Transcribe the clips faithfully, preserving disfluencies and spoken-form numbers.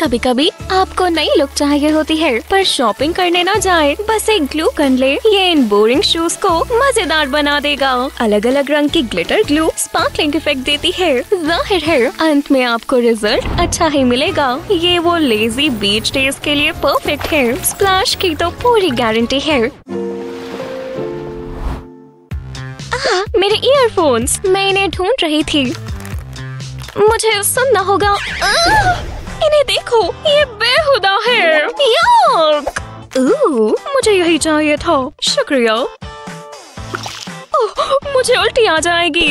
कभी कभी आपको नई लुक चाहिए होती है, पर शॉपिंग करने ना जाए, बस एक ग्लू गन ले, ये इन बोरिंग शूज को मजेदार बना देगा। अलग अलग रंग की ग्लिटर ग्लू स्पार्कलिंग इफेक्ट देती है। जाहिर है अंत में आपको रिजल्ट अच्छा ही मिलेगा। ये वो लेजी बीच डेज के लिए परफेक्ट है। स्प्लैश की तो पूरी गारंटी है। आह, मेरे ईयरफोन्स, मैं इन्हें ढूंढ रही थी। मुझे सुनना होगा। आह, इन्हें देखो, ये बेहुदा है। याक! ओह, मुझे यही चाहिए था, शुक्रिया। ओह, मुझे उल्टी आ जाएगी।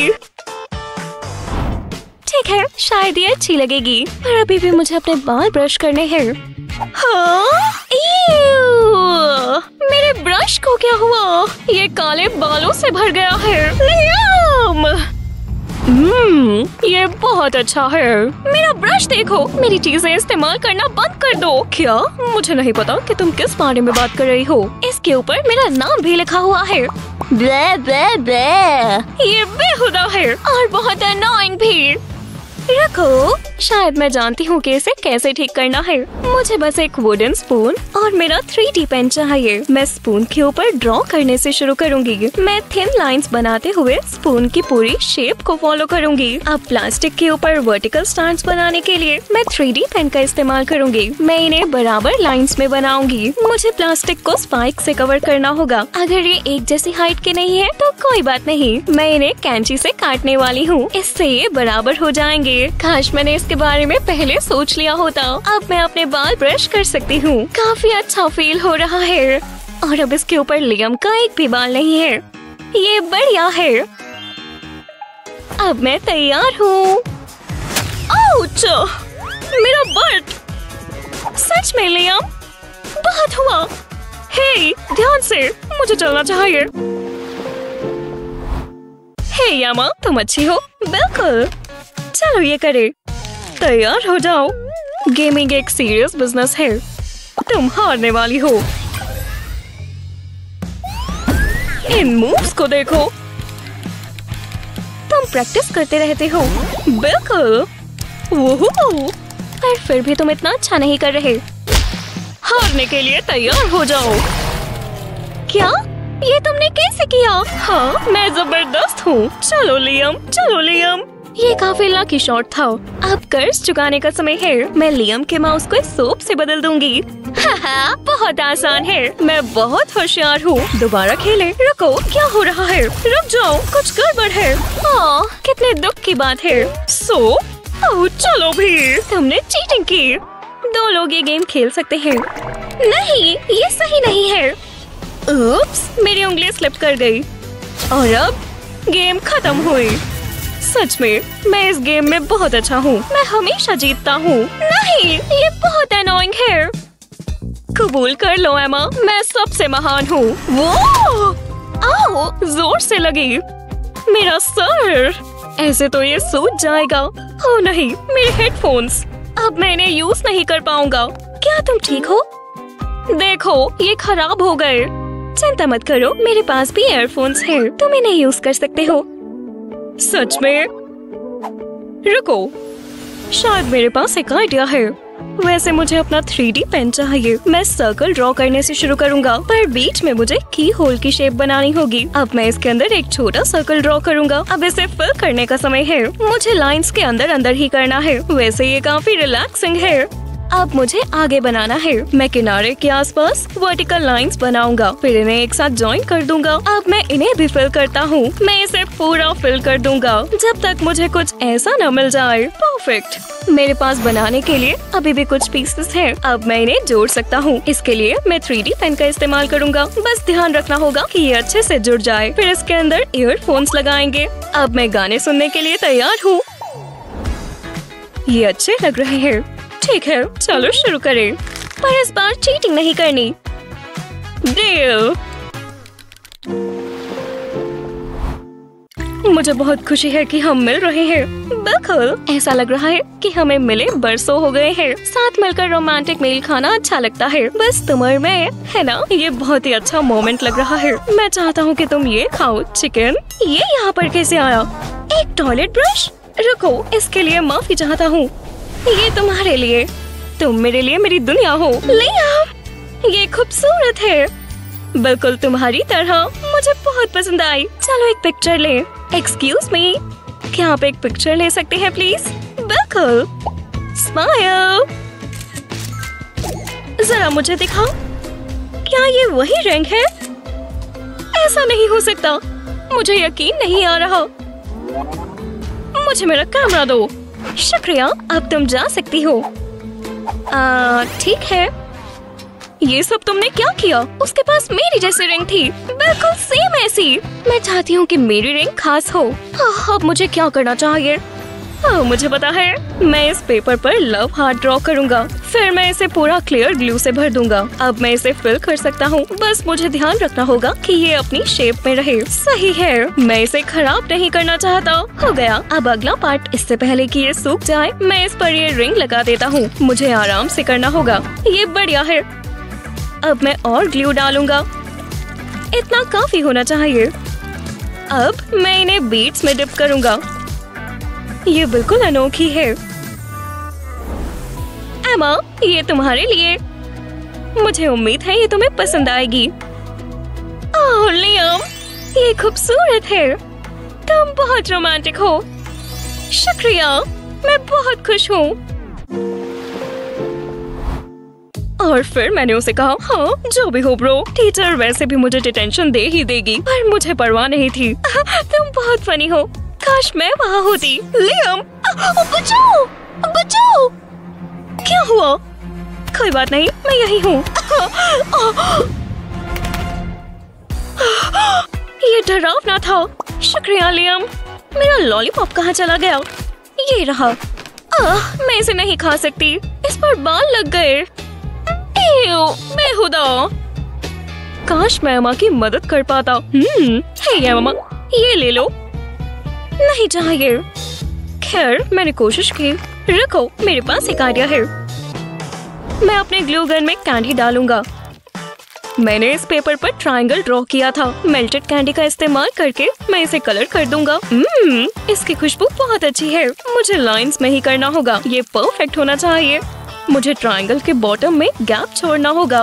ठीक है, शायद ये अच्छी लगेगी, पर अभी भी मुझे अपने बाल ब्रश करने हैं। हाँ? ईयू! मेरे ब्रश को क्या हुआ? ये काले बालों से भर गया है। यम! हम्म, ये बहुत अच्छा है। मेरा ब्रश देखो, मेरी चीजें इस्तेमाल करना बंद कर दो। क्या? मुझे नहीं पता कि तुम किस बारे में बात कर रही हो। इसके ऊपर मेरा नाम भी लिखा हुआ है। ब्ले ब्ले ब्ले। ये बेहुदा है और बहुत अननोइंग भी। रखो, शायद मैं जानती हूँ कि इसे कैसे ठीक करना है। मुझे बस एक वुडन स्पून और मेरा थ्री डी पेन चाहिए। मैं स्पून के ऊपर ड्रॉ करने से शुरू करूँगी। मैं थिन लाइंस बनाते हुए स्पून की पूरी शेप को फॉलो करूँगी। अब प्लास्टिक के ऊपर वर्टिकल स्टैंड्स बनाने के लिए मैं थ्री डी पेन का इस्तेमाल करूँगी। मैं इन्हें बराबर लाइंस में बनाऊंगी। मुझे प्लास्टिक को स्पाइक से कवर करना होगा। अगर ये एक जैसी हाइट के नहीं है तो कोई बात नहीं, मैं इन्हें कैंची से काटने वाली हूँ। इससे ये बराबर हो जाएंगे। काश मैंने इसके बारे में पहले सोच लिया होता। अब मैं अपने बाल ब्रश कर सकती हूँ। काफी अच्छा फील हो रहा है और अब इसके ऊपर लियम का एक भी बाल नहीं है। ये बढ़िया है। अब मैं तैयार हूँ। आउच! मेरा बर्थ! सच में लियम, बहुत हुआ। हे, ध्यान से, मुझे चलना चाहिए। हे यामा, तुम अच्छी हो। बिल्कुल, चलो ये करे। तैयार हो जाओ। गेमिंग एक सीरियस बिजनेस है, तुम हारने वाली हो। इन मूव्स को देखो, तुम प्रैक्टिस करते रहते हो। बिल्कुल, वोहो, पर फिर भी तुम इतना अच्छा नहीं कर रहे। हारने के लिए तैयार हो जाओ। क्या? ये तुमने कैसे किया? हाँ, मैं जबरदस्त हूँ। चलो लियम, चलो लियम। ये काफी लकी शॉट था। अब कर्ज चुकाने का समय है। मैं लियम के माउस को सोप से बदल दूंगी। हाहा, बहुत आसान है। मैं बहुत होशियार हूँ। दोबारा खेले। रुको, क्या हो रहा है? रुक जाओ, कुछ गड़बड़ है। आह, कितने दुख की बात है। सो आओ, चलो भी, तुमने चीटिंग की। दो लोग ये गेम खेल सकते हैं। नहीं, ये सही नहीं है। उप्स, मेरी उंगली स्लिप कर गयी और अब गेम खत्म हुई। सच में मैं इस गेम में बहुत अच्छा हूँ। मैं हमेशा जीतता हूँ। नहीं, ये बहुत अननोइंग है। कबूल कर लो एमा, मैं सबसे महान हूँ। वो आओ, जोर से लगी। मेरा सर, ऐसे तो ये सूज जाएगा। ओ नहीं, मेरे हेडफोन्स, अब मैं इन्हें यूज नहीं कर पाऊंगा। क्या तुम ठीक हो? देखो, ये खराब हो गए। चिंता मत करो, मेरे पास भी एयरफोन्स हैं। तुम इन्हें यूज कर सकते हो। सच में? रुको, शायद मेरे पास एक आइडिया है। वैसे मुझे अपना थ्री डी पेन चाहिए। मैं सर्कल ड्रॉ करने से शुरू करूंगा, पर बीच में मुझे की होल की शेप बनानी होगी। अब मैं इसके अंदर एक छोटा सर्कल ड्रॉ करूंगा। अब इसे फिल करने का समय है। मुझे लाइंस के अंदर अंदर ही करना है। वैसे ये काफी रिलैक्सिंग है। अब मुझे आगे बनाना है। मैं किनारे के आसपास वर्टिकल लाइंस बनाऊंगा, फिर इन्हें एक साथ ज्वाइन कर दूंगा। अब मैं इन्हें भी फिल करता हूँ। मैं इसे पूरा फिल कर दूंगा जब तक मुझे कुछ ऐसा न मिल जाए। परफेक्ट। मेरे पास बनाने के लिए अभी भी कुछ पीसेस हैं। अब मैं इन्हें जोड़ सकता हूँ। इसके लिए मैं थ्री डी पेन का इस्तेमाल करूंगा। बस ध्यान रखना होगा कि ये अच्छे से जुड़ जाए। फिर इसके अंदर ईयरफोन्स लगाएंगे। अब मैं गाने सुनने के लिए तैयार हूँ। ये अच्छे लग रहे हैं। ठीक है, चलो शुरू करें। पर इस बार चीटिंग नहीं करनी। मुझे बहुत खुशी है कि हम मिल रहे हैं। बिल्कुल, ऐसा लग रहा है कि हमें मिले बरसों हो गए हैं। साथ मिलकर रोमांटिक मील खाना अच्छा लगता है। बस तुम और मैं, है ना? ये बहुत ही अच्छा मोमेंट लग रहा है। मैं चाहता हूँ कि तुम ये खाओ। चिकन, ये यहाँ पर कैसे आया? एक टॉयलेट ब्रश? रुको, इसके लिए माफी चाहता हूँ। ये तुम्हारे लिए। तुम मेरे लिए मेरी दुनिया हो। लियाम, ये खूबसूरत है, बिल्कुल तुम्हारी तरह। मुझे बहुत पसंद आई। चलो एक पिक्चर ले। एक्सक्यूज मी, क्या आप एक पिक्चर ले सकते हैं प्लीज? बिल्कुल। स्माइल। जरा मुझे दिखाओ, क्या ये वही रंग है? ऐसा नहीं हो सकता, मुझे यकीन नहीं आ रहा। मुझे मेरा कैमरा दो। शुक्रिया, अब तुम जा सकती हो। आ, ठीक है। ये सब तुमने क्या किया? उसके पास मेरी जैसी रिंग थी, बिल्कुल सेम ऐसी। मैं चाहती हूँ कि मेरी रिंग खास हो। हाँ, अब मुझे क्या करना चाहिए? हाँ, मुझे पता है। मैं इस पेपर पर लव हार्ट ड्रॉ करूँगा, फिर मैं इसे पूरा क्लियर ग्लू से भर दूंगा। अब मैं इसे फिल कर सकता हूँ, बस मुझे ध्यान रखना होगा कि ये अपनी शेप में रहे। सही है, मैं इसे खराब नहीं करना चाहता। हो गया। अब अगला पार्ट, इससे पहले कि ये सूख जाए मैं इस पर ये रिंग लगा देता हूँ। मुझे आराम से करना होगा। ये बढ़िया है। अब मैं और ग्लू डालूंगा, इतना काफी होना चाहिए। अब मैं इन्हें बीट्स में डिप करूंगा। ये बिल्कुल अनोखी है। एमा, ये तुम्हारे लिए। मुझे उम्मीद है ये तुम्हें पसंद आएगी। ओह लियाम, ये खूबसूरत है। तुम बहुत रोमांटिक हो। शुक्रिया, मैं बहुत खुश हूँ। और फिर मैंने उसे कहा, हाँ जो भी हो ब्रो, टीचर वैसे भी मुझे डिटेंशन दे ही देगी, पर मुझे परवाह नहीं थी। तुम बहुत फनी हो, काश मैं वहाँ होती। लियाम, बचाओ, बचाओ। क्या हुआ? कोई बात नहीं, मैं यही हूँ। ये डरावना था। शुक्रिया लियाम। मेरा लॉलीपॉप कहाँ चला गया? ये रहा। आह, मैं इसे नहीं खा सकती, इस पर बाल लग गए। मैं खुदा, काश मैं अम्मा की मदद कर पाता। हम्म, हे अम्मा, ये ले लो। नहीं चाहिए। खैर, मैंने कोशिश की। रखो, मेरे पास एक आइडिया है। मैं अपने ग्लू गन में कैंडी डालूंगा। मैंने इस पेपर पर ट्रायंगल ड्रॉ किया था। मेल्टेड कैंडी का इस्तेमाल करके मैं इसे कलर कर दूंगा। हम्म, इसकी खुशबू बहुत अच्छी है। मुझे लाइंस में ही करना होगा। ये परफेक्ट होना चाहिए। मुझे ट्रायंगल के बॉटम में गैप छोड़ना होगा।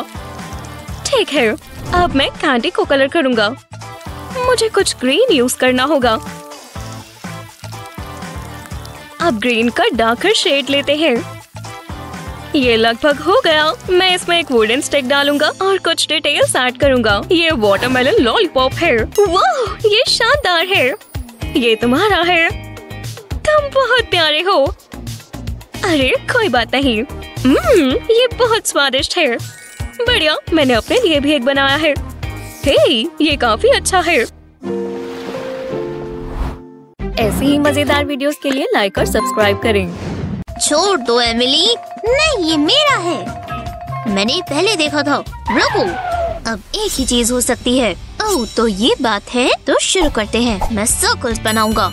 ठीक है, अब मैं कैंडी को कलर करूंगा। मुझे कुछ ग्रीन यूज करना होगा। अब ग्रीन का डार्कर शेड लेते हैं। ये लगभग हो गया। मैं इसमें एक वुडन स्टिक डालूंगा और कुछ डिटेल्स ऐड करूंगा। ये वाटरमेलन लॉलीपॉप है। वाह, ये शानदार है। ये तुम्हारा है। तुम बहुत प्यारे हो। अरे कोई बात नहीं। हम्म, ये बहुत स्वादिष्ट है। बढ़िया, मैंने अपने लिए भी एक बनाया है। हे, ये काफी अच्छा है। ऐसे ही मजेदार वीडियोस के लिए लाइक और सब्सक्राइब करें। छोड़ दो एमिली। नहीं, ये मेरा है। मैंने पहले देखा था। रुको, अब एक ही चीज हो सकती है। ओह, तो ये बात है, तो शुरू करते हैं। मैं सर्कल्स बनाऊंगा।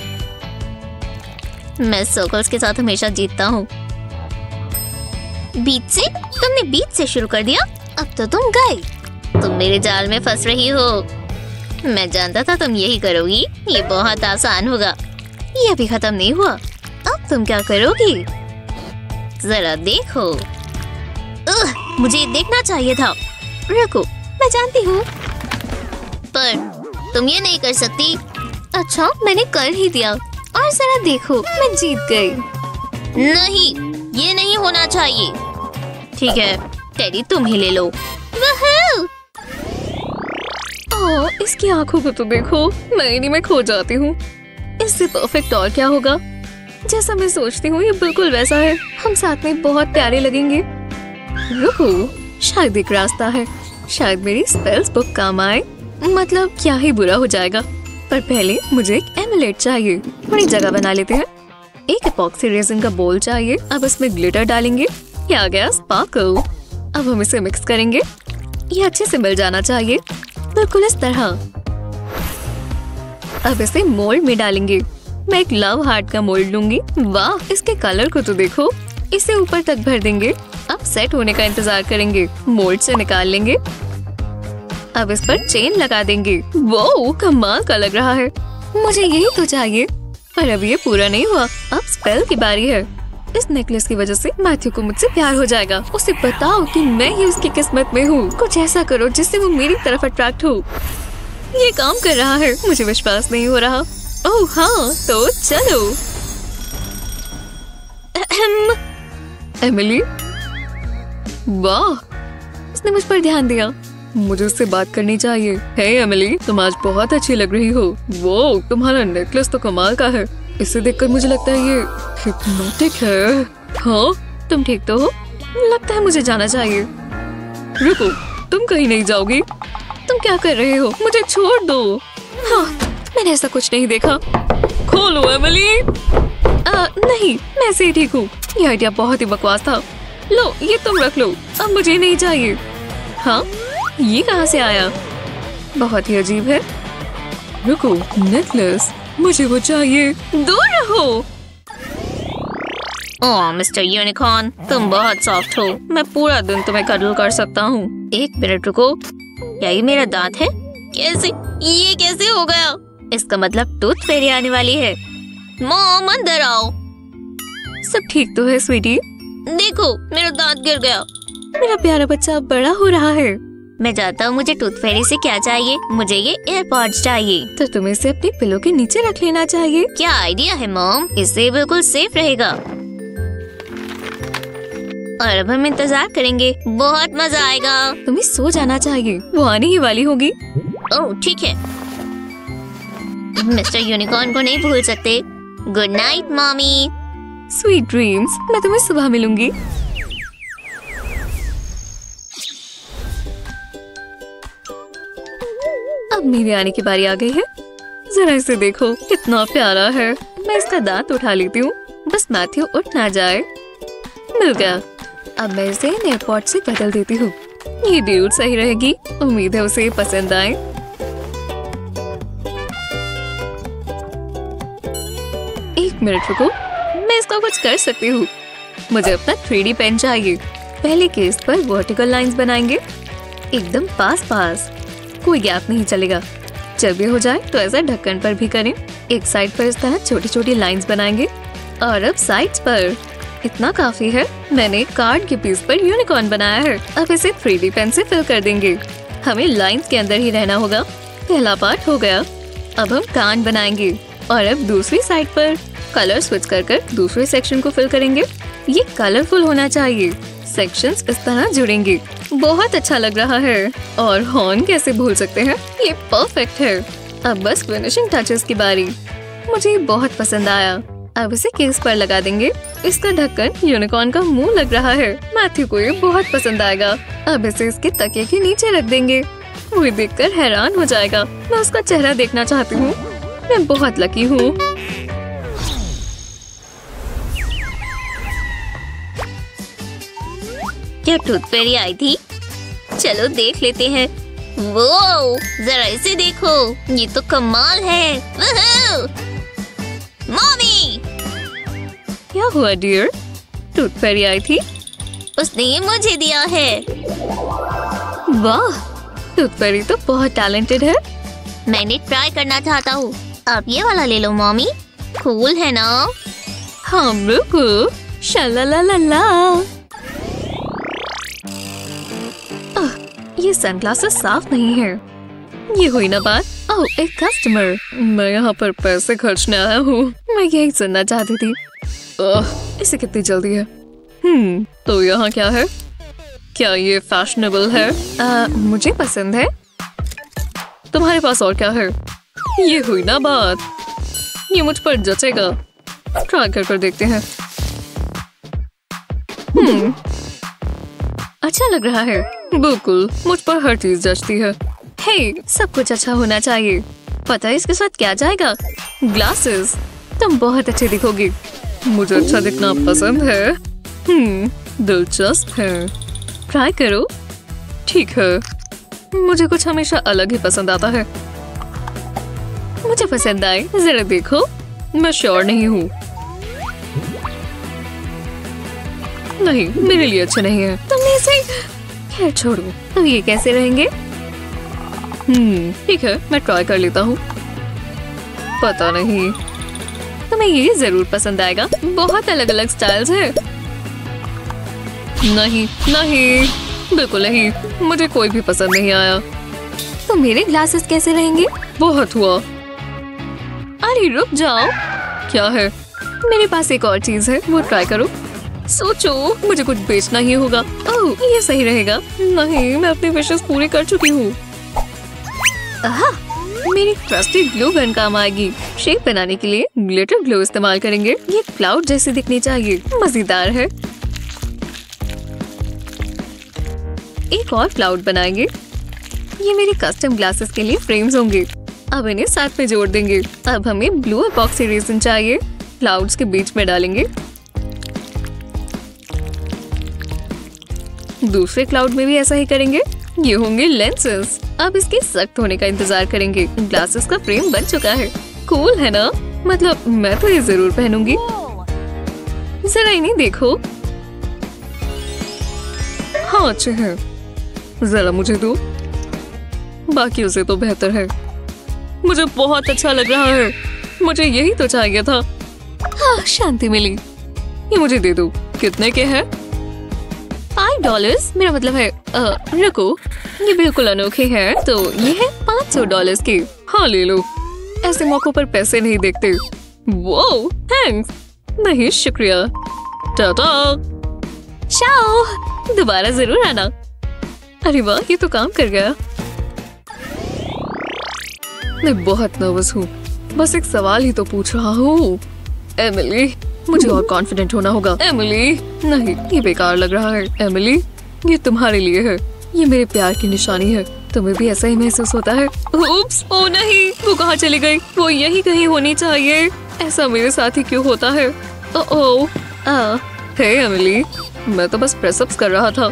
मैं सर्कल्स के साथ हमेशा जीतता हूँ। बीच से? तुमने बीच से शुरू कर दिया? अब तो तुम गए। तुम मेरे जाल में फंस रही हो। मैं जानता था तुम यही करोगी। ये बहुत आसान होगा। ये अभी खत्म नहीं हुआ। अब तुम क्या करोगी? जरा देखो। उह, मुझे देखना चाहिए था। रुको, मैं जानती हूँ, पर तुम ये नहीं कर सकती। अच्छा, मैंने कर ही दिया। और जरा देखो, मैं जीत गई। नहीं, ये नहीं होना चाहिए। ठीक है टेडी, तुम ही ले लो। ओ, इसकी आंखों को तो देखो। मैं इन्हीं में खो जाती हूँ। इससे परफेक्ट और क्या होगा? जैसा मैं सोचती हूँ ये बिल्कुल वैसा है। हम साथ में बहुत प्यारे लगेंगे। रुको, शायद एक रास्ता है। शायद मेरी स्पेल्स बुक काम आए। मतलब क्या ही बुरा हो जाएगा। पर पहले मुझे एक एमुलेट चाहिए। बड़ी जगह बना लेते हैं। एक एपॉक्सी रेजिन का बोल चाहिए। अब इसमें ग्लिटर डालेंगे। ये आ गया स्पार्कल। अब हम इसे मिक्स करेंगे। ये अच्छे से मिल जाना चाहिए, बिल्कुल इस तरह। अब इसे मोल्ड में डालेंगे। मैं एक लव हार्ट का मोल्ड लूंगी। वाह, इसके कलर को तो देखो। इसे ऊपर तक भर देंगे। अब सेट होने का इंतजार करेंगे। मोल्ड से निकाल लेंगे। अब इस पर चेन लगा देंगे। वो कमाल का लग रहा है। मुझे यही तो चाहिए, पर अब ये पूरा नहीं हुआ। अब स्पेल की बारी है। इस नेकलेस की वजह से मैथ्यू को मुझसे प्यार हो जाएगा। उसे बताओ कि मैं ही उसकी किस्मत में हूँ। कुछ ऐसा करो जिससे वो मेरी तरफ अट्रैक्ट हो। ये काम कर रहा है, मुझे विश्वास नहीं हो रहा। ओह हाँ, तो चलो। एमिली, वाह, उसने मुझ पर ध्यान दिया। मुझे उससे बात करनी चाहिए। हे एमिली, तुम आज बहुत अच्छी लग रही हो। वो तुम्हारा नेकलेस तो कमाल का है। इसे देखकर मुझे लगता है ये हिप्नोटिक है। हाँ, तुम ठीक तो हो? लगता है मुझे जाना चाहिए। रुको, तुम कहीं नहीं जाओगी। तुम क्या कर रहे हो? मुझे छोड़ दो। हाँ, मैंने ऐसा कुछ नहीं देखा। खोलो एमिली। आ, नहीं, मैं ऐसे ही ठीक हूँ। ये आइडिया बहुत ही बकवास था। लो, ये तुम रख लो, अब मुझे नहीं चाहिए। हाँ, ये कहाँ से आया? बहुत ही अजीब है। रुको, नेकलेस, मुझे वो चाहिए। दूर रहो। ओह मिस्टर यूनिकॉर्न, तुम बहुत सॉफ्ट हो। मैं पूरा दिन तुम्हें कडल कर सकता हूँ। एक मिनट रुको, क्या ये मेरा दांत है? कैसे ये कैसे हो गया? इसका मतलब टूथ फेरी आने वाली है। मॉम, अंदर आओ। सब ठीक तो है स्वीटी? देखो, मेरा दांत गिर गया। मेरा प्यारा बच्चा अब बड़ा हो रहा है। मैं जाता हूँ, मुझे टूथ फेरी से क्या चाहिए? मुझे ये एयरपॉड्स चाहिए। तो तुम्हें इसे अपने पिलो के नीचे रख लेना चाहिए। क्या आइडिया है मॉम, इससे बिल्कुल सेफ रहेगा। और अब हम इंतजार करेंगे, बहुत मजा आएगा। तुम्हें सो जाना चाहिए, वो आने ही वाली होगी। ओह ठीक है, मिस्टर यूनिकॉर्न को नहीं भूल सकते। Good night mommy. Sweet dreams, मैं तुम्हें सुबह मिलूंगी। मेरे आने की बारी आ गई है। जरा इसे देखो, कितना प्यारा है। मैं इसका दांत उठा लेती हूँ, बस मैथ्यू उठ ना जाए। मिल गया। अब मैं इसे एयरपोर्ट से बदल देती हूँ। ये ड्यूल सही रहेगी, उम्मीद है उसे पसंद आए। एक मिनट रुको, मैं इसका कुछ कर सकती हूँ। मुझे अपना थ्री डी पेन चाहिए। पहले केस पर वर्टिकल लाइंस बनाएंगे, एकदम पास पास, कोई गैप नहीं चलेगा। जब ये हो जाए तो ऐसा ढक्कन पर भी करें। एक साइड पर इस तरह छोटी छोटी लाइंस बनाएंगे और अब साइड्स पर। इतना काफी है। मैंने कार्ड के पीस पर यूनिकॉर्न बनाया है। अब इसे थ्री डी पेन से फिल कर देंगे। हमें लाइंस के अंदर ही रहना होगा। पहला पार्ट हो गया। अब हम कान बनाएंगे और अब दूसरी साइड पर कलर स्विच कर कर दूसरे सेक्शन को फिल करेंगे। ये कलरफुल होना चाहिए। सेक्शंस इस तरह जुड़ेंगे। बहुत अच्छा लग रहा है। और हॉर्न कैसे भूल सकते हैं, ये परफेक्ट है। अब बस फिनिशिंग टचेस की बारी। मुझे बहुत पसंद आया। अब इसे केस पर लगा देंगे। इसका ढक्कन यूनिकॉर्न का मुंह लग रहा है। मैथ्यू को ये बहुत पसंद आएगा। अब इसे इसके तकिए के नीचे रख देंगे। वो देखकर हैरान हो जाएगा। मैं उसका चेहरा देखना चाहती हूँ। मैं बहुत लकी हूँ। क्या टूथ फेरी आई थी? चलो देख लेते हैं। वो जरा इसे देखो, ये तो कमाल है। मॉमी, क्या हुआ डियर? टूथ फेरी आई थी? उसने ये मुझे दिया है। वाह, टूथ फेरी तो बहुत टैलेंटेड है। मैंने ट्राई करना चाहता हूँ। आप ये वाला ले लो मॉमी, कूल है ना? हम बिल्कुल। शालालाला, ये सनग्लासेस साफ नहीं है। ये हुई ना बात। ओह, एक कस्टमर। मैं यहाँ पर पैसे खर्चने आया हूँ। मैं यही सुनना चाहती थी। ओह, इसे कितनी जल्दी है। हम्म, तो यहाँ क्या है? क्या ये फैशनेबल है? आ, मुझे पसंद है। तुम्हारे पास और क्या है? ये हुई ना बात। ये मुझ पर जचेगा। ट्राई कर कर देखते हैं। हम्म, अच्छा लग रहा है। बिल्कुल, मुझ पर हर चीज जचती है। हे, सब कुछ अच्छा होना चाहिए। पता है इसके साथ क्या जाएगा? ग्लासेस। तुम बहुत अच्छे दिखोगी। मुझे अच्छा दिखना पसंद है। हम्म, दिलचस्प है। ट्राई करो। ठीक है, मुझे कुछ हमेशा अलग ही पसंद आता है। मुझे पसंद आए, जरा देखो। मैं श्योर नहीं हूँ। नहीं, मेरे लिए अच्छा नहीं है। तुमने इसे खैर छोड़ो, अब ये कैसे रहेंगे? हम्म, ठीक है, मैं ट्राई कर लेता हूँ। पता नहीं, तुम तुम्हें ये जरूर पसंद आएगा। बहुत अलग अलग स्टाइल्स हैं। नहीं नहीं बिल्कुल नहीं, मुझे कोई भी पसंद नहीं आया। तो मेरे ग्लासेस कैसे रहेंगे? बहुत हुआ। अरे रुक जाओ, क्या है? मेरे पास एक और चीज है, वो ट्राई करो। सोचो, मुझे कुछ बेचना ही होगा। ओह, ये सही रहेगा। नहीं, मैं अपनी विशेष पूरी कर चुकी हूँ। मेरी ट्रस्टेड ग्लू गन काम आएगी। शेप बनाने के लिए ग्लिटर ग्लू इस्तेमाल करेंगे। ये क्लाउड जैसे दिखनी चाहिए, मजेदार है। एक और क्लाउड बनाएंगे। ये मेरे कस्टम ग्लासेस के लिए फ्रेम्स होंगे। अब इन्हें साथ में जोड़ देंगे। अब हमें ब्लू एपॉक्सी रेजिन चाहिए। क्लाउड्स के बीच में डालेंगे। दूसरे क्लाउड में भी ऐसा ही करेंगे। ये होंगे लेंसेस। अब इसके सख्त होने का इंतजार करेंगे। ग्लासेस का फ्रेम बन चुका है। कूल है ना? मतलब मैं तो ये जरूर पहनूंगी। जरा इन्हें देखो। हाँ अच्छे हैं। जरा मुझे दो। बाकी उसे तो बेहतर है। मुझे बहुत अच्छा लग रहा है। मुझे यही तो चाहिए था। हाँ शांति मिली। ये मुझे दे दो। कितने के हैं? पाँच डॉलर्स। मेरा मतलब है आ, रखो, ये बिल्कुल अनोखे हैं। तो ये है पाँच सौ डॉलर की। हाँ ले लो, ऐसे मौकों पर पैसे नहीं देखते। वो थैंक्स, नहीं शुक्रिया। टाटा, चाओ, दोबारा जरूर आना। अरे वाह, ये तो काम कर गया। मैं बहुत नर्वस हूँ, बस एक सवाल ही तो पूछ रहा हूँ। एमिली, मुझे और कॉन्फिडेंट होना होगा। एमिली, नहीं ये बेकार लग रहा है। एमिली, ये तुम्हारे लिए है। ये मेरे प्यार की निशानी है। तुम्हें भी ऐसा ही महसूस होता है? उप्स, ओ नहीं, वो कहाँ चली गई? वो यही कहीं होनी चाहिए। ऐसा मेरे साथ ही क्यों होता है? ओह, आ, हे एमिली, मैं तो बस प्रेसअप्स कर रहा था।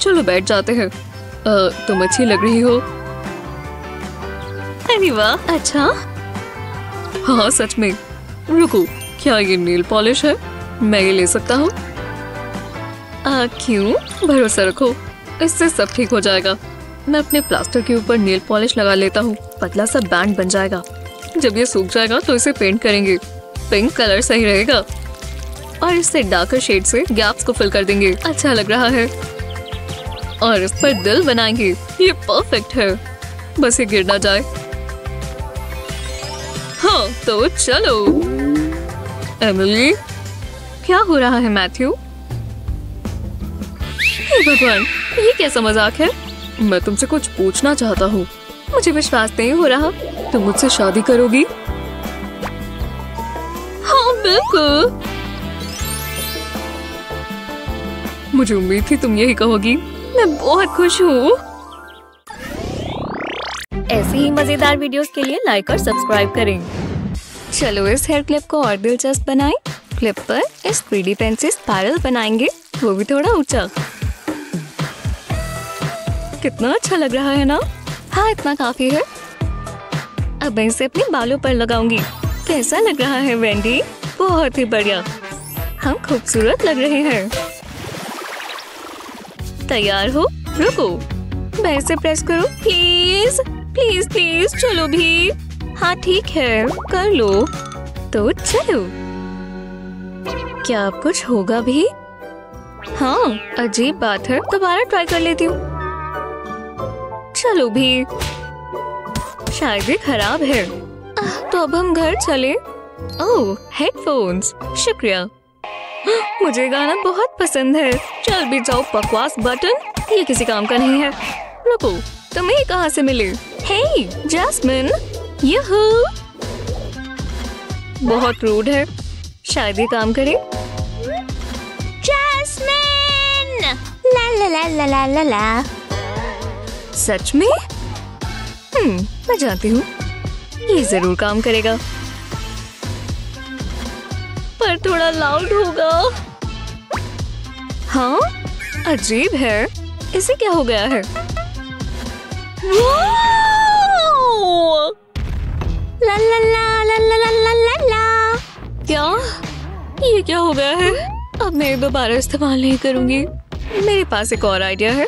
चलो बैठ जाते हैं। तुम अच्छी लग रही हो। अरे वाह, अच्छा। हाँ सच में। रुको, क्या ये नेल पॉलिश है? मैं ये ले सकता हूँ? आ क्यों? भरोसा रखो, इससे सब ठीक हो जाएगा। मैं अपने प्लास्टर के ऊपर नेल पॉलिश लगा लेता हूँ। पतला सा बैंड बन जाएगा। जब ये सूख जाएगा तो इसे पेंट करेंगे। पिंक कलर सही रहेगा और इससे डार्कर शेड से गैप्स को फिल कर देंगे। अच्छा लग रहा है। और इस पर दिल बनाएंगे। ये परफेक्ट है, बस ये गिर ना जाए। हाँ तो चलो। एमिली, क्या हो रहा है मैथ्यू? हे भगवान, ये कैसा मजाक है? मैं तुमसे कुछ पूछना चाहता हूँ। मुझे विश्वास नहीं हो रहा। तुम मुझसे शादी करोगी? हाँ बिल्कुल। मुझे उम्मीद थी तुम यही कहोगी। मैं बहुत खुश हूँ। ऐसे ही मजेदार वीडियोस के लिए लाइक और सब्सक्राइब करें। चलो इस हेयर क्लिप को और दिलचस्प बनाएं। क्लिप पर इस थ्री डी पेन से स्पाइरल बनाएंगे, वो भी थोड़ा ऊंचा। कितना अच्छा लग रहा है ना? हाँ इतना काफी है। अब मैं इसे अपने बालों पर लगाऊंगी। कैसा लग रहा है वेंडी? बहुत ही बढ़िया, हम खूबसूरत लग रहे हैं। तैयार हो? रुको, बैक से प्रेस करो। प्लीज प्लीज प्लीज, चलो भी। हाँ ठीक है, कर लो। तो चलो, क्या अब कुछ होगा भी? हाँ अजीब बात है, दोबारा ट्राई कर लेती हूँ। चलो भी, शायद ये खराब है। आ, तो अब हम घर चले। ओह हेडफोन्स, शुक्रिया। मुझे गाना बहुत पसंद है। चल भी जाओ बकवास बटन, ये किसी काम का नहीं है। रुको, तुम्हें कहाँ से मिले? हे जैस्मिन, यहू, बहुत रूड है। शायद ये काम करे। जैस्मिन, ला ला ला ला ला ला ला। सच में? हम्म, मैं जानती हूँ ये जरूर काम करेगा, पर थोड़ा लाउड होगा। हाँ अजीब है, इसे क्या हो गया है? ला ला ला ला ला ला ला ला। क्या ये क्या हो गया है? अब मैं दोबारा इस्तेमाल नहीं करूंगी। मेरे पास एक और आइडिया है।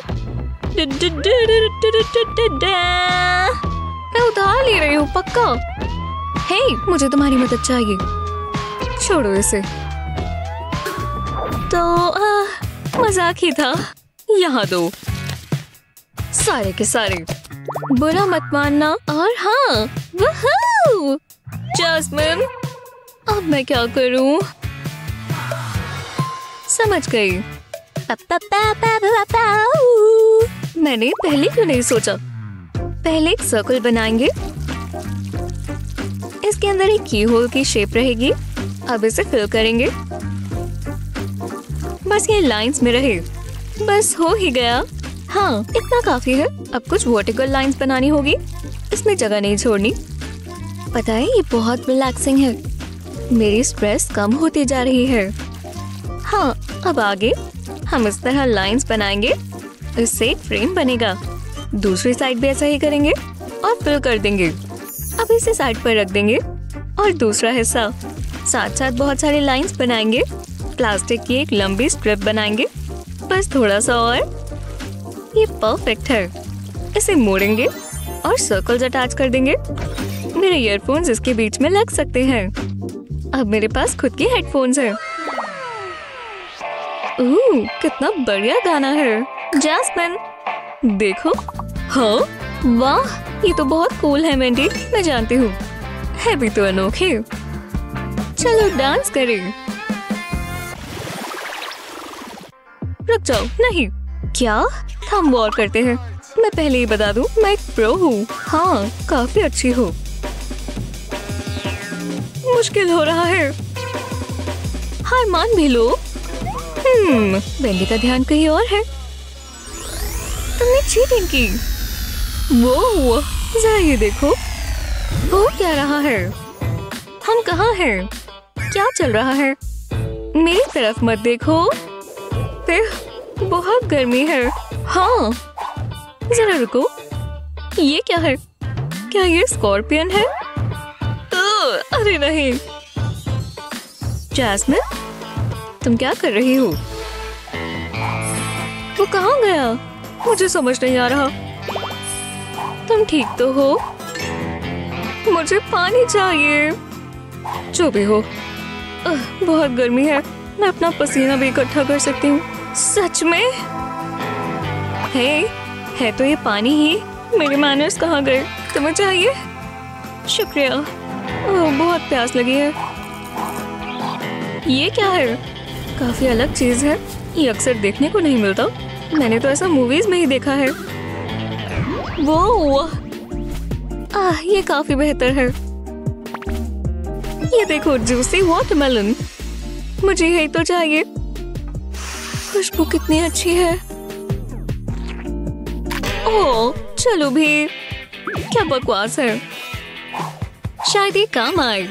मैं उधार ले रही हूँ पक्का। हे, मुझे तुम्हारी मदद चाहिए। छोड़ो इसे। तो आ, मजाक ही था। यहाँ दो सारे के सारे। बुरा मत मानना। और हाँ, वहू! जैस्मिन, अब मैं क्या करूं? समझ गई। मैंने पहले क्यों नहीं सोचा? पहले एक सर्कल बनाएंगे, इसके अंदर एक की होल की शेप रहेगी। अब इसे फिल करेंगे, बस ये लाइंस में रहे। बस हो ही गया। हाँ, इतना काफी है। अब कुछ वर्टिकल लाइंस बनानी होगी, इसमें जगह नहीं छोड़नी। पता है, ये बहुत रिलैक्सिंग है। मेरी स्ट्रेस कम होती जा रही है। हाँ, अब आगे हम इस तरह लाइंस बनाएंगे, इससे एक फ्रेम बनेगा। दूसरी साइड भी ऐसा ही करेंगे और फिल कर देंगे। अब इसे साइड पर रख देंगे और दूसरा हिस्सा। साथ साथ बहुत सारे लाइंस बनाएंगे। प्लास्टिक की एक लंबी स्ट्रिप बनाएंगे, बस थोड़ा सा, और ये परफेक्ट है। इसे मोड़ेंगे और सर्कल्स अटैच कर देंगे। मेरे ईयरफोन्स इसके बीच में लग सकते हैं। अब मेरे पास खुद के हेडफोन्स हैं। ओह, कितना बढ़िया गाना है। जैस्मिन, देखो। हाँ, वाह, ये तो बहुत कूल है। मेंडी, मैं जानती हूँ, है भी तो अनोखे। चलो डांस करें। रुक जाओ, नहीं। क्या? हम वॉर करते हैं। मैं पहले ही बता दूं, मैं एक प्रो हूँ। हाँ, काफी अच्छी हूँ। मुश्किल हो रहा है। हार मान भी लो। हम्म, बेंडी का ध्यान कहीं और है। तुमने चीटिंग की। वो हुआ, जरा ये देखो। हो क्या रहा है? हम कहाँ हैं? क्या चल रहा है? मेरी तरफ मत देखो। बहुत गर्मी है। हाँ, जरा रुको। ये क्या है? क्या ये स्कॉर्पियन है? तो, अरे नहीं। जैस्मिन, तुम क्या कर रही हो? वो कहाँ गया? मुझे समझ नहीं आ रहा। तुम ठीक तो हो? मुझे पानी चाहिए। जो भी हो, बहुत गर्मी है। मैं अपना पसीना भी इकट्ठा कर सकती हूँ। सच में? है, है तो ये पानी ही। मेरे मैनर्स कहाँ गए? तुम्हें चाहिए? शुक्रिया। ओह, बहुत प्यास लगी है। ये क्या है? काफी अलग चीज है। ये अक्सर देखने को नहीं मिलता। मैंने तो ऐसा मूवीज में ही देखा है। वो आह, ये काफी बेहतर है। ये देखो, जूसी वाटरमेलन। मुझे यही तो चाहिए। खुशबू कितनी अच्छी है। ओह, चलो भी। क्या बकवास है। शायद ये काम आए।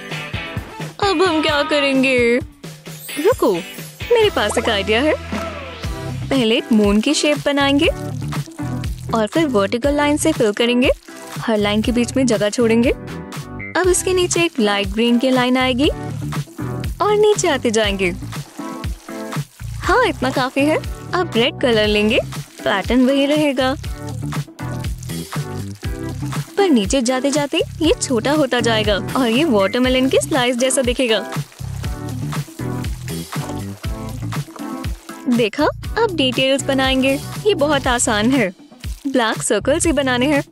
अब हम क्या करेंगे? रुको, मेरे पास एक आइडिया है। पहले एक मून की शेप बनाएंगे और फिर वर्टिकल लाइन से फिल करेंगे। हर लाइन के बीच में जगह छोड़ेंगे। अब इसके नीचे एक लाइट ग्रीन की लाइन आएगी और नीचे आते जाएंगे। हाँ, इतना काफी है। अब रेड कलर लेंगे, पैटर्न वही रहेगा, पर नीचे जाते जाते ये छोटा होता जाएगा और ये वाटरमेलन के स्लाइस जैसा दिखेगा। देखा? अब डिटेल्स बनाएंगे। ये बहुत आसान है। ब्लैक सर्कल्स ही बनाने हैं।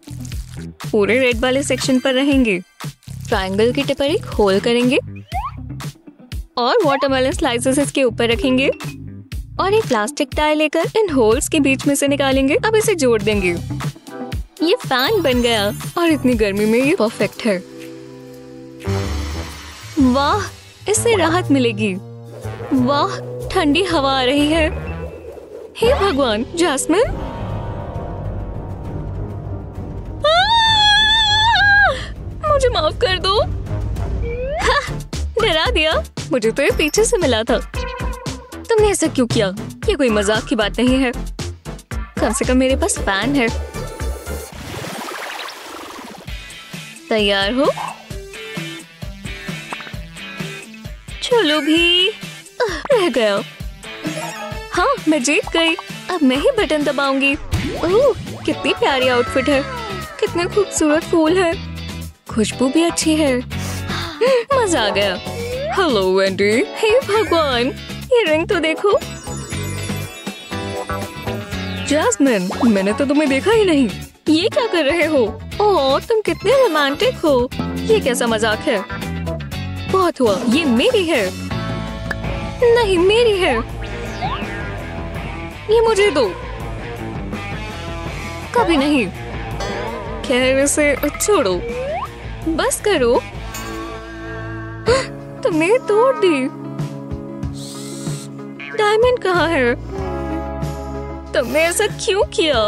पूरे रेड वाले सेक्शन पर रहेंगे। ट्रायंगल की टिप पर एक होल करेंगे और वाटरमेलन स्लाइसेस इसके ऊपर रखेंगे और एक प्लास्टिक टाई लेकर इन होल्स के बीच में से निकालेंगे। अब इसे जोड़ देंगे। ये फैन बन गया और इतनी गर्मी में ये परफेक्ट है। वाह, इससे राहत मिलेगी। वाह, ठंडी हवा आ रही है। हे भगवान, जैस्मिन! मुझे माफ कर दो। डरा दिया। मुझे तो ये पीछे से मिला था। तुमने ऐसा क्यों किया? ये कोई मजाक की बात नहीं है। कम से कम मेरे पास फैन है। तैयार हो? चलो भी। रह गया। हाँ, मैं जीत गई। अब मैं ही बटन दबाऊंगी। ओह, कितनी प्यारी आउटफिट है। कितने खूबसूरत फूल है। खुशबू भी अच्छी है। मजा आ गया। हेलो वेंडी, हे भगवान, ये रिंग तो देखो। जैस्मिन, मैंने तो तुम्हें देखा ही नहीं, ये क्या कर रहे हो? ओह, तुम कितने रोमांटिक हो। ये कैसा मजाक है? बहुत हुआ, ये मेरी है। नहीं, मेरी है। ये मुझे दो। कभी नहीं। खैर, इसे छोड़ो, बस करो। तुमने तोड़ दी। डायमंड कहाँ है? तुमने ऐसा क्यों किया?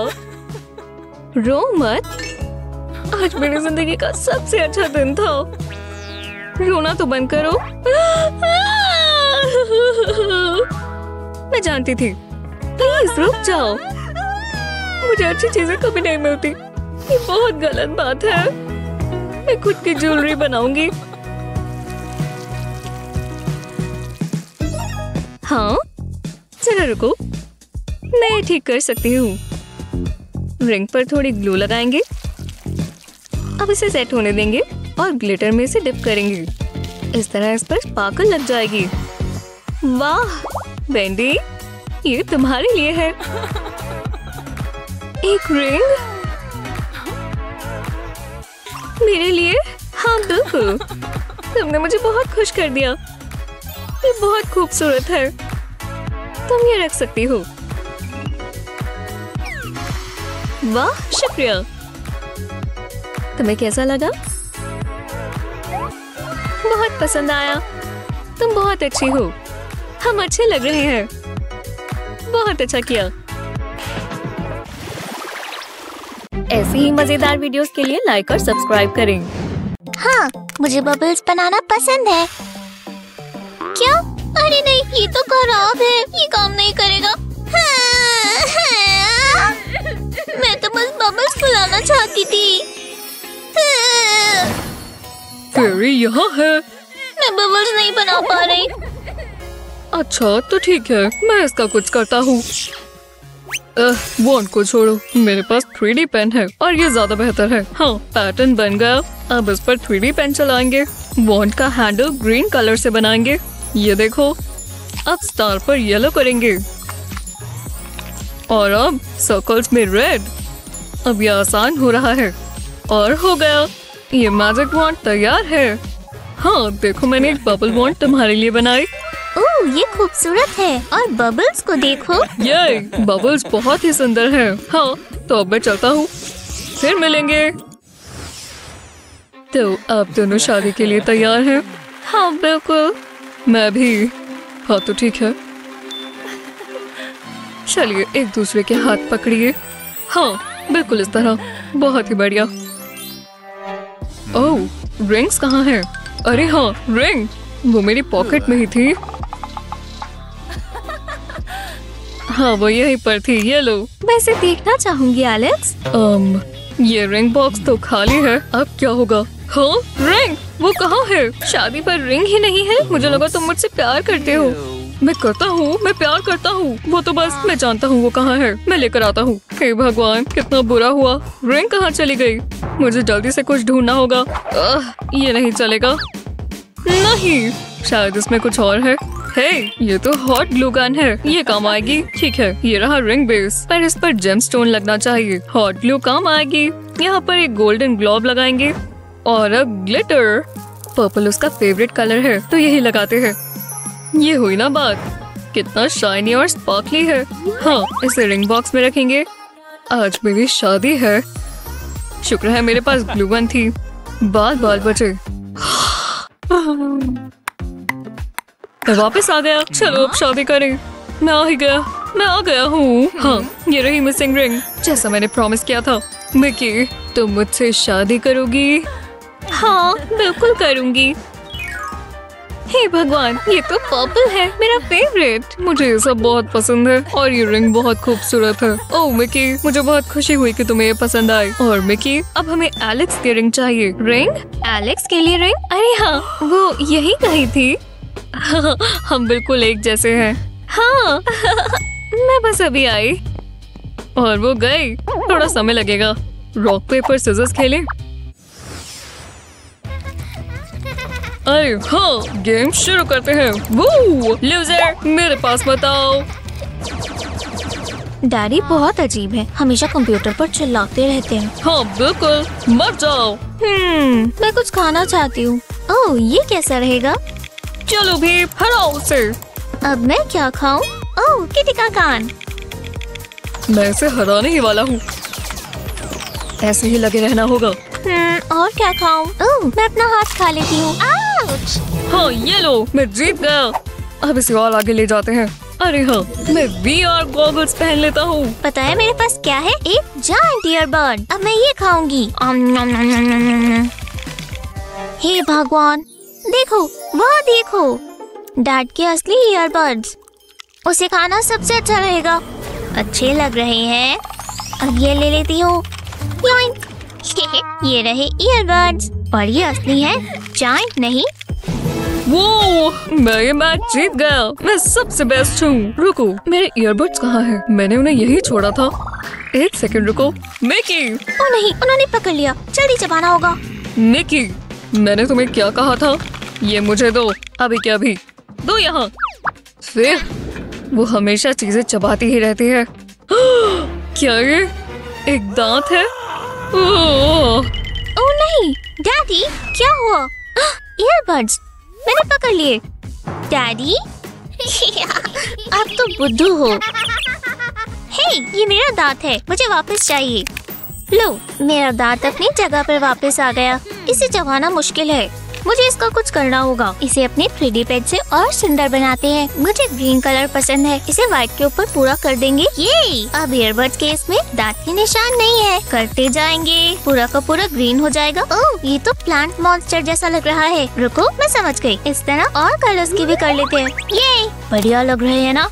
रो मत, आज मेरी जिंदगी का सबसे अच्छा दिन था। रोना तो बंद करो। मैं जानती थी। प्लीज रुक जाओ, मुझे अच्छी चीजें कभी नहीं मिलती। ये बहुत गलत बात है। मैं खुद की ज्वेलरी बनाऊंगी। हाँ, जरा रुको, मैं ठीक कर सकती हूँ। रिंग पर थोड़ी ग्लू लगाएंगे। अब इसे सेट होने देंगे और ग्लिटर में इसे डिप करेंगे। इस तरह इस पर स्पार्कल लग जाएगी। वाह वेंडी, ये तुम्हारे लिए है। एक रिंग मेरे लिए? हाँ बिल्कुल, तुमने मुझे बहुत खुश कर दिया। ये बहुत खूबसूरत है, तुम ये रख सकती हो। वाह शुक्रिया। तुम्हें कैसा लगा? बहुत पसंद आया। तुम बहुत अच्छी हो, हम अच्छे लग रहे हैं। बहुत अच्छा किया। ऐसी ही मजेदार वीडियोस के लिए लाइक और सब्सक्राइब करें। हाँ, मुझे बबल्स बनाना पसंद है। क्या? अरे नहीं, ये तो खराब है, ये काम नहीं करेगा। हाँ, हाँ। मैं तो बस बबल्स फुलाना चाहती थी। फेरी यहाँ है। मैं बबल्स नहीं बना पा रही। अच्छा तो ठीक है, मैं इसका कुछ करता हूँ। वॉन्ड को छोड़ो, मेरे पास थ्री डी पेन है और ये ज्यादा बेहतर है। हाँ, पैटर्न बन गया। अब इस पर थ्री डी पेन चलाएंगे। वॉन्ड का हैंडल ग्रीन कलर से बनाएंगे। ये देखो, अब स्टार पर येलो करेंगे और अब सर्कल्स में रेड। अब यह आसान हो रहा है। और हो गया, ये मैजिक वॉन्ड तैयार है। हाँ देखो, मैंने एक बबल वॉन्ड तुम्हारे लिए बनाई। ओह, ये खूबसूरत है। और बबल्स को देखो। ये बबल्स बहुत ही सुंदर है। हाँ तो अब मैं चलता हूँ, फिर मिलेंगे। तो आप दोनों शादी के लिए तैयार हैं? हाँ बिल्कुल, मैं भी। हाँ तो ठीक है, चलिए एक दूसरे के हाथ पकड़िए। हाँ बिल्कुल, इस तरह। बहुत ही बढ़िया। ओह, रिंग्स कहाँ हैं? अरे हाँ, रिंग वो मेरी पॉकेट में ही थी। हाँ वो यहीं पर थी। ये लो। वैसे देखना चाहूंगी एलेक्स। अम, ये रिंग बॉक्स तो खाली है, अब क्या होगा? हाँ रिंग, वो कहाँ है? शादी पर रिंग ही नहीं है। मुझे लगा तुम मुझसे प्यार करते हो। मैं करता हूँ, मैं प्यार करता हूँ। वो तो बस मैं जानता हूँ वो कहाँ है, मैं लेकर आता हूँ। हे भगवान, कितना बुरा हुआ। रिंग कहाँ चली गई? मुझे जल्दी से कुछ ढूंढना होगा। आह, ये नहीं चलेगा। नहीं, शायद इसमें कुछ और है। हे, ये तो हॉट ग्लू गन है, ये काम आएगी। ठीक है, ये रहा रिंग बेस, पर इस पर जेमस्टोन लगना चाहिए। हॉट ग्लू काम आएगी। यहाँ पर एक गोल्डन ग्लोब लगाएंगे और अब ग्लिटर। पर्पल उसका फेवरेट कलर है तो यही लगाते हैं। ये हुई ना बात, कितना शाइनी और स्पार्कली है। हाँ, इसे रिंग बॉक्स में रखेंगे। आज मेरी शादी है। शुक्र है मेरे पास ग्लू गन थी। बाल बाल बचे। मैं वापस आ गया। चलो अब शादी करें। मैं आ ही गया, मैं आ गया हूँ। हाँ, ये रही मिसिंग रिंग, जैसा मैंने प्रॉमिस किया था। मिकी, तुम मुझसे शादी करोगी? हाँ बिल्कुल करूँगी। हे भगवान, ये तो पर्पल है, मेरा फेवरेट। मुझे ये सब बहुत पसंद है और ये रिंग बहुत खूबसूरत है। ओह मिकी, मुझे बहुत खुशी हुई कि तुम्हें ये पसंद आए। और मिकी, अब हमें एलेक्स की रिंग चाहिए। रिंग? एलेक्स के लिए रिंग? अरे हाँ, वो यही कही थी। हम बिल्कुल एक जैसे हैं। हाँ। मैं बस अभी आई और वो गई। थोड़ा समय लगेगा। रॉक पेपर सिजर्स खेले। अरे हाँ, गेम शुरू करते हैं। वो लूजर मेरे पास बताओ। डैडी बहुत अजीब है, हमेशा कंप्यूटर पर चिल्लाते रहते हैं। हाँ बिल्कुल, मर जाओ। हम्म, मैं कुछ खाना चाहती हूँ। ओह, ये कैसा रहेगा? चलो भी हराओ उसे। अब मैं क्या खाऊं? ओह, किटी का कान। मैं इसे हराने ही वाला हूँ। ऐसे ही लगे रहना होगा। हम्म, और क्या खाऊं? ओह, मैं अपना हाथ खा लेती हूँ। हाँ ये लो, मैं जीत गया। अब इसे और आगे ले जाते हैं। अरे हाँ, मैं वीआर गॉगल्स पहन लेता हूँ। पता है मेरे पास क्या है? एक जायंट ईयरबड। अब मैं ये खाऊंगी। हे भगवान, देखो वह देखो, डैड के असली ईयरबड्स। उसे खाना सबसे अच्छा रहेगा। अच्छे लग रहे हैं। अब ये ले लेती हूँ। ये रहे ईयरबड्स, और ये असली है, जायंट नहीं। वो मैं ये मैच जीत गया, मैं सबसे बेस्ट हूँ। रुको, मेरे ईयरबड्स कहाँ हैं? मैंने उन्हें यही छोड़ा था। एक सेकंड रुको। मिकी! ओ नहीं, उन्होंने पकड़ लिया, जल्दी चबाना होगा। मिकी, मैंने तुम्हें क्या कहा था? ये मुझे दो, अभी क्या अभी दो यहाँ। फिर वो हमेशा चीजें चबाती ही रहती है। क्या ये एक दांत है? ओह नहीं, डैडी क्या हुआ? ईयरबड्स मैंने पकड़ लिए। डैडी आप तो बुद्धू हो। हे, ये मेरा दांत है, मुझे वापस चाहिए। लो, मेरा दांत अपनी जगह पर वापस आ गया। इसे चबाना मुश्किल है, मुझे इसका कुछ करना होगा। इसे अपने थ्री डी पेन से और सुंदर बनाते हैं। मुझे ग्रीन कलर पसंद है, इसे व्हाइट के ऊपर पूरा कर देंगे। ये अब ईयरबड्स के इसमें दांत के निशान नहीं है। करते जाएंगे, पूरा का पूरा ग्रीन हो जाएगा। ओह, ये तो प्लांट मॉन्स्टर जैसा लग रहा है। रुको, मैं समझ गई। इस तरह और कलर्स की भी कर लेते हैं। ये बढ़िया लग रहे है ना?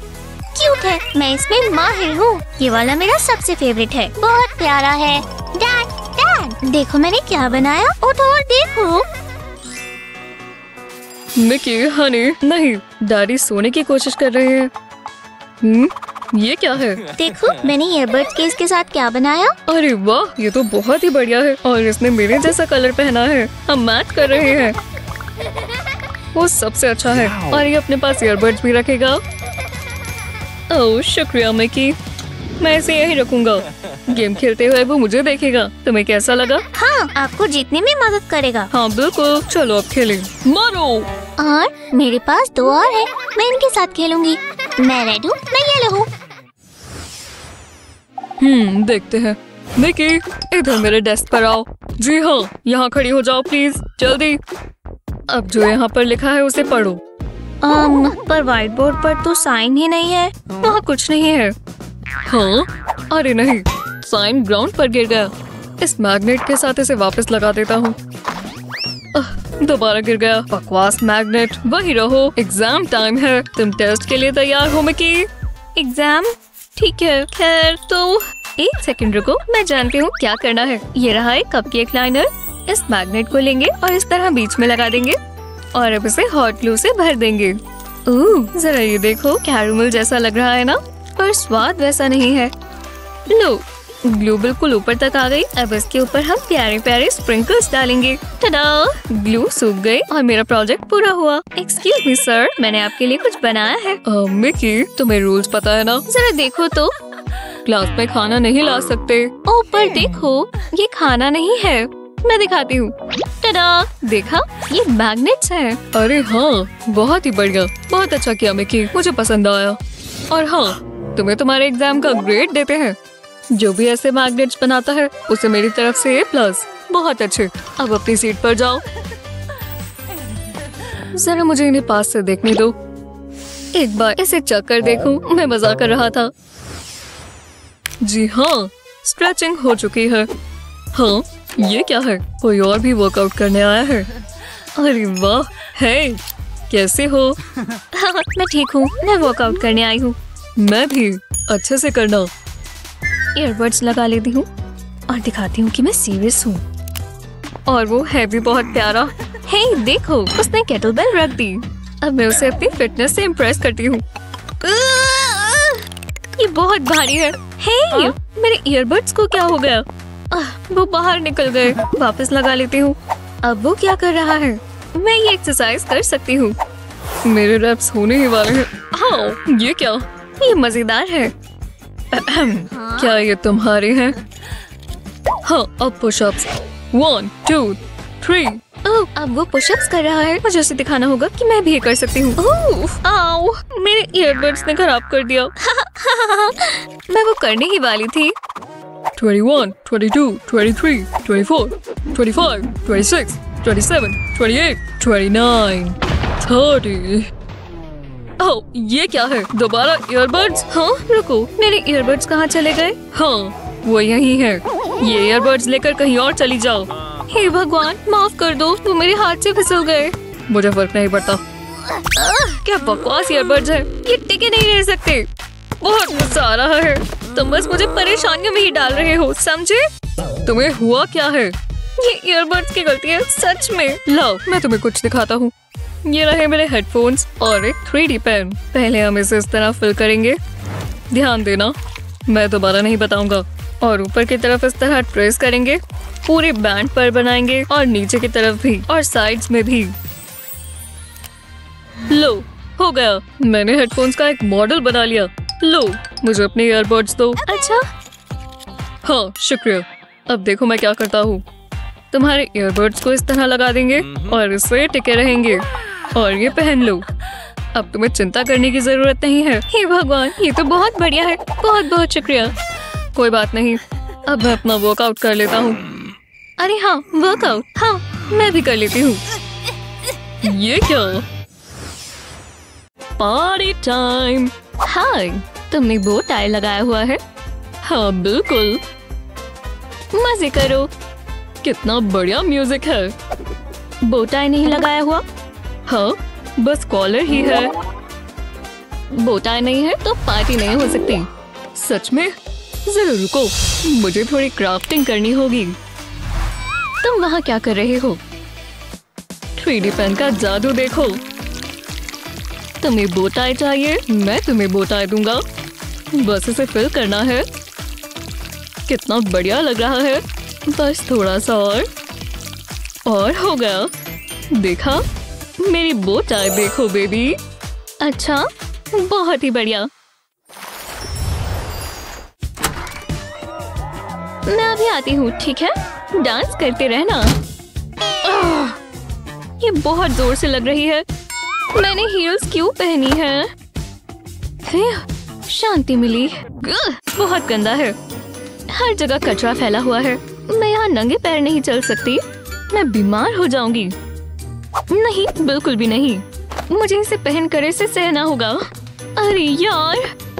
क्यूट है, मैं इसमें माहिर हूँ। ये वाला मेरा सबसे फेवरेट है, बहुत प्यारा है। डैड डैड देखो मैंने क्या बनाया, उठो और देखो। मिकी हनी नहीं, डैडी सोने की कोशिश कर रहे हैं। हम्म, ये क्या है? देखो मैंने ईयरबड्स केस के साथ क्या बनाया। अरे वाह, ये तो बहुत ही बढ़िया है, और इसने मेरे जैसा कलर पहना है। हम मैच कर रहे हैं, वो सबसे अच्छा है। और ये अपने पास ईयरबड्स भी रखेगा। ओह शुक्रिया मिकी, मैं इसे यही रखूंगा। गेम खेलते हुए वो मुझे देखेगा। तुम्हें कैसा लगा? हाँ, आपको जीतने में मदद करेगा। हाँ बिल्कुल, चलो अब खेलें। मारो। और मेरे पास दो और है, मैं इनके साथ खेलूंगी। मैं रेड हूँ, मैं येलो हूँ। हम्म, देखते हैं। मिकी इधर मेरे डेस्क पर आओ। जी हाँ, यहाँ खड़ी हो जाओ प्लीज, जल्दी। अब जो यहाँ पर लिखा है उसे पढ़ो। आम, पर व्हाइट बोर्ड पर तो साइन ही नहीं है। वहाँ कुछ नहीं है। हाँ, अरे नहीं, साइन ग्राउंड पर गिर गया। इस मैग्नेट के साथ इसे वापस लगा देता हूँ। दोबारा गिर गया। बकवास मैग्नेट, वही रहो। एग्जाम टाइम है, तुम टेस्ट के लिए तैयार हो मिकी? एग्जाम? ठीक है, खैर तो एक सेकंड रुको, मैं जानती हूँ क्या करना है। ये रहा है कपकेक लाइनर। इस मैग्नेट को लेंगे और इस तरह बीच में लगा देंगे, और अब इसे हॉट ग्लू से भर देंगे। ओह, जरा ये देखो, कैरामल जैसा लग रहा है ना, पर स्वाद वैसा नहीं है। लो, ग्लू बिल्कुल ऊपर तक आ गई। अब इसके ऊपर हम प्यारे प्यारे स्प्रिंकल्स डालेंगे। टडा, ग्लू सूख गई और मेरा प्रोजेक्ट पूरा हुआ। एक्सक्यूज मी सर, मैंने आपके लिए कुछ बनाया है। uh, मिकी, तुम्हें रूल्स पता है ना? जरा देखो तो, क्लास में खाना नहीं ला सकते। ओ पर देखो, ये खाना नहीं है, मैं दिखाती हूँ। टडा, देखा, ये मैग्नेट्स हैं। अरे हाँ, बहुत ही बढ़िया, बहुत अच्छा किया मिकी, मुझे पसंद आया। और हाँ, तुम्हें तुम्हारे एग्जाम का ग्रेड देते हैं। जो भी ऐसे मैग्नेट्स बनाता है उसे मेरी तरफ से ए प्लस। बहुत अच्छे, अब अपनी सीट पर जाओ। जरा मुझे इन्हें पास से देखने दो। एक बार इसे चेक कर देखूं, मैं मजाक कर रहा था। जी हाँ, स्ट्रेचिंग हो चुकी है। हाँ, ये क्या है? कोई और भी वर्कआउट करने आया है? अरे वाह, है कैसे हो? हाँ, मैं ठीक हूँ, मैं वर्कआउट करने आई हूँ। मैं भी, अच्छे से करना। ईयरबड्स लगा लेती हूँ और दिखाती हूँ कि मैं सीरियस हूँ। और वो है भी बहुत प्यारा। हे देखो, उसने केटलबेल रख दी। अब मैं उसे अपनी फिटनेस से इम्प्रेस करती हूँ। ये बहुत भारी है। हे, मेरे ईयरबड्स को क्या हो गया? वो बाहर निकल गए, वापस लगा लेती हूँ। अब वो क्या कर रहा है? मैं ये एक्सरसाइज कर सकती हूँ। मेरे रैप्स होने ही वाले हैं। हाँ, ये क्या? ये मजेदार है। क्या ये तुम्हारे हैं? हाँ, अब pushups. One two three. Oh, अब वो पुशअप्स कर रहा है। मुझे उसे दिखाना होगा कि मैं भी कर सकती हूँ। आओ, मेरे ईयरबड्स ने खराब कर दिया। मैं वो करने ही वाली थी। इक्कीस, बाईस, तेईस, सत्ताईस, अट्ठाईस, उनतीस। ओह, ये क्या है? दोबारा ईयरबड्स? हाँ, रुको, मेरे ईयरबड्स कहाँ चले गए? हाँ, वो यहीं है। ये ईयरबड्स लेकर कहीं और चली जाओ। हे भगवान, माफ कर दो, वो मेरे हाथ से फिसल गए। मुझे फर्क नहीं पड़ता। क्या बकवास ईयरबड्स है, ये टिके नहीं रह सकते। बहुत गुस्सा आ रहा है, तुम बस मुझे परेशानियों में ही डाल रहे हो, समझे? तुम्हें हुआ क्या है? ये ईयरबड्स की गलती है, सच में। लाओ, मैं तुम्हें कुछ दिखाता हूँ। ये रहे मेरे हेडफोन्स और एक थ्री डी पेन। पहले हम इसे इस तरह फिल करेंगे, ध्यान देना, मैं दोबारा नहीं बताऊंगा। और ऊपर की तरफ इस तरह ट्रेस करेंगे, पूरे बैंड पर बनाएंगे और नीचे की तरफ भी और साइड्स में भी। लो, हो गया, मैंने हेडफोन्स का एक मॉडल बना लिया। लो, मुझे अपने ईयरबड्स दो। अच्छा, हाँ, शुक्रिया। अब देखो मैं क्या करता हूँ। तुम्हारे ईयरबड्स को इस तरह लगा देंगे और इससे टिके रहेंगे। और ये पहन लो, अब तुम्हें चिंता करने की जरूरत नहीं है। हे भगवान, ये तो बहुत बढ़िया है, बहुत बहुत शुक्रिया। कोई बात नहीं, अब मैं अपना वर्कआउट कर लेता हूँ। अरे हाँ, वर्कआउट, हाँ, मैं भी कर लेती हूँ। ये क्या? Party time. हाय, तुमने वो टाई लगाया हुआ है? हाँ, बिल्कुल। मजे करो। कितना बढ़िया म्यूजिक है। वो टाई नहीं लगाया हुआ? हाँ, बस कॉलर ही है। वो टाई नहीं है तो पार्टी नहीं हो सकती। सच में? जरूर, रुको, मुझे थोड़ी क्राफ्टिंग करनी होगी। तुम वहाँ क्या कर रहे हो? थ्री डी पेन का जादू देखो। तुम्हें बो टाई चाहिए? मैं तुम्हें बो टाई दूंगा, बस इसे फिल करना है। कितना बढ़िया लग रहा है, बस थोड़ा सा और और हो गया। देखा, मेरी बो टाई देखो बेबी। अच्छा, बहुत ही बढ़िया। मैं अभी आती हूँ, ठीक है? डांस करते रहना। आह, ये बहुत जोर से लग रही है। मैंने हील्स क्यों पहनी है? शांति मिली। बहुत गंदा है, हर जगह कचरा फैला हुआ है। मैं यहाँ नंगे पैर नहीं चल सकती, मैं बीमार हो जाऊंगी। नहीं, बिल्कुल भी नहीं, मुझे इसे पहन कर इसे सहना होगा। अरे यार,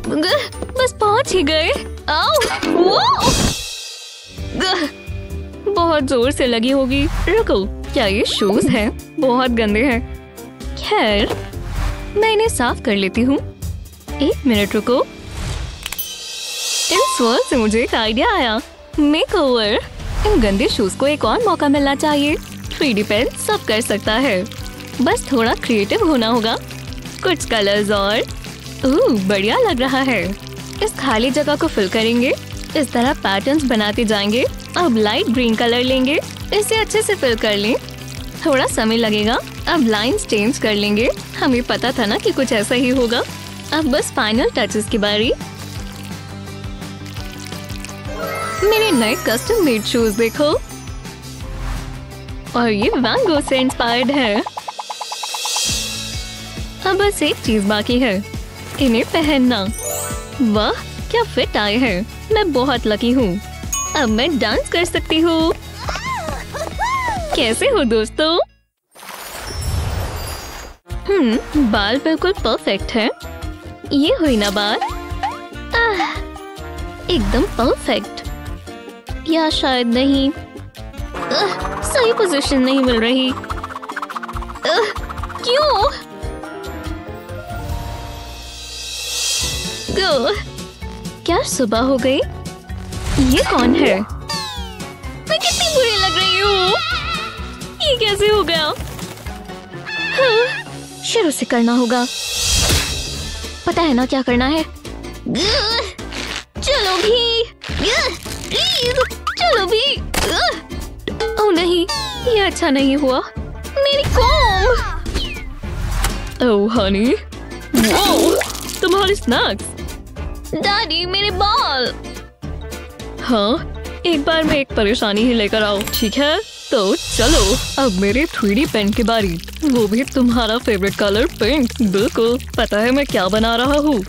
बस पहुँच ही गए। आओ, बहुत जोर से लगी होगी। रुको, क्या ये शूज हैं? बहुत गंदे हैं। खैर, मैं इन्हें साफ कर लेती हूँ। एक मिनट रुको। इस वर्ड से मुझे एक आइडिया आया। मेकओवर। इन गंदे शूज को एक और मौका मिलना चाहिए। थ्री डी पेन सब कर सकता है, बस थोड़ा क्रिएटिव होना होगा। कुछ कलर्स और ओह, बढ़िया लग रहा है। इस खाली जगह को फिल करेंगे, इस तरह पैटर्न्स बनाते जाएंगे। अब लाइट ग्रीन कलर लेंगे, इसे अच्छे से फिल कर लें। थोड़ा समय लगेगा। अब लाइंस चेंज कर लेंगे, हमें पता था ना कि कुछ ऐसा ही होगा। अब बस फाइनल टचेस की बारी। मेरे नए कस्टम मेड शूज देखो, और ये मैंगो से इंस्पायर्ड है। अब बस एक चीज बाकी है, इन्हें पहनना। वाह, क्या फिट आए हैं, मैं बहुत लकी हूँ। अब मैं डांस कर सकती हूँ। कैसे हो दोस्तों? हम्म, बाल बिल्कुल परफेक्ट है। ये हुई ना बाल, आह, एकदम परफेक्ट। या शायद नहीं, आह, सही पोजीशन नहीं मिल रही। आह, क्यों? गो। क्या सुबह हो गई? ये कौन है? मैं कितनी बुरी लग रही हूँ। ये कैसे हो गया? हाँ, शुरू से करना होगा। पता है ना क्या करना है? चलो भी, प्लीज, चलो भी। ओह नहीं, ये अच्छा नहीं हुआ। मेरी comb! Oh honey! Whoa! तुम्हारे स्नैक्स। डैडी मेरे बाल। हाँ, एक बार मैं एक परेशानी ही लेकर आऊँ, ठीक है? तो चलो अब मेरे थ्री डी पेन की बारी, वो भी तुम्हारा फेवरेट कलर पिंक। बिल्कुल, पता है मैं क्या बना रहा हूँ?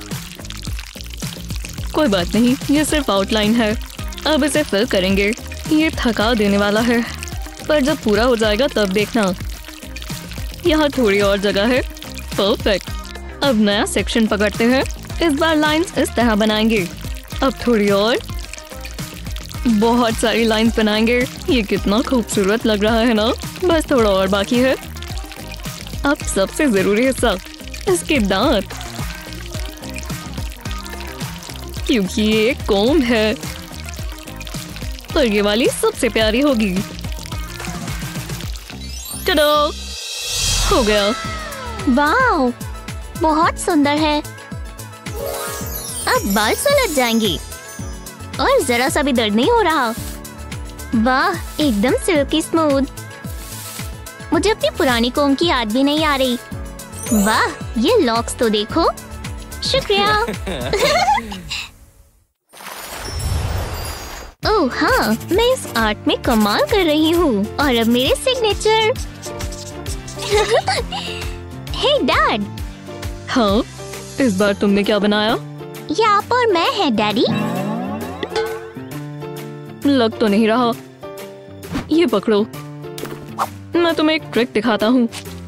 कोई बात नहीं, ये सिर्फ आउटलाइन है। अब इसे फिल करेंगे। ये थका देने वाला है, पर जब पूरा हो जाएगा तब देखना। यहाँ थोड़ी और जगह है। परफेक्ट। अब नया सेक्शन पकड़ते हैं। इस बार लाइंस इस तरह बनाएंगे। अब थोड़ी और, बहुत सारी लाइंस बनाएंगे। ये कितना खूबसूरत लग रहा है ना? बस थोड़ा और बाकी है। अब सबसे जरूरी हिस्सा, इसके दांत, क्योंकि ये एक कोम्ब है। और ये वाली सबसे प्यारी होगी। टडा! हो गया। वाओ, बहुत सुंदर है। अब बाल सुलझ जाएंगी और जरा सा भी दर्द नहीं हो रहा। वाह, एकदम सिल्की स्मूथ। मुझे अपनी पुरानी कोम की याद भी नहीं आ रही। वाह, ये लॉक्स तो देखो। शुक्रिया। ओह हाँ, मैं इस आर्ट में कमाल कर रही हूँ। और अब मेरे सिग्नेचर। हे डैड। हाँ, इस बार तुमने क्या बनाया? ये आप और मैं है डैडी। लग तो नहीं रहा। ये पकड़ो, मैं तुम्हें एक ट्रिक दिखाता हूँ।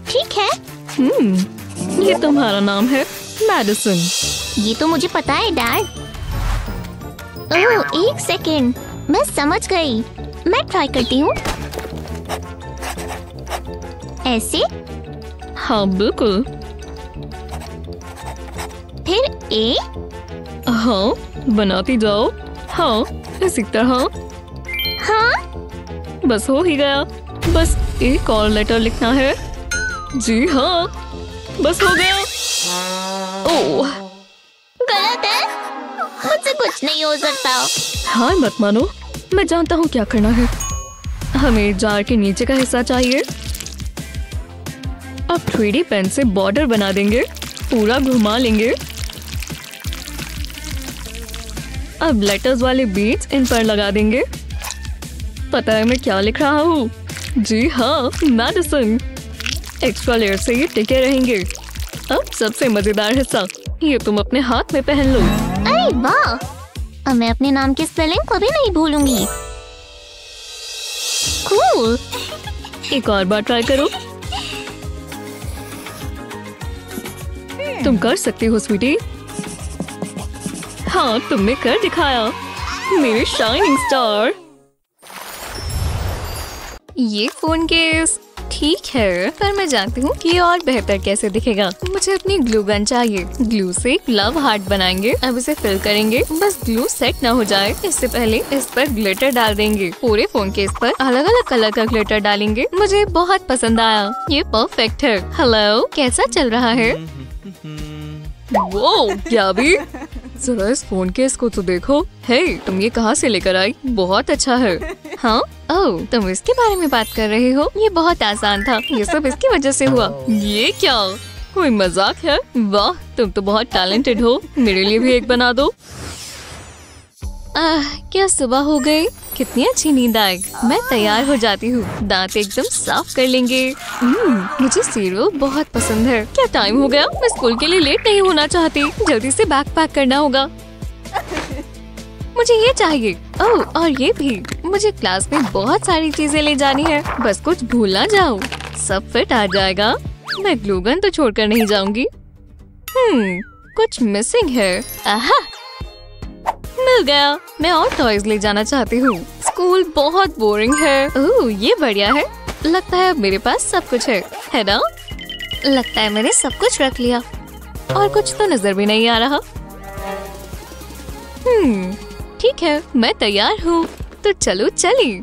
ठीक है। हम्म, ये तुम्हारा नाम है मैडिसन। ये तो मुझे पता है डैड। ओह एक सेकेंड, मैं समझ गई। मैं ट्राई करती हूँ। ऐसे? हाँ बिल्कुल। फिर ए। हाँ, बनाती जाओ। हाँ, इसी तरह। हाँ, बस हो ही गया। बस एक और लेटर लिखना है। जी हाँ, बस हो गया। ओह, गलत है। मुझसे कुछ नहीं हो सकता। हाँ मत मानो, मैं जानता हूँ क्या करना है। हमें जार के नीचे का हिस्सा चाहिए। अब थ्री डी पेन से बॉर्डर बना देंगे। पूरा घुमा लेंगे। अब लेटर्स वाले बीट्स इन पर लगा देंगे। पता है मैं क्या लिख रहा हूँ? जी हाँ, मैडिसन। एक्स्ट्रा लेयर से ये टिके रहेंगे। अब सबसे मजेदार हिस्सा, ये तुम अपने हाथ में पहन लो। अरे वाह, अब मैं अपने नाम की स्पेलिंग कभी नहीं भूलूंगी। कूल। एक और बार ट्राई करो। तुम कर सकती हो स्वीटी। हाँ, तुमने कर दिखाया, मेरे शाइनिंग स्टार। ये फोन केस ठीक है, पर मैं जानती हूँ कि और बेहतर कैसे दिखेगा। मुझे अपनी ग्लू गन चाहिए। ग्लू से लव हार्ट बनाएंगे। अब इसे फिल करेंगे। बस ग्लू सेट ना हो जाए इससे पहले इस पर ग्लिटर डाल देंगे। पूरे फोन केस पर अलग अलग कलर का ग्लिटर डालेंगे। मुझे बहुत पसंद आया, ये परफेक्ट है। हेलो, कैसा चल रहा है? वो क्या भी? जरा इस फोन केस को तो देखो। हे, तुम ये कहाँ से लेकर आई? बहुत अच्छा है। हाँ, ओह तुम इसके बारे में बात कर रहे हो? ये बहुत आसान था। ये सब इसकी वजह से हुआ। ये क्या, कोई मजाक है? वाह, तुम तो बहुत टैलेंटेड हो। मेरे लिए भी एक बना दो। आह, क्या सुबह हो गई। कितनी अच्छी नींद आई। मैं तैयार हो जाती हूँ। दांत एकदम साफ कर लेंगे। मुझे सीरो बहुत पसंद है। क्या टाइम हो गया? मैं स्कूल के लिए लेट नहीं होना चाहती। जल्दी से बैग पैक करना होगा। मुझे ये चाहिए। ओह, और ये भी। मुझे क्लास में बहुत सारी चीजें ले जानी है। बस कुछ भूल ना जाओ, सब फिट आ जाएगा। मैं ग्लूगन तो छोड़ कर नहीं जाऊंगी। हम्म, कुछ मिसिंग है। आहा, मिल गया। मैं और टॉयज ले जाना चाहती हूँ। स्कूल बहुत बोरिंग है। ओह, ये बढ़िया है। लगता है अब मेरे पास सब कुछ है, है ना? लगता है मैंने सब कुछ रख लिया और कुछ तो नजर भी नहीं आ रहा। हम्म, ठीक है, मैं तैयार हूँ। तो चलो चली।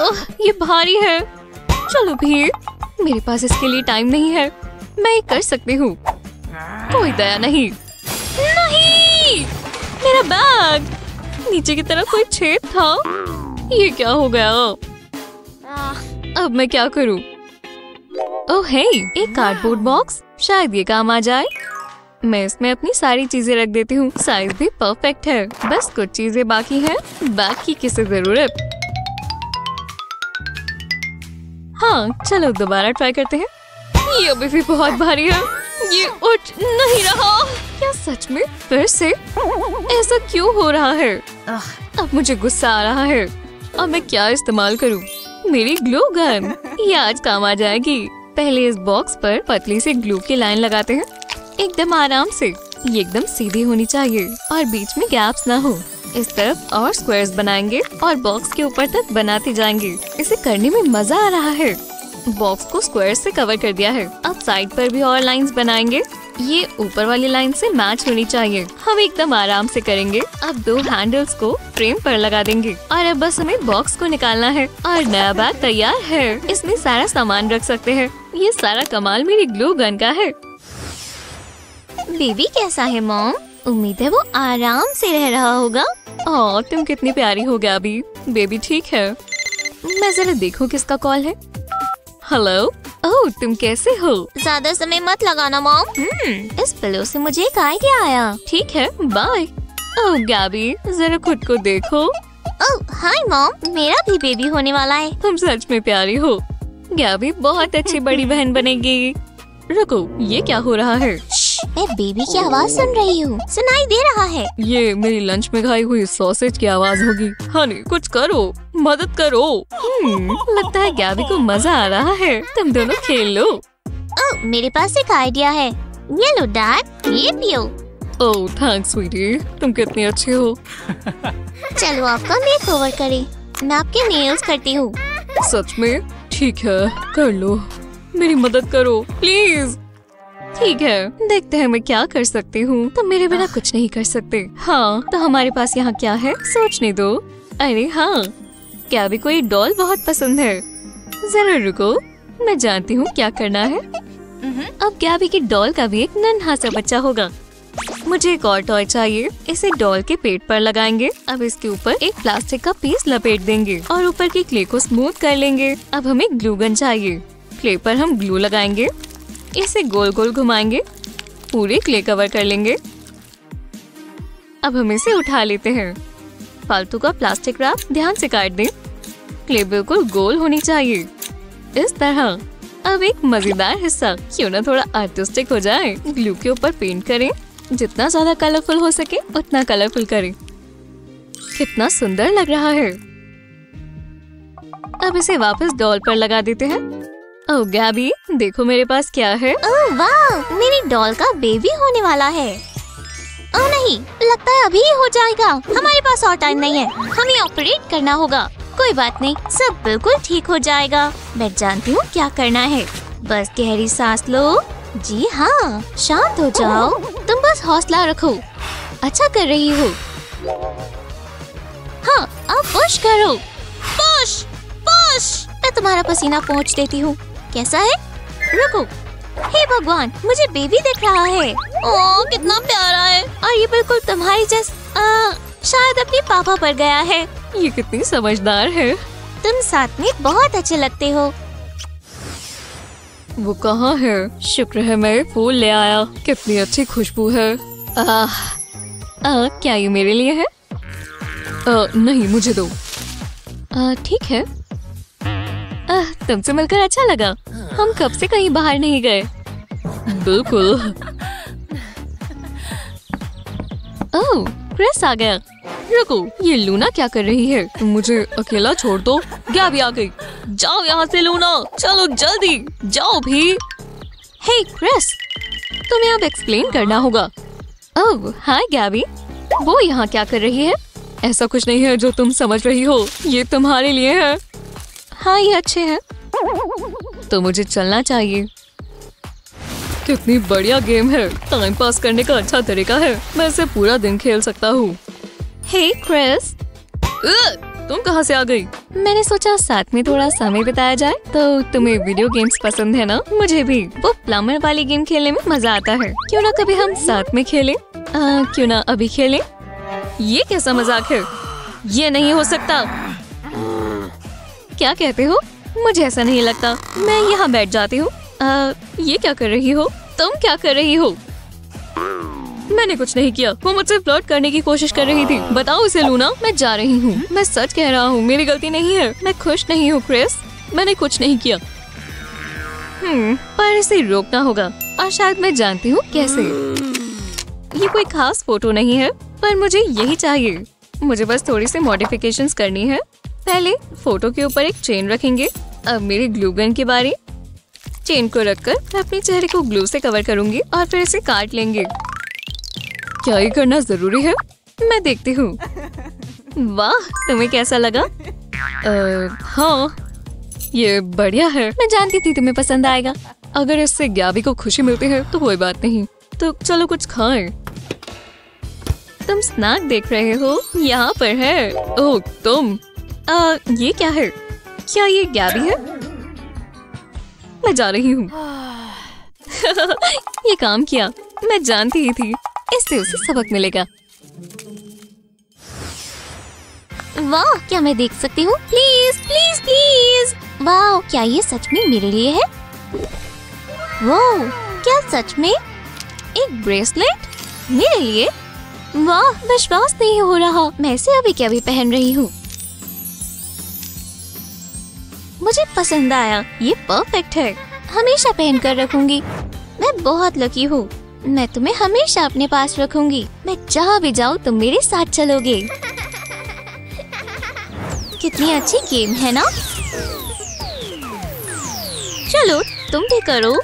ओह, ये भारी है। चलो भी, मेरे पास इसके लिए टाइम नहीं है। मैं ये कर सकती हूँ। कोई दया नहीं। नहीं, मेरा बैग। नीचे की तरफ कोई छेद था। ये क्या हो गया? अब मैं क्या करूं? ओह हे, एक कार्डबोर्ड बॉक्स, शायद ये काम आ जाए। मैं इसमें अपनी सारी चीजें रख देती हूँ। साइज भी परफेक्ट है, बस कुछ चीजें बाकी हैं, बाकी किसे जरूरत। हाँ चलो दोबारा ट्राई करते हैं। ये अभी भी बहुत भारी है, ये उठ नहीं रहा। क्या सच में फिर से ऐसा क्यों हो रहा है? अब मुझे गुस्सा आ रहा है। अब मैं क्या इस्तेमाल करूँ? मेरी ग्लू गन, ये आज काम आ जाएगी। पहले इस बॉक्स पर पतली से ग्लू की लाइन लगाते हैं, एकदम आराम से। ये एकदम सीधी होनी चाहिए और बीच में गैप्स ना हो। इस तरफ और स्क्वायर्स बनाएंगे और बॉक्स के ऊपर तक बनाते जाएंगे। इसे करने में मजा आ रहा है। बॉक्स को स्क्वायर से कवर कर दिया है। अब साइड पर भी और लाइंस बनाएंगे। ये ऊपर वाली लाइन से मैच होनी चाहिए। हम एकदम आराम से करेंगे। अब दो हैंडल्स को फ्रेम पर लगा देंगे और अब बस हमें बॉक्स को निकालना है और नया बैग तैयार है। इसमें सारा सामान रख सकते हैं। ये सारा कमाल मेरी ग्लू गन का है। बेबी कैसा है मॉम? उम्मीद है वो आराम से रह रहा होगा। ओह तुम कितनी प्यारी हो गया। अभी बेबी ठीक है? मैं जरा देखूं किसका कॉल है। हेलो, ओह तुम कैसे हो? ज्यादा समय मत लगाना मॉम। हम्म, इस पिलो से मुझे एक आइडिया आया। ठीक है बाय। ओह गैबी जरा खुद को देखो। ओह हाय मॉम, मेरा भी बेबी होने वाला है। तुम सच में प्यारी हो गैबी, बहुत अच्छी बड़ी बहन बनेगी। रुको, ये क्या हो रहा है? मैं बेबी की आवाज सुन रही हूँ, सुनाई दे रहा है। ये मेरी लंच में खाई हुई सॉसेज की आवाज होगी। हनी कुछ करो, मदद करो। लगता है गैबी को मजा आ रहा है। तुम दोनों खेल लो। ओ, मेरे पास एक आइडिया है। ये लो डैड, ये पियो। ओह थैंक्स स्वीटी, तुम कितनी अच्छी हो। चलो आपका मेकओवर करें, मैं आपके नेल्स करती हूँ। सच में? ठीक है कर लो, मेरी मदद करो प्लीज। ठीक है, देखते हैं मैं क्या कर सकती हूँ। तुम तो मेरे बिना कुछ नहीं कर सकते। हाँ तो हमारे पास यहाँ क्या है, सोचने दो। अरे हाँ, क्या भी कोई डॉल बहुत पसंद है। जरा रुको, मैं जानती हूँ क्या करना है। अब क्या भी की डॉल का भी एक नन्हा सा बच्चा होगा। मुझे एक और टॉय चाहिए। इसे डॉल के पेट पर लगाएंगे। अब इसके ऊपर एक प्लास्टिक का पीस लपेट देंगे और ऊपर की क्ले को स्मूथ कर लेंगे। अब हमें ग्लू गन चाहिए। क्ले पर हम ग्लू लगाएंगे, इसे गोल गोल घुमाएंगे, पूरे क्ले कवर कर लेंगे। अब हम इसे उठा लेते हैं। फालतू का प्लास्टिक रैप ध्यान से काट दें। क्ले बिल्कुल गोल होनी चाहिए, इस तरह। अब एक मजेदार हिस्सा, क्यों ना थोड़ा आर्टिस्टिक हो जाए। ग्लू के ऊपर पेंट करें, जितना ज्यादा कलरफुल हो सके उतना कलरफुल करें। कितना सुंदर लग रहा है। अब इसे वापस डॉल पर लगा देते हैं। ओह गैबी देखो मेरे पास क्या है। ओह वाह, मेरी डॉल का बेबी होने वाला है। ओह नहीं, लगता है अभी हो जाएगा। हमारे पास और टाइम नहीं है, हमें ऑपरेट करना होगा। कोई बात नहीं, सब बिल्कुल ठीक हो जाएगा। मैं जानती हूँ क्या करना है। बस गहरी सांस लो। जी हाँ, शांत हो जाओ। तुम बस हौसला रखो, अच्छा कर रही हो। हाँ अब पुश करो, पुश पुश। मैं तुम्हारा पसीना पोंछ देती हूँ, कैसा है? रुको, हे भगवान मुझे बेबी दिख रहा है। ओह कितना प्यारा है, और ये बिल्कुल तुम्हारी जैसा। शायद अपने पापा पर गया है। ये कितनी समझदार है। तुम साथ में बहुत अच्छे लगते हो। वो कहाँ है? शुक्र है मैं फूल ले आया, कितनी अच्छी खुशबू है। आह, आह, क्या ये मेरे लिए है? आह, नहीं मुझे दो। आह, ठीक है। तुमसे मिलकर अच्छा लगा, हम कब से कहीं बाहर नहीं गए। बिल्कुल। ओह क्रिस आ गया। रुको, ये लूना क्या कर रही है? तुम मुझे अकेला छोड़ दो। गैबी आ गई, जाओ यहाँ से लूना, चलो जल्दी जाओ भी। हे क्रिस, तुम्हें अब एक्सप्लेन करना होगा। ओह हाय गैबी, वो यहाँ क्या कर रही है? ऐसा कुछ नहीं है जो तुम समझ रही हो, ये तुम्हारे लिए है। हाँ ये अच्छे हैं, तो मुझे चलना चाहिए। कितनी बढ़िया गेम है, टाइम पास करने का अच्छा तरीका है। मैं इसे पूरा दिन खेल सकता हूँ। हे क्रिस, तुम कहाँ से आ गई? मैंने सोचा साथ में थोड़ा समय बिताया जाए। तो तुम्हें वीडियो गेम्स पसंद है ना? मुझे भी। वो प्लम्बर वाली गेम खेलने में मजा आता है। क्यों ना कभी हम साथ में खेलें? आ, क्यों ना अभी खेलें? ये कैसा मजाक है? ये नहीं हो सकता। क्या कहते हो? मुझे ऐसा नहीं लगता, मैं यहाँ बैठ जाती हूँ। आ, ये क्या कर रही हो? तुम क्या कर रही हो? मैंने कुछ नहीं किया, वो मुझसे फ्लर्ट करने की कोशिश कर रही थी। बताओ उसे लूना, मैं जा रही हूँ। मैं सच कह रहा हूँ, मेरी गलती नहीं है। मैं खुश नहीं हूँ क्रिस, मैंने कुछ नहीं किया। हम्म, पर इसे रोकना होगा और शायद मैं जानती हूँ कैसे। ये कोई खास फोटो नहीं है पर मुझे यही चाहिए। मुझे बस थोड़ी सी मॉडिफिकेशंस करनी है। पहले फोटो के ऊपर एक चेन रखेंगे। अब मेरे ग्लू गन के बारे, चेन को रखकर मैं अपने चेहरे को ग्लू से कवर करूंगी और फिर इसे काट लेंगे। क्या ये करना जरूरी है? मैं देखती हूँ। वाह, तुम्हें कैसा लगा? आ, हाँ, ये बढ़िया है। मैं जानती थी तुम्हें पसंद आएगा। अगर इससे गैबी को खुशी मिलती है तो कोई बात नहीं। तो चलो कुछ खाएं। तुम स्नैक देख रहे हो, यहाँ पर है। ओह तुम, आ, ये क्या है? क्या ये गैबी है? मैं जा रही हूँ। ये काम किया, मैं जानती ही थी इससे उसे सबक मिलेगा। वाह, क्या मैं देख सकती हूँ? Please please please. वाह, क्या ये सच में मेरे लिए है? वाह, क्या सच में एक ब्रेसलेट मेरे लिए? वाह, विश्वास नहीं हो रहा, मैं इसे अभी क्या भी पहन रही हूँ। मुझे पसंद आया, ये परफेक्ट है, हमेशा पहन कर रखूंगी। मैं बहुत लकी हूँ, मैं तुम्हें हमेशा अपने पास रखूंगी। मैं जहाँ भी जाऊँ तुम मेरे साथ चलोगे। कितनी अच्छी गेम है ना? चलो तुम भी करो,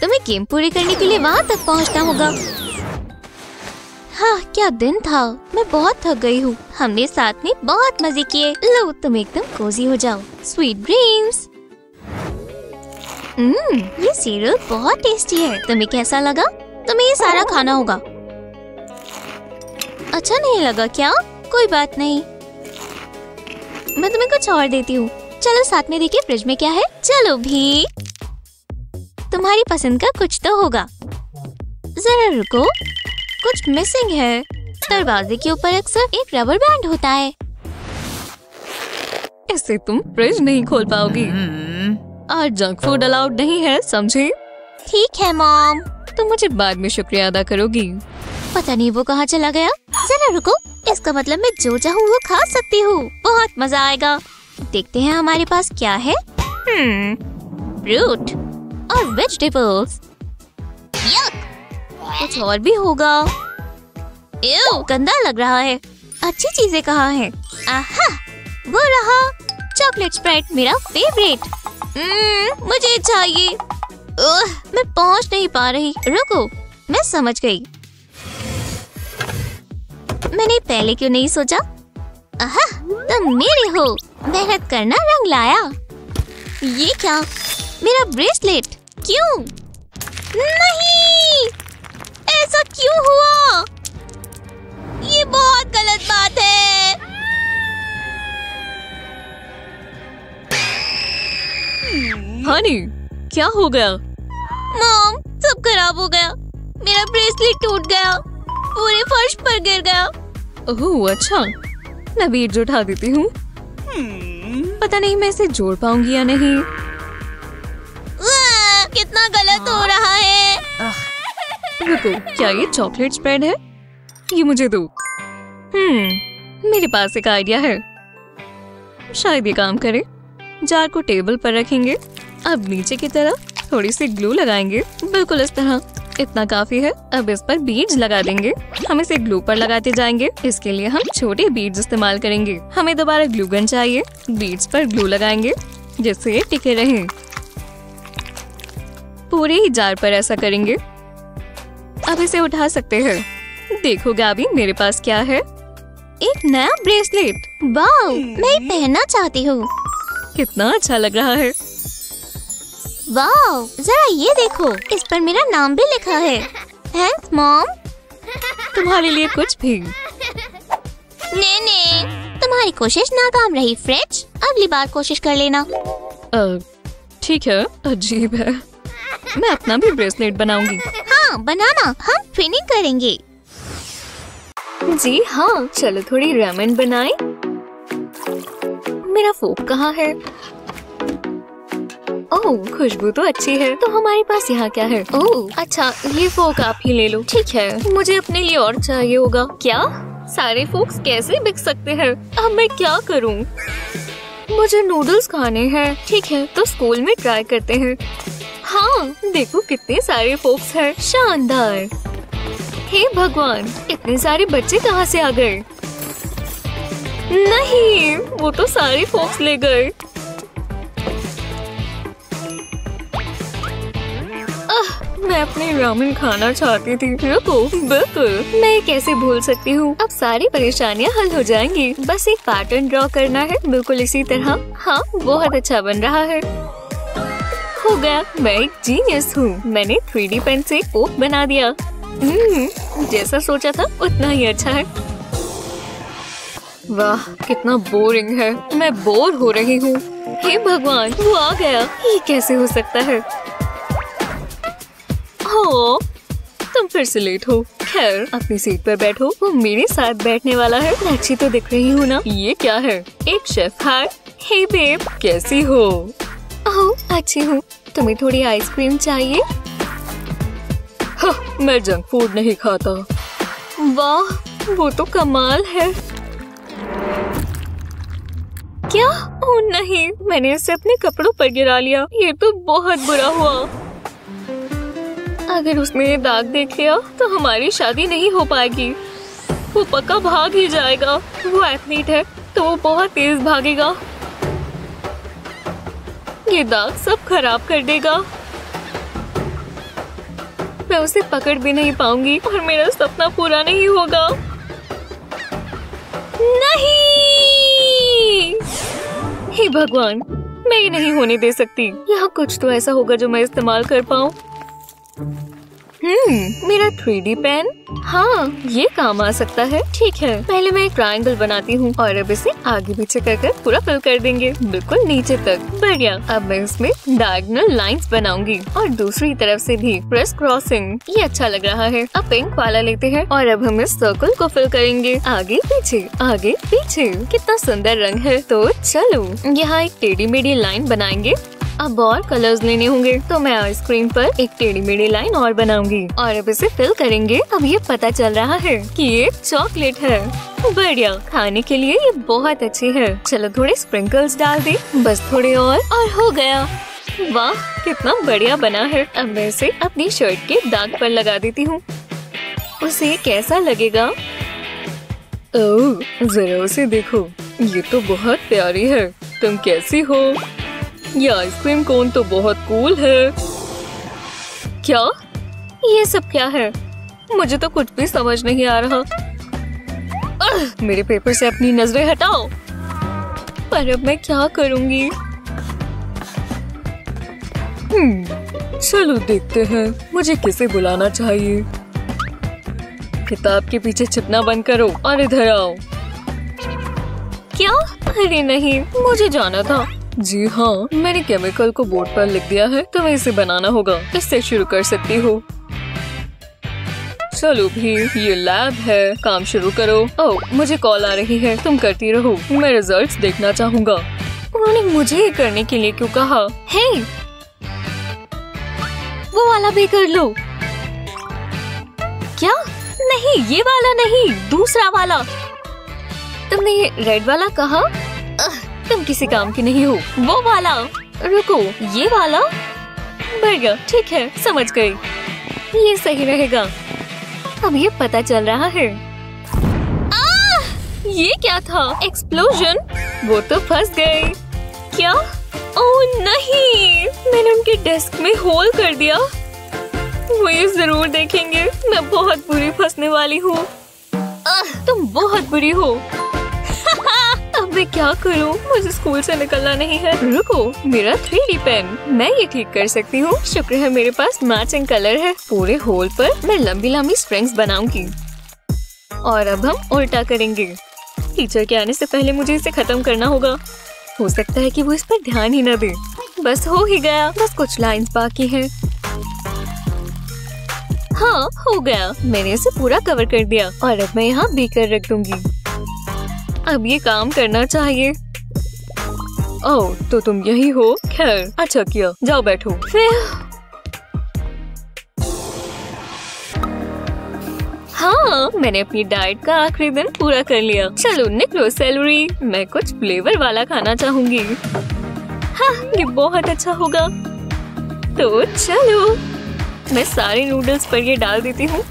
तुम्हें गेम पूरी करने के लिए वहाँ तक पहुँचना होगा। हाँ, क्या दिन था, मैं बहुत थक गई हूँ। हमने साथ में बहुत मजे किए। लो तुम एकदम कोजी हो जाओ। Sweet dreams. हम्म, ये सीरियल बहुत टेस्टी है। तुम्हें कैसा लगा? तुम्हें ये सारा खाना होगा। अच्छा नहीं लगा क्या? कोई बात नहीं, मैं तुम्हें कुछ और देती हूँ। चलो साथ में देखिए फ्रिज में क्या है। चलो भी, तुम्हारी पसंद का कुछ तो होगा। जरा रुको, कुछ मिसिंग है। दरवाजे के ऊपर अक्सर एक रबर बैंड होता है, इससे तुम फ्रिज नहीं खोल पाओगी। आज जंक फूड अलाउड नहीं है, समझे? ठीक है मॉम, तुम मुझे बाद में शुक्रिया अदा करोगी। पता नहीं वो कहाँ चला गया। जरा रुको, इसका मतलब मैं जो चाहूँ वो खा सकती हूँ। बहुत मजा आएगा। देखते हैं हमारे पास क्या है। फ्रूट और वेजिटेबल्स। कुछ और भी होगा। एव, गंदा लग रहा है। अच्छी चीजें कहाँ हैं? आहा, वो रहा। चॉकलेट स्प्राइट मेरा फेवरेट। हम्म, मुझे चाहिए। ओह, मैं पहुंच नहीं पा रही। रुको, मैं समझ गई, मैंने पहले क्यों नहीं सोचा। आहा, तुम मेरे हो। मेहनत करना रंग लाया। ये क्या? मेरा ब्रेसलेट। क्यों? नहीं, ऐसा क्यों हुआ? ये बहुत गलत बात है। हनी, क्या हो गया? मॉम, सब खराब हो गया। मेरा ब्रेसलेट टूट गया, पूरे फर्श पर गिर गया। ओह अच्छा, मैं बीज उठा देती हूँ। पता नहीं मैं इसे जोड़ पाऊंगी या नहीं। वाह, कितना गलत हो रहा है। रुको, क्या ये चॉकलेट स्प्रेड है? ये मुझे दो। हम्म, मेरे पास एक आइडिया है, शायद ये काम करे। जार को टेबल पर रखेंगे। अब नीचे की तरफ थोड़ी सी ग्लू लगाएंगे, बिल्कुल इस तरह। इतना काफी है। अब इस पर बीड्स लगा देंगे। हम इसे ग्लू पर लगाते जाएंगे। इसके लिए हम छोटे बीड्स इस्तेमाल करेंगे। हमें दोबारा ग्लू गन चाहिए। बीड्स पर ग्लू लगाएंगे जिससे ये टिके रहे। पूरे ही जार पर ऐसा करेंगे। अब इसे उठा सकते हैं। देखो गैबी, मेरे पास क्या है? एक नया ब्रेसलेट। वाओ, मैं पहनना चाहती हूँ। कितना अच्छा लग रहा है। वाओ, जरा ये देखो, इस पर मेरा नाम भी लिखा है। Thanks mom. तुम्हारे लिए कुछ भी। नहीं नहीं, तुम्हारी कोशिश नाकाम रही फ्रेंच। अगली बार कोशिश कर लेना। ठीक है, अजीब है। मैं अपना भी ब्रेसलेट बनाऊंगी। हाँ बनाना, हम ट्रेनिंग करेंगे। जी हाँ, चलो थोड़ी रामेन बनाएं। मेरा फोक कहाँ है? ओ ओह खुशबू तो अच्छी है। तो हमारे पास यहाँ क्या है? ओह अच्छा, ये फोक आप ही ले लो। ठीक है, मुझे अपने लिए और चाहिए होगा। क्या सारे फोक्स कैसे बिक सकते हैं? अब मैं क्या करूँ? मुझे नूडल्स खाने हैं। ठीक है, तो स्कूल में ट्राई करते हैं। हाँ देखो कितने सारे फोक्स हैं, शानदार। हे भगवान, इतने सारे बच्चे कहाँ से आ गए? नहीं, वो तो सारे फोक्स ले गए। मैं अपने रामेन खाना चाहती थी। रुको, बिल्कुल, मैं कैसे भूल सकती हूँ। अब सारी परेशानियाँ हल हो जाएंगी। बस एक पैटर्न ड्रॉ करना है, बिल्कुल इसी तरह। हाँ बहुत अच्छा बन रहा है। हो गया, मैं एक जीनियस हूँ। मैंने थ्री डी पेन से पोप बना दिया। जैसा सोचा था उतना ही अच्छा है। वाह कितना बोरिंग है, मैं बोर हो रही हूँ। हे भगवान, वो आ गया। ये कैसे हो सकता है? हो, तुम फिर से लेट हो। खैर, अपनी सीट पर बैठो। वो मेरे साथ बैठने वाला है। अच्छी तो दिख रही हूँ ना? ये क्या है? एक शेफ हाय। हे बेब, कैसी हो? ओह अच्छी हूँ। तुम्हें थोड़ी आइसक्रीम चाहिए? हाँ, मैं जंक फूड नहीं खाता। वाह वो तो कमाल है। क्या? ओह नहीं, मैंने इसे अपने कपड़ों पर गिरा लिया। ये तो बहुत बुरा हुआ। अगर उसने दाग देख लिया तो हमारी शादी नहीं हो पाएगी। वो पक्का भाग ही जाएगा। वो एथलीट है तो वो बहुत तेज भागेगा। ये दाग सब खराब कर देगा। मैं उसे पकड़ भी नहीं पाऊंगी और मेरा सपना पूरा नहीं होगा। नहीं, हे भगवान, मैं ये नहीं होने दे सकती। यहाँ कुछ तो ऐसा होगा जो मैं इस्तेमाल कर पाऊँ। हम्म, मेरा थ्री डी पेन। हाँ ये काम आ सकता है। ठीक है, पहले मैं एक ट्रायंगल बनाती हूँ और अब इसे आगे पीछे कर कर पूरा फिल कर देंगे, बिल्कुल नीचे तक। बढ़िया, अब मैं इसमें डायगोनल लाइंस बनाऊंगी और दूसरी तरफ से भी। क्रिस क्रॉसिंग, ये अच्छा लग रहा है। अब पिंक वाला लेते हैं और अब हम इस सर्कल को फिल करेंगे। आगे पीछे, आगे पीछे, कितना सुंदर रंग है। तो चलो यहाँ एक टेढ़ी मेढ़ी लाइन बनाएंगे। अब और कलर्स लेने होंगे, तो मैं आइसक्रीम पर एक टेढ़ी मेढ़ी लाइन और बनाऊंगी और अब इसे फिल करेंगे। अब ये पता चल रहा है कि ये चॉकलेट है। बढ़िया, खाने के लिए ये बहुत अच्छी है। चलो थोड़े स्प्रिंकल्स डाल दे, बस थोड़े और, और हो गया। वाह कितना बढ़िया बना है। अब मैं इसे अपनी शर्ट के दाग पर लगा देती हूँ। उसे कैसा लगेगा? ओह जरा उसे देखो, ये तो बहुत प्यारी है। तुम कैसी हो? ये आइसक्रीम कोन तो बहुत कूल है। क्या ये सब क्या है? मुझे तो कुछ भी समझ नहीं आ रहा। अह, मेरे पेपर से अपनी नजरें हटाओ। पर अब मैं क्या करूंगी? हम्म, चलो देखते हैं मुझे किसे बुलाना चाहिए। किताब के पीछे छिपना बंद करो और इधर आओ। क्या? अरे नहीं, मुझे जाना था। जी हाँ, मैंने केमिकल को बोर्ड पर लिख दिया है, तुम्हें इसे बनाना होगा। इससे शुरू कर सकती हो। चलो भी, ये लैब है, काम शुरू करो। ओह मुझे कॉल आ रही है, तुम करती रहो, मैं रिजल्ट्स देखना चाहूँगा। उन्होंने मुझे ये करने के लिए क्यों कहा? हे, वो वाला भी कर लो। क्या? नहीं ये वाला नहीं, दूसरा वाला। तुमने ये रेड वाला कहा? तुम किसी काम की नहीं हो। वो वाला, रुको, ये वाला। बढ़िया, ठीक है, समझ गई, ये सही रहेगा। अब ये पता चल रहा है। आ, ये क्या था? एक्सप्लोजन। वो तो फंस गई। क्या? ओह नहीं, मैंने उनके डेस्क में होल कर दिया। वो ये जरूर देखेंगे। मैं बहुत बुरी फंसने वाली हूँ। तुम बहुत बुरी हो। अब मैं क्या करूँ? मुझे स्कूल से निकलना नहीं है। रुको, मेरा थ्री डी पेन, मैं ये ठीक कर सकती हूँ। शुक्र है मेरे पास मैचिंग कलर है। पूरे होल पर मैं लंबी लंबी स्ट्रिंग्स बनाऊंगी और अब हम उल्टा करेंगे। टीचर के आने से पहले मुझे इसे खत्म करना होगा। हो सकता है कि वो इस पर ध्यान ही न दे। बस हो ही गया, बस कुछ लाइंस बाकी हैं। हाँ हो गया, मैंने इसे पूरा कवर कर दिया और अब मैं यहाँ बीकर रख दूंगी। अब ये काम करना चाहिए। ओह तो तुम यही हो, खैर अच्छा किया, जाओ बैठो। हाँ मैंने अपनी डाइट का आखिरी दिन पूरा कर लिया। चलो निकलो सैलरी, मैं कुछ फ्लेवर वाला खाना चाहूंगी। हाँ ये बहुत अच्छा होगा, तो चलो मैं सारे नूडल्स पर ये डाल देती हूँ।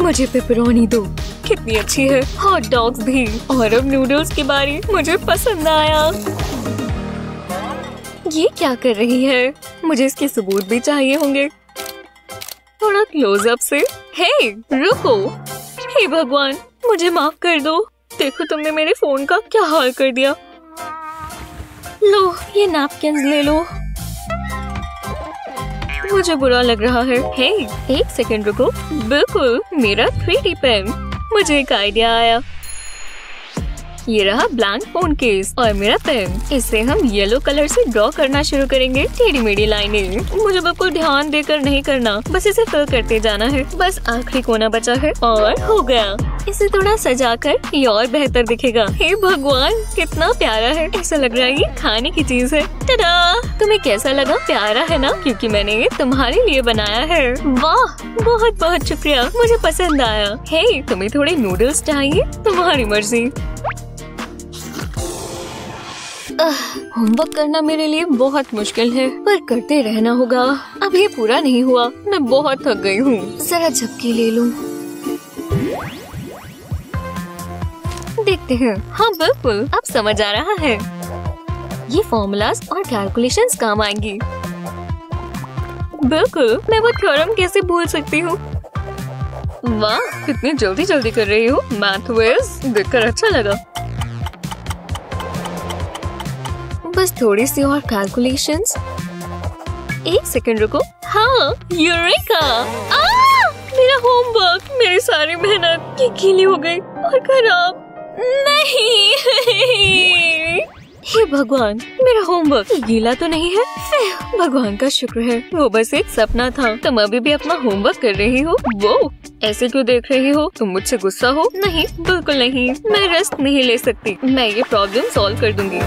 मुझे पेपरोनी दो, कितनी अच्छी है। हॉट डॉग्स भी। और अब नूडल्स के बारे मुझे पसंद आया। ये क्या कर रही है, मुझे इसके सबूत भी चाहिए होंगे। थोड़ा क्लोजअप से। हे रुको, हे भगवान मुझे माफ कर दो, देखो तुमने मेरे फोन का क्या हाल कर दिया। लो ये नैपकिन्स ले लो, मुझे बुरा लग रहा है। हे एक सेकंड रुको, बिल्कुल मेरा थ्री डी पेन। मुझे एक आइडिया आया, ये रहा ब्लैंक फोन केस और मेरा पेन। इससे हम येलो कलर से ड्रॉ करना शुरू करेंगे टेढ़ी मेढ़ी लाइनें। मुझे बिल्कुल ध्यान देकर नहीं करना, बस इसे फिल करते जाना है। बस आखिरी कोना बचा है और हो गया। इसे थोड़ा सजाकर ये और बेहतर दिखेगा। हे भगवान कितना प्यारा है, ऐसा लग रहा है ये खाने की चीज है। टडा, तुम्हें कैसा लगा? प्यारा है ना, क्योंकि मैंने ये तुम्हारे लिए बनाया है। वाह बहुत बहुत शुक्रिया, मुझे पसंद आया। हे तुम्हें थोड़े नूडल्स चाहिए? तुम्हारी मर्जी। होमवर्क करना मेरे लिए बहुत मुश्किल है, पर करते रहना होगा। अब ये पूरा नहीं हुआ, मैं बहुत थक गई हूँ। जरा झपकी ले लूँ, देखते हैं। हाँ बिल्कुल, अब समझ आ रहा है। ये फॉर्मूलाज और कैलकुलेशंस काम आएंगी। बिल्कुल, मैं वो थ्योरम कैसे भूल सकती हूँ। वाह कितनी जल्दी जल्दी कर रही हो। मैथ विज़ देखकर अच्छा लगा। बस थोड़ी सी और कैलकुलेशंस। एक सेकंड रुको। हाँ यूरेका, आ, मेरा होमवर्क, मेरी सारी मेहनत ये गीली हो गई और खराब। नहीं हे भगवान, मेरा होमवर्क गीला तो नहीं है? भगवान का शुक्र है, वो बस एक सपना था। तुम अभी भी अपना होमवर्क कर रही हो? वो ऐसे क्यों देख रही हो? तुम मुझसे गुस्सा हो? नहीं बिल्कुल नहीं, मैं रेस्ट नहीं ले सकती। मैं ये प्रॉब्लम सॉल्व कर दूंगी।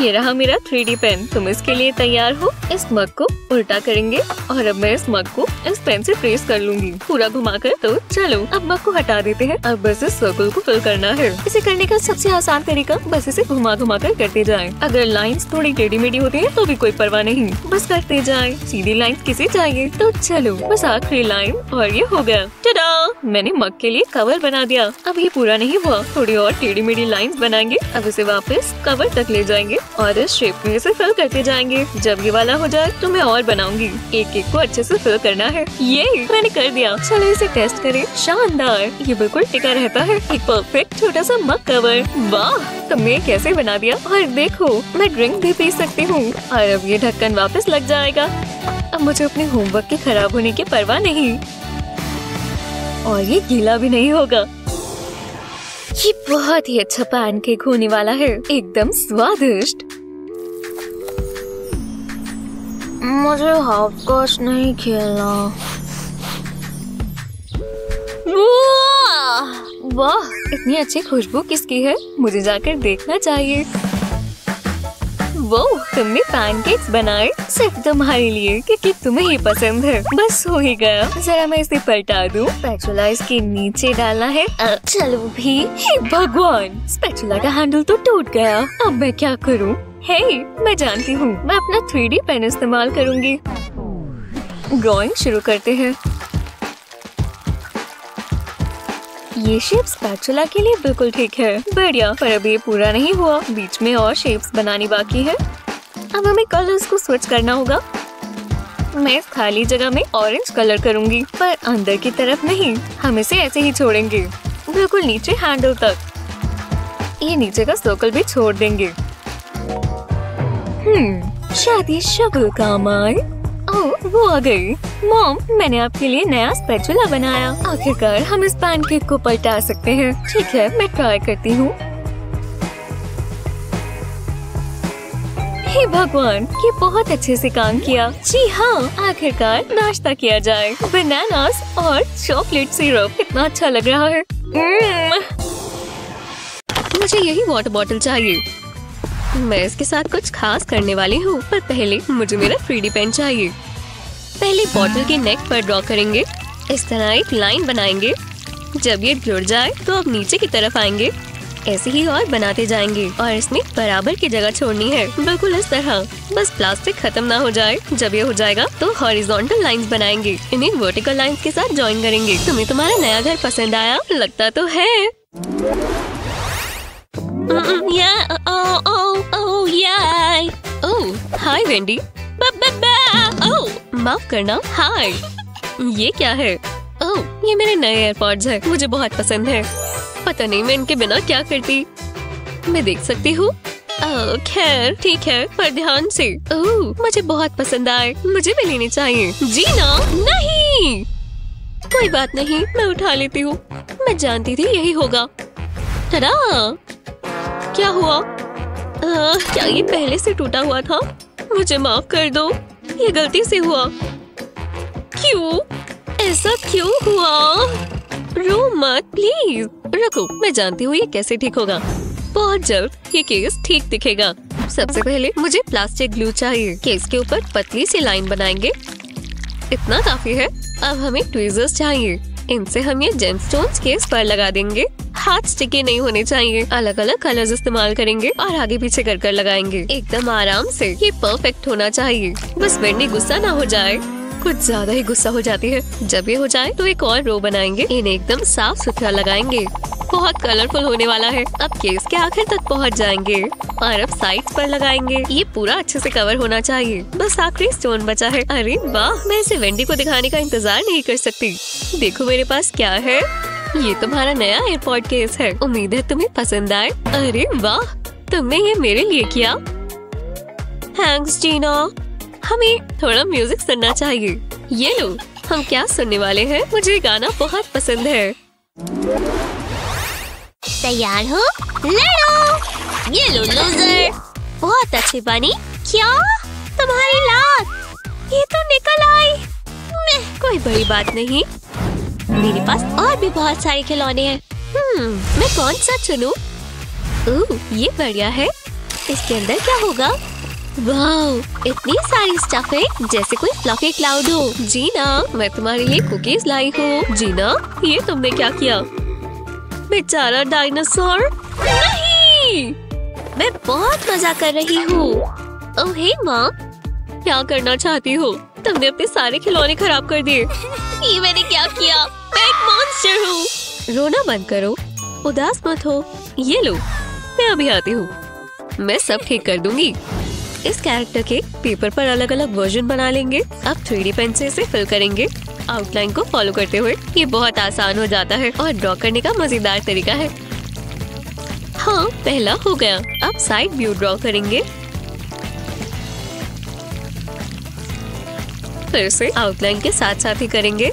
ये रहा मेरा थ्री डी पेन, तुम इसके लिए तैयार हो? इस मग को उल्टा करेंगे और अब मैं इस मग को इस पेन से प्रेस कर लूंगी पूरा घुमाकर। तो चलो अब मग को हटा देते हैं। अब बस इस सर्कल को फिल करना है। इसे करने का सबसे आसान तरीका बस इसे घुमा घुमा कर करते जाएं। अगर लाइंस थोड़ी टेढ़ी मेढ़ी होती है तो भी कोई परवाह नहीं, बस करते जाएं। सीधी लाइन किसे चाहिए? तो चलो बस आखिरी लाइन और ये हो गया। टडा, मैंने मग के लिए कवर बना दिया। अब ये पूरा नहीं हुआ, थोड़ी और टेढ़ी मेढ़ी लाइन बनाएंगे। अब इसे वापस कवर तक ले जाएंगे और इस शेप में इसे फिल करते जाएंगे। जब ये वाला हो जाए तो मैं और बनाऊंगी। एक एक को अच्छे से फिल करना है। ये मैंने कर दिया, चलो इसे टेस्ट करें। शानदार, ये बिल्कुल टिका रहता है। एक परफेक्ट छोटा सा मग कवर। वाह तुमने कैसे बना दिया, और देखो मैं ड्रिंक भी पी सकती हूँ। और अब ये ढक्कन वापस लग जाएगा। अब मुझे अपने होमवर्क के खराब होने की परवाह नहीं, और ये गीला भी नहीं होगा। ये बहुत ही अच्छा पैनकेक होने वाला है, एकदम स्वादिष्ट। मुझे हॉपस्कॉच नहीं खेलना। वाह इतनी अच्छी खुशबू किसकी है, मुझे जाकर देखना चाहिए। वो तुमने पैनकेक्स बनाए सिर्फ तुम्हारे लिए, क्योंकि तुम्हें ही पसंद है। बस हो ही गया, जरा मैं इसे पलटा दूं। स्पैचुला इसके नीचे डालना है। चलो भी, हे भगवान स्पैचुला का हैंडल तो टूट गया। अब मैं क्या करूं? हे मैं जानती हूं, मैं अपना थ्री डी पेन इस्तेमाल करूंगी। ड्राइंग शुरू करते हैं। ये शेप स्पैचुला के लिए बिल्कुल ठीक है। बढ़िया, पर अब ये पूरा नहीं हुआ, बीच में और शेप्स बनानी बाकी है। अब हमें कलर्स को स्विच करना होगा। मैं इस खाली जगह में ऑरेंज कलर करूंगी, पर अंदर की तरफ नहीं, हम इसे ऐसे ही छोड़ेंगे बिल्कुल नीचे हैंडल तक। ये नीचे का सर्कल भी छोड़ देंगे। हम्म, शायद ये शक्ल काम आए। ओह वो आ गई। मॉम मैंने आपके लिए नया स्पैचुला बनाया। आखिरकार हम इस पैनकेक को पलटा सकते हैं। ठीक है मैं ट्राई करती हूँ। हे भगवान ये बहुत अच्छे से काम किया। जी हाँ आखिरकार नाश्ता किया जाए। बनानास और चॉकलेट सिरप, कितना अच्छा लग रहा है। मुझे यही वाटर बॉटल चाहिए। मैं इसके साथ कुछ खास करने वाली हूँ, पर पहले मुझे मेरा थ्री डी पेन चाहिए। पहले बॉटल के नेक पर ड्रॉ करेंगे। इस तरह एक लाइन बनाएंगे। जब ये जुड़ जाए तो अब नीचे की तरफ आएंगे। ऐसे ही और बनाते जाएंगे और इसमें बराबर की जगह छोड़नी है, बिल्कुल इस तरह। बस प्लास्टिक खत्म ना हो जाए। जब ये हो जाएगा तो हॉरिजॉन्टल लाइंस बनाएंगे, इन्हें वर्टिकल लाइंस के साथ जॉइन करेंगे। तुम्हें तुम्हारा नया घर पसंद आया? लगता तो है। या ओ ओ ओ याय। ओह हाय वेंडी। ओह माफ करना, हाय। ये क्या है? ओह ये मेरे नए एयरपॉड्स हैं, मुझे बहुत पसंद है। पता नहीं मैं इनके बिना क्या करती। मैं देख सकती हूँ? खैर ठीक है, पर ध्यान से। ओह मुझे बहुत पसंद आए, मुझे भी लेने चाहिए। जी ना, नहीं कोई बात नहीं, मैं उठा लेती हूँ। मैं जानती थी यही होगा। तरा क्या हुआ? आ, क्या ये पहले से टूटा हुआ था? मुझे माफ कर दो, ये गलती से हुआ। क्यों? ऐसा क्यों हुआ? रो मत प्लीज। रुको, मैं जानती हूँ ये कैसे ठीक होगा। बहुत जल्द ये केस ठीक दिखेगा। सबसे पहले मुझे प्लास्टिक ग्लू चाहिए। केस के ऊपर पतली सी लाइन बनाएंगे, इतना काफी है। अब हमें ट्वीजर्स चाहिए, इनसे हम ये जेमस्टोन्स केस पर लगा देंगे। हाथ स्टिकी नहीं होने चाहिए। अलग अलग कलर्स इस्तेमाल करेंगे और आगे पीछे कर कर लगाएंगे, एकदम आराम से। ये परफेक्ट होना चाहिए। बस वेंडी गुस्सा ना हो जाए, कुछ ज्यादा ही गुस्सा हो जाती है। जब ये हो जाए तो एक और रो बनाएंगे, इन्हें एकदम साफ सुथरा लगाएंगे। बहुत कलरफुल होने वाला है। अब केस के आखिर तक पहुंच जाएंगे और अब साइड्स पर लगाएंगे। ये पूरा अच्छे से कवर होना चाहिए। बस आखिरी स्टोन बचा है। अरे वाह, मैं इसे वेंडी को दिखाने का इंतजार नहीं कर सकती। देखो मेरे पास क्या है। ये तुम्हारा नया एयरपॉड केस है, उम्मीद है तुम्हें पसंद आए। अरे वाह, तुमने ये मेरे लिए किया। Thanks Gina. हमें थोड़ा म्यूजिक सुनना चाहिए। ये लो, हम क्या सुनने वाले हैं? मुझे गाना बहुत पसंद है। तैयार हो? ले लो। ये लो लूजर। बहुत अच्छे बानी। क्या तुम्हारी लात? ये तो निकल आई। कोई बड़ी बात नहीं, मेरे पास और भी बहुत सारे खिलौने हैं। हम्म, मैं कौन सा चुनूं? ओह ये बढ़िया है। इसके अंदर क्या होगा? वाह, इतनी सारी स्टफ है, जैसे कोई फ्लफी क्लाउड हो। जीना, मैं तुम्हारे लिए कुकीज लाई हूँ। जीना, ये तुमने क्या किया? बेचारा डायनासोर। नहीं, मैं बहुत मजा कर रही हूँ। ओह हे माँ, क्या करना चाहती हो? तुमने अपने सारे खिलौने खराब कर दिए। ये मैंने क्या किया? मैं एक मॉन्स्टर हूँ। रोना बंद करो, उदास मत हो। ये लो, मैं अभी आती हूँ, मैं सब ठीक कर दूंगी। इस कैरेक्टर के पेपर पर अलग अलग वर्जन बना लेंगे। अब थ्री डी पेन से इसे फिल करेंगे, आउटलाइन को फॉलो करते हुए। ये बहुत आसान हो जाता है और ड्रॉ करने का मजेदार तरीका है। हाँ, पहला हो गया। अब साइड व्यू ड्रॉ करेंगे, फिर से आउटलाइन के साथ साथ ही करेंगे।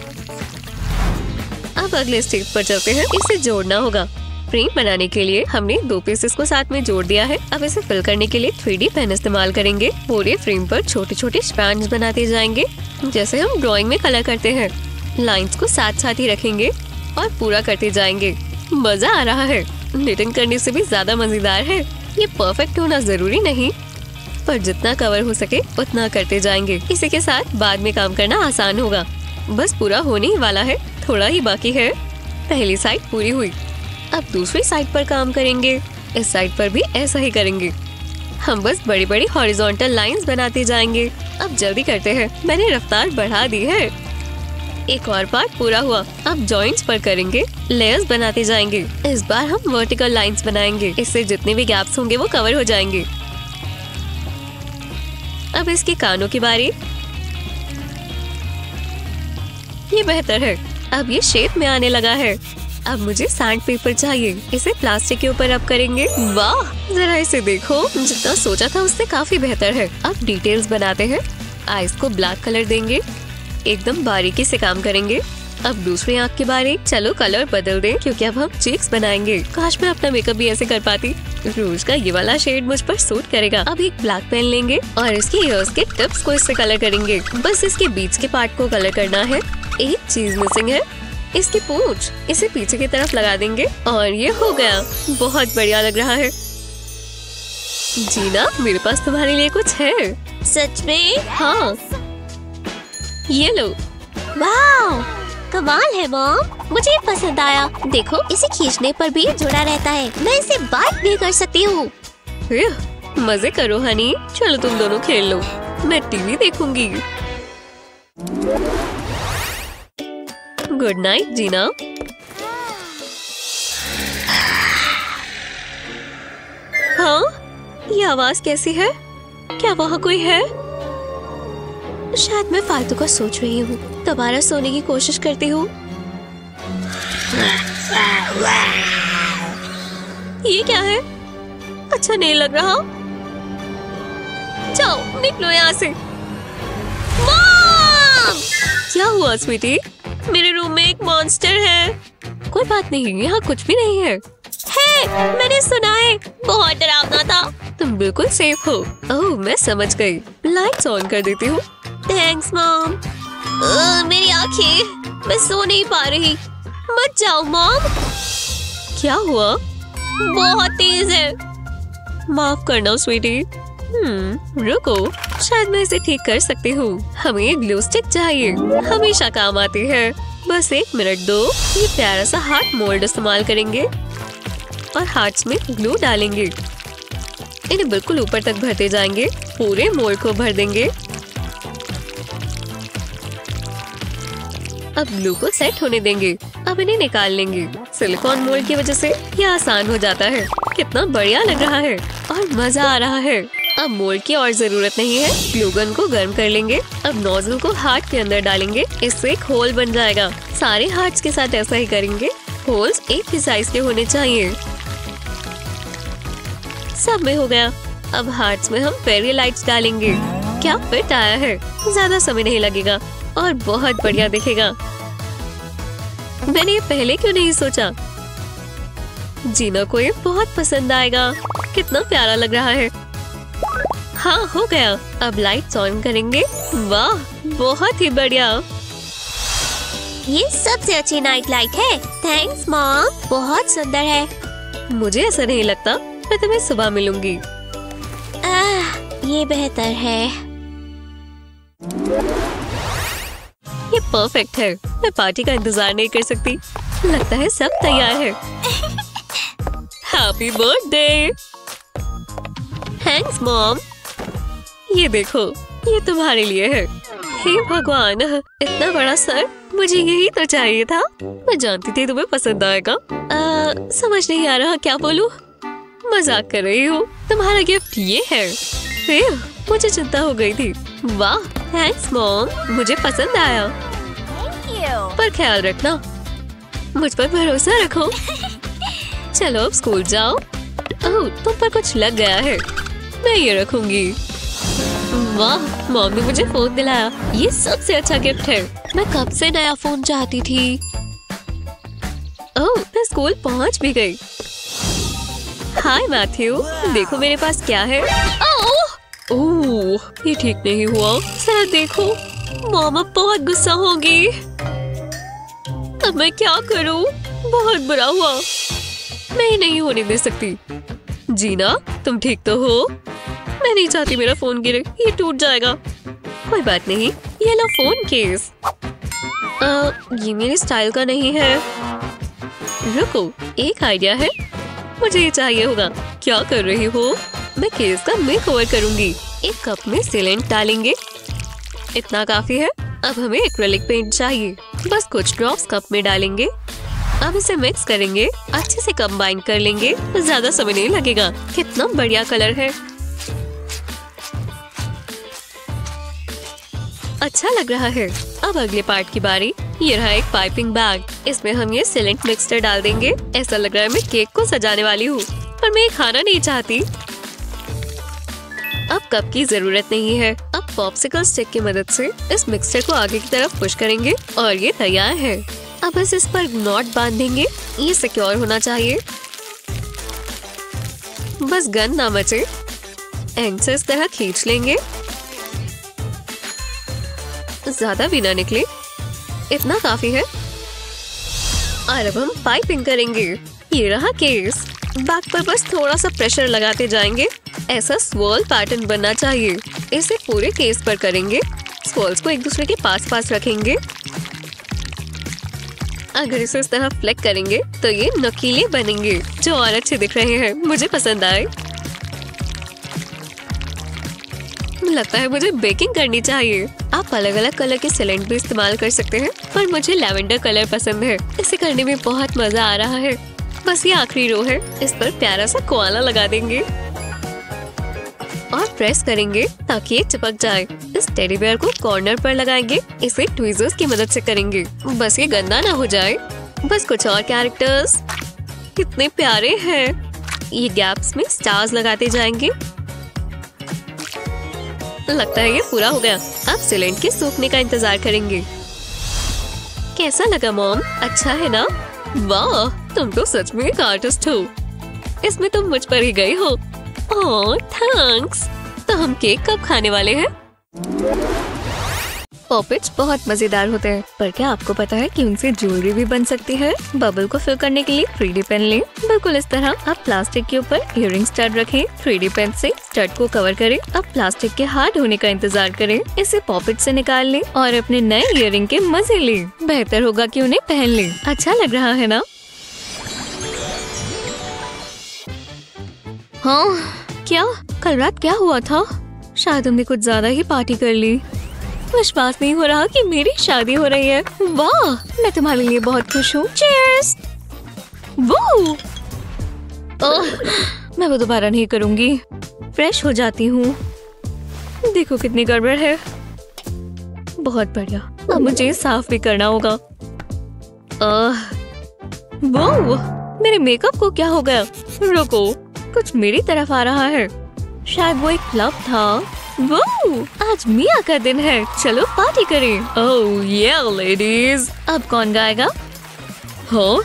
अब अगले स्टेप पर चलते हैं, इसे जोड़ना होगा। फ्रेम बनाने के लिए हमने दो पीसेस को साथ में जोड़ दिया है। अब इसे फिल करने के लिए थ्री डी पेन इस्तेमाल करेंगे। पूरे फ्रेम पर छोटे छोटे स्पैंड्स बनाते जाएंगे, जैसे हम ड्राइंग में कलर करते हैं। लाइंस को साथ साथ ही रखेंगे और पूरा करते जाएंगे। मजा आ रहा है, निटिंग करने से भी ज्यादा मजेदार है। ये परफेक्ट होना जरूरी नहीं, पर जितना कवर हो सके उतना करते जाएंगे। इसी के साथ बाद में काम करना आसान होगा। बस पूरा होने ही वाला है, थोड़ा ही बाकी है। पहली साइड पूरी हुई, अब दूसरी साइड पर काम करेंगे। इस साइड पर भी ऐसा ही करेंगे। हम बस बड़ी बड़ी हॉरिजॉन्टल लाइंस बनाते जाएंगे। अब जल्दी करते हैं, मैंने रफ्तार बढ़ा दी है। एक और पार्ट पूरा हुआ। अब जॉइंट्स पर करेंगे, लेयर्स बनाते जाएंगे। इस बार हम वर्टिकल लाइंस बनाएंगे, इससे जितने भी गैप्स होंगे वो कवर हो जाएंगे। अब इसके कानों की बारी, ये बेहतर है। अब ये शेप में आने लगा है। अब मुझे सैंड पेपर चाहिए, इसे प्लास्टिक के ऊपर अब करेंगे। वाह, जरा इसे देखो, जितना सोचा था उससे काफी बेहतर है। अब डिटेल्स बनाते हैं। आईज को ब्लैक कलर देंगे, एकदम बारीकी से काम करेंगे। अब दूसरी आँख के बारे, चलो कलर बदल दें, क्योंकि अब हम चीक्स बनाएंगे। काश मैं अपना मेकअप भी ऐसे कर पाती। रोज का ये वाला शेड मुझ पर सूट करेगा। अब एक ब्लैक पेन लेंगे और इसके इयर्स के टिप्स को इससे कलर करेंगे। बस इसके बीच के पार्ट को कलर करना है। एक चीज मिसिंग है, इसकी पूंछ, इसे पीछे की तरफ लगा देंगे और ये हो गया। बहुत बढ़िया लग रहा है। जीना, मेरे पास तुम्हारे लिए कुछ है। सच में? हाँ, ये लो। वाह, कमाल है मॉम, मुझे पसंद आया। देखो, इसे खींचने पर भी जुड़ा रहता है। मैं इसे बात भी कर सकती हूँ। मजे करो हनी, चलो तुम दोनों खेल लो, मैं टीवी देखूंगी। Good night Gina. हाँ, ये आवाज कैसी है? क्या वहाँ कोई है? शायद मैं फालतू का सोच रही हूँ। दोबारा सोने की कोशिश करती हूँ। ये क्या है? अच्छा नहीं लग रहा। जाओ, निकलो यहाँ से। मॉम! क्या हुआ स्वीटी? मेरे रूम में एक मॉन्स्टर है। कोई बात नहीं, यहाँ कुछ भी नहीं है। है, मैंने सुना है, बहुत डरावना था। तुम बिल्कुल सेफ हो। ओह, मैं समझ गई। लाइट्स ऑन कर देती हूँ। Thanks mom. मेरी आंखें, मैं सो नहीं पा रही। मत जाओ मॉम। क्या हुआ? बहुत तेज है। माफ करना स्वीटी। हम्म, रुको, शायद मैं इसे ठीक कर सकती हूँ। हमें ग्लू स्टिक चाहिए, हमेशा काम आती है। बस एक मिनट दो। ये प्यारा सा हार्ट मोल्ड इस्तेमाल करेंगे और हार्ट्स में ग्लू डालेंगे। इन्हें बिल्कुल ऊपर तक भरते जाएंगे, पूरे मोल्ड को भर देंगे। अब ग्लू को सेट होने देंगे। अब इन्हें निकाल लेंगे। सिलिकॉन मोल्ड की वजह से यह आसान हो जाता है। कितना बढ़िया लग रहा है और मजा आ रहा है। अब मोल्ड की और जरूरत नहीं है। ग्लू गन को गर्म कर लेंगे। अब नोजल को हार्ट के अंदर डालेंगे, इससे एक होल बन जाएगा। सारे हार्ट्स के साथ ऐसा ही करेंगे। होल्स एक ही साइज के होने चाहिए। सब में हो गया। अब हार्ट्स में हम फेरी लाइट्स डालेंगे। क्या फिट आया है, ज्यादा समय नहीं लगेगा और बहुत बढ़िया दिखेगा। मैंने ये पहले क्यों नहीं सोचा? जीना को ये बहुत पसंद आएगा। कितना प्यारा लग रहा है। हाँ, हो गया। अब लाइट्स ऑन करेंगे। वाह, बहुत ही बढ़िया। ये सबसे अच्छी नाइट लाइट है। थैंक्स मॉम, बहुत सुंदर है। मुझे ऐसा नहीं लगता। मैं तुम्हें सुबह मिलूंगी। आह, ये बेहतर है। ये परफेक्ट है। मैं पार्टी का इंतजार नहीं कर सकती। लगता है सब तैयार है। Happy birthday. Thanks mom. ये देखो, ये तुम्हारे लिए है। हे भगवान, इतना बड़ा सर, मुझे यही तो चाहिए था। मैं जानती थी तुम्हें पसंद आएगा। आ, समझ नहीं आ रहा क्या बोलूं। मजाक कर रही हूँ। तुम्हारा गिफ्ट ये है। फिर मुझे चिंता हो गई थी। वाह, थैंक्स मॉम, मुझे पसंद आया। पर ख्याल रखना, मुझ पर भरोसा रखो। चलो अब स्कूल जाओ। ओह, तुम पर कुछ लग गया है। मैं ये रखूंगी। वाह, मॉम ने मुझे फोन दिलाया। ये सबसे अच्छा गिफ्ट है। मैं कब से नया फोन चाहती थी। ओह, मैं स्कूल पहुंच भी गई। हाय मैथ्यू, देखो मेरे पास क्या है। ओह, ये ठीक नहीं हुआ। सर देखो, मॉम अब बहुत गुस्सा होगी। अब मैं क्या करूं? बहुत बुरा हुआ। मैं ये नहीं होने दे सकती। जीना, तुम ठीक तो हो? मैं नहीं चाहती मेरा फोन गिरे, ये टूट जाएगा। कोई बात नहीं, ये लो फोन केस। आ, ये मेरे स्टाइल का नहीं है। रुको, एक आइडिया है। मुझे ये चाहिए होगा। क्या कर रही हो? मैं केस का मेकओवर करूंगी। एक कप में सीलेंट डालेंगे, इतना काफी है। अब हमें एक्रेलिक पेंट चाहिए। बस कुछ ड्रॉप्स कप में डालेंगे। अब इसे मिक्स करेंगे, अच्छे से कंबाइन कर लेंगे। ज्यादा समय नहीं लगेगा। कितना बढ़िया कलर है, अच्छा लग रहा है। अब अगले पार्ट की बारी। ये रहा एक पाइपिंग बैग, इसमें हम ये सीलेंट मिक्सचर डाल देंगे। ऐसा लग रहा है मैं केक को सजाने वाली हूँ, पर मैं खाना नहीं चाहती। अब कप की जरूरत नहीं है। अब पॉप्सिकल स्टिक की मदद से इस मिक्सचर को आगे की तरफ पुश करेंगे और ये तैयार है। अब बस इस पर नॉट बांधेंगे, ये सिक्योर होना चाहिए। बस गन ना मचे। एंड से इस तरह खींच लेंगे, ज्यादा भी ना निकले। इतना काफी है। और अब हम पाइपिंग करेंगे। ये रहा केस। बैक पर बस थोड़ा सा प्रेशर लगाते जाएंगे। ऐसा स्वॉल पैटर्न बनना चाहिए। इसे पूरे केस पर करेंगे। स्वॉल्स को एक दूसरे के पास पास रखेंगे। अगर इसे इस तरह फ्लेक करेंगे तो ये नकीले बनेंगे जो और अच्छे दिख रहे हैं। मुझे पसंद आए। लगता है मुझे बेकिंग करनी चाहिए। आप अलग अलग कलर के सेलेंट भी इस्तेमाल कर सकते हैं, पर मुझे लैवेंडर कलर पसंद है। इसे करने में बहुत मजा आ रहा है। बस ये आखिरी रो है, इस पर प्यारा सा कोआला लगा देंगे और प्रेस करेंगे ताकि ये चिपक जाए। इस टेडी बेयर को कॉर्नर पर लगाएंगे। इसे ट्वीजर्स की मदद से करेंगे, बस ये गंदा ना हो जाए। बस कुछ और कैरेक्टर्स। कितने प्यारे हैं। ये गैप्स में स्टार्स लगाते जाएंगे। लगता है ये पूरा हो गया। अब सिलेंट के सूखने का इंतजार करेंगे। कैसा लगा मॉम? अच्छा है ना? वाह, तुम तो सच में एक आर्टिस्ट हो। इसमें तुम मुझ पर ही गई हो। Oh thanks. तो हम केक कब खाने वाले हैं? पॉपिट्स बहुत मजेदार होते हैं, पर क्या आपको पता है कि उनसे ज्वेलरी भी बन सकती है? बबल को फिल करने के लिए थ्री डी पेन लें। बिल्कुल इस तरह आप प्लास्टिक के ऊपर इयररिंग स्टड रखें। थ्री डी पेन से स्टड को कवर करें। अब प्लास्टिक के हार्ड होने का इंतजार करें। इसे पॉपिट से निकाल लें और अपने नए इयररिंग के मजे लें। बेहतर होगा कि उन्हें पहन लें। अच्छा लग रहा है ना? हाँ, क्या कल रात क्या हुआ था? शायद हमने कुछ ज्यादा ही पार्टी कर ली। विश्वास नहीं हो रहा कि मेरी शादी हो रही है। वाह, मैं तुम्हारे लिए बहुत खुश हूँ। चीयर्स। वो मैं वो दोबारा नहीं करूँगी। फ्रेश हो जाती हूँ। देखो कितनी गड़बड़ है। बहुत बढ़िया। अब मुझे साफ भी करना होगा। वो मेरे मेकअप को क्या हो गया? रुको, कुछ मेरी तरफ आ रहा है। शायद वो एक क्लब था। वो आज मिया का दिन है, चलो पार्टी करें। ओह ये लेडीज। अब कौन गाएगा? हाँ,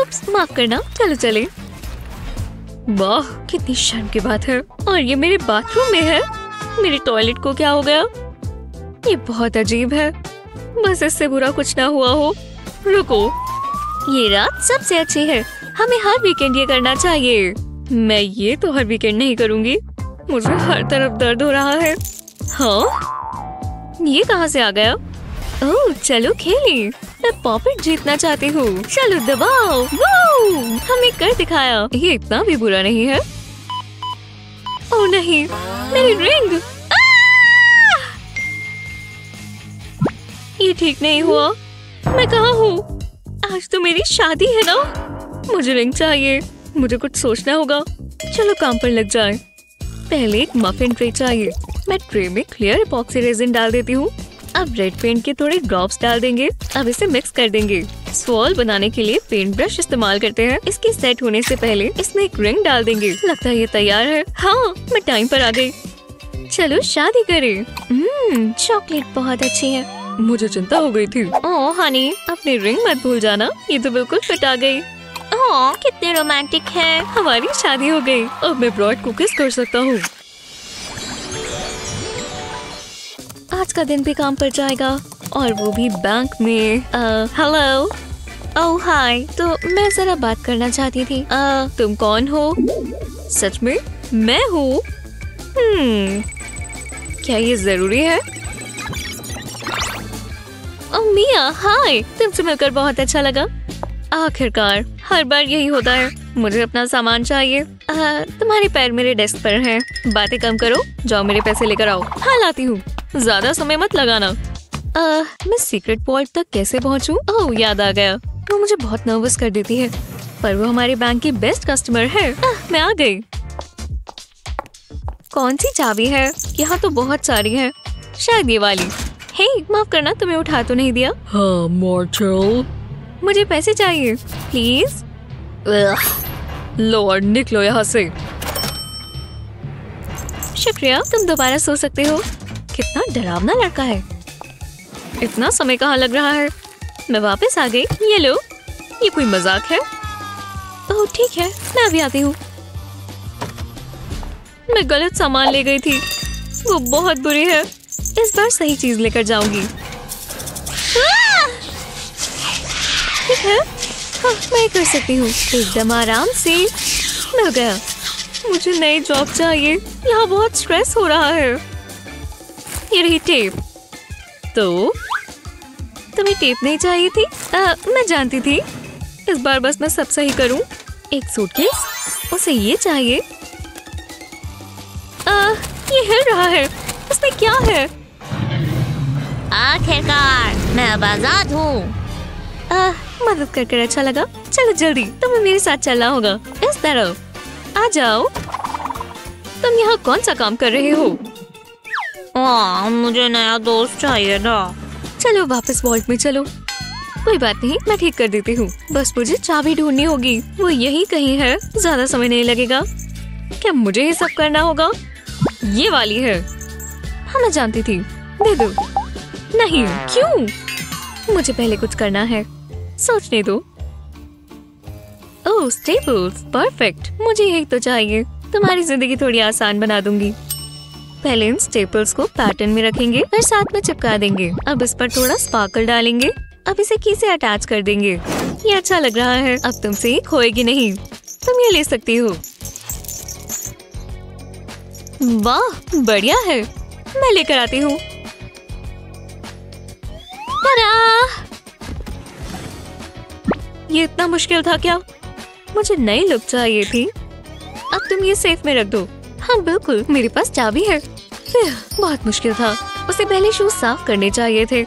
उप्स, माफ करना। चलो चले। वाह, कितनी शर्म की बात है। और ये मेरे बाथरूम में है। मेरे टॉयलेट को क्या हो गया? ये बहुत अजीब है। बस इससे बुरा कुछ ना हुआ हो। रुको, ये रात सबसे अच्छी है। हमें हर वीकेंड ये करना चाहिए। मैं ये तो हर वीकेंड नहीं करूँगी। मुझे हर तरफ दर्द हो रहा है। हाँ, ये कहाँ से आ गया? ओह चलो खेलें। मैं पॉपिट जीतना चाहती हूँ। चलो दबाओ। हमें कर दिखाया। ये इतना भी बुरा नहीं है। ओह नहीं, मेरी रिंग। ये ठीक नहीं हुआ। मैं कहाँ हूँ? आज तो मेरी शादी है ना। मुझे रिंग चाहिए। मुझे कुछ सोचना होगा। चलो काम पर लग जाए। पहले एक मफिन ट्रे चाहिए। मैं ट्रे में क्लियर एपॉक्सी रेजिन डाल देती हूँ। अब रेड पेंट के थोड़े ड्रॉप्स डाल देंगे। अब इसे मिक्स कर देंगे। स्वॉल बनाने के लिए पेंट ब्रश इस्तेमाल करते हैं। इसके सेट होने से पहले इसमें एक रिंग डाल देंगे। लगता है ये तैयार है। हाँ, मैं टाइम पर आ गई। चलो शादी करें। हम्म, चॉकलेट बहुत अच्छी है। मुझे चिंता हो गयी थी। ओह हनी, अपनी रिंग मत भूल जाना। ये तो बिल्कुल फिट आ गयी। ओह कितने रोमांटिक है। हमारी शादी हो गई। अब मैं ब्रॉड को किस कर सकता हूँ। आज का दिन भी काम पर जाएगा, और वो भी बैंक में। हेलो। Oh hi. तो मैं जरा बात करना चाहती थी। आ, तुम कौन हो? सच में? मैं हूँ। हम्म, क्या ये जरूरी है? ओह मिया हाय, तुमसे मिलकर बहुत अच्छा लगा। आखिरकार हर बार यही होता है। मुझे अपना सामान चाहिए। आ, तुम्हारे पैर मेरे डेस्क पर हैं। बातें कम करो, जाओ मेरे पैसे लेकर आओ। हाँ लाती हूँ। ज्यादा समय मत लगाना। आ, मैं सीक्रेट पॉइंट तक कैसे पहुँचूँ? ओह याद आ गया। वो मुझे बहुत नर्वस कर देती है, पर वो हमारे बैंक की बेस्ट कस्टमर है। आ, मैं आ गई। कौन सी चाबी है? यहाँ तो बहुत सारी है। शायद ये वाली। हे माफ करना, तुम्हें उठा तो नहीं दिया। हाँ मॉर्चल, मुझे पैसे चाहिए प्लीज। लॉर्ड निकलो यहाँ से। शुक्रिया, तुम दोबारा सो सकते हो। कितना डरावना लड़का है। इतना समय कहाँ लग रहा है। मैं वापस आ गई। ये लो। ये कोई मजाक है? ओह ठीक है, मैं अभी आती हूँ। मैं गलत सामान ले गई थी। वो बहुत बुरी है। इस बार सही चीज लेकर जाऊंगी। है? हाँ, मैं कर सकती हूँ एकदम आराम से। मिल गया। मुझे नई जॉब चाहिए, यहाँ बहुत स्ट्रेस हो रहा है। ये रही टेप। तो तुम्हें टेप नहीं चाहिए थी? आ, मैं जानती थी। इस बार बस मैं सब सही करूँ। एक सूटकेस, उसे ये चाहिए। आ, ये हिल रहा है, इसमें क्या है? आखिरकार मैं अब आजाद हूँ। मदद करके अच्छा लगा। चलो जल्दी, तुम्हें मेरे साथ चलना होगा। इस तरफ आ जाओ। तुम यहाँ कौन सा काम कर रहे हो? आ, मुझे नया दोस्त चाहिए ना। चलो वापस वॉल्ट में चलो। कोई बात नहीं, मैं ठीक कर देती हूँ। बस मुझे चाबी ढूंढनी होगी, वो यही कहीं है। ज्यादा समय नहीं लगेगा। क्या मुझे ये सब करना होगा? ये वाली है। हाँ, मैं जानती थी। दे दो। नहीं, क्यों? मुझे पहले कुछ करना है, सोचने दो। Oh, staples, perfect. मुझे यही तो चाहिए। तुम्हारी जिंदगी थोड़ी आसान बना दूंगी। पहले इन स्टेपल्स को पैटर्न में रखेंगे और साथ में चिपका देंगे। अब इस पर थोड़ा स्पार्कल डालेंगे। अब इसे की से अटैच कर देंगे। ये अच्छा लग रहा है। अब तुमसे ये खोएगी नहीं। तुम ये ले सकती हो। वाह, बढ़िया है। मैं लेकर आती हूँ। ये इतना मुश्किल था क्या? मुझे नई लुक चाहिए थी। अब तुम ये सेफ में रख दो। हाँ बिल्कुल, मेरे पास चाबी है। बहुत मुश्किल था। उसे पहले शूज साफ करने चाहिए थे।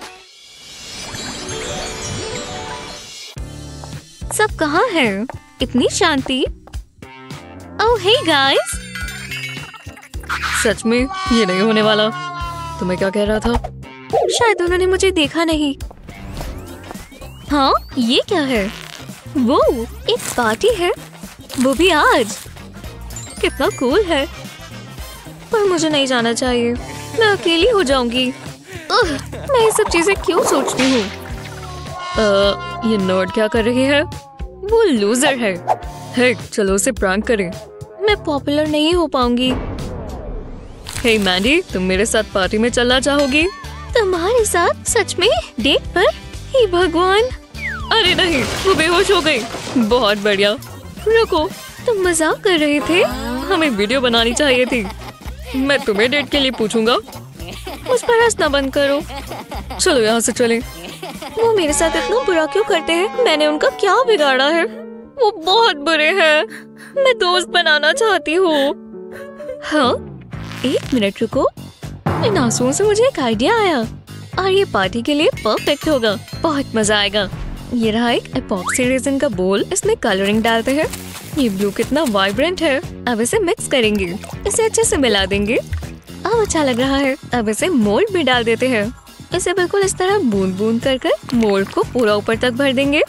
सब कहाँ है? इतनी शांति। ओह हे गाइस, सच में ये नहीं होने वाला। तुम्हें क्या कह रहा था? शायद उन्होंने मुझे देखा नहीं। हाँ, ये क्या है? वो एक पार्टी है, वो भी आज। कितना कूल है। पर मुझे नहीं जाना चाहिए, मैं अकेली हो जाऊंगी। मैं ये सब चीजें क्यों सोचती हूँ? ये नर्ड क्या कर रही है? वो लूजर है। हे, चलो उसे प्रैंक करें। मैं पॉपुलर नहीं हो पाऊंगी। हे मैंडी, तुम मेरे साथ पार्टी में चलना चाहोगी? तुम्हारे साथ? सच में? डेट पर? हे भगवान, अरे नहीं, वो बेहोश हो गई। बहुत बढ़िया। रुको, तुम मजाक कर रहे थे? हमें वीडियो बनानी चाहिए थी। मैं तुम्हें डेट के लिए पूछूंगा। उस पर हंसना बंद करो। चलो यहाँ से चलें। वो मेरे साथ इतना बुरा क्यों करते हैं? मैंने उनका क्या बिगाड़ा है? वो बहुत बुरे हैं। मैं दोस्त बनाना चाहती हूँ। हाँ, एक मिनट रुको। इन आंसुओं से मुझे एक आइडिया आया और ये पार्टी के लिए परफेक्ट होगा। बहुत मजा आएगा। ये रहा एक एपॉक्सी रेजिन का बोल। इसमें कलरिंग डालते हैं। ये ब्लू कितना वाइब्रेंट है। अब इसे मिक्स करेंगे, इसे अच्छे से मिला देंगे। अब अच्छा लग रहा है। अब इसे मोल्ड में डाल देते हैं। इसे बिल्कुल इस तरह बूंद बूंद कर कर मोल्ड को पूरा ऊपर तक भर देंगे।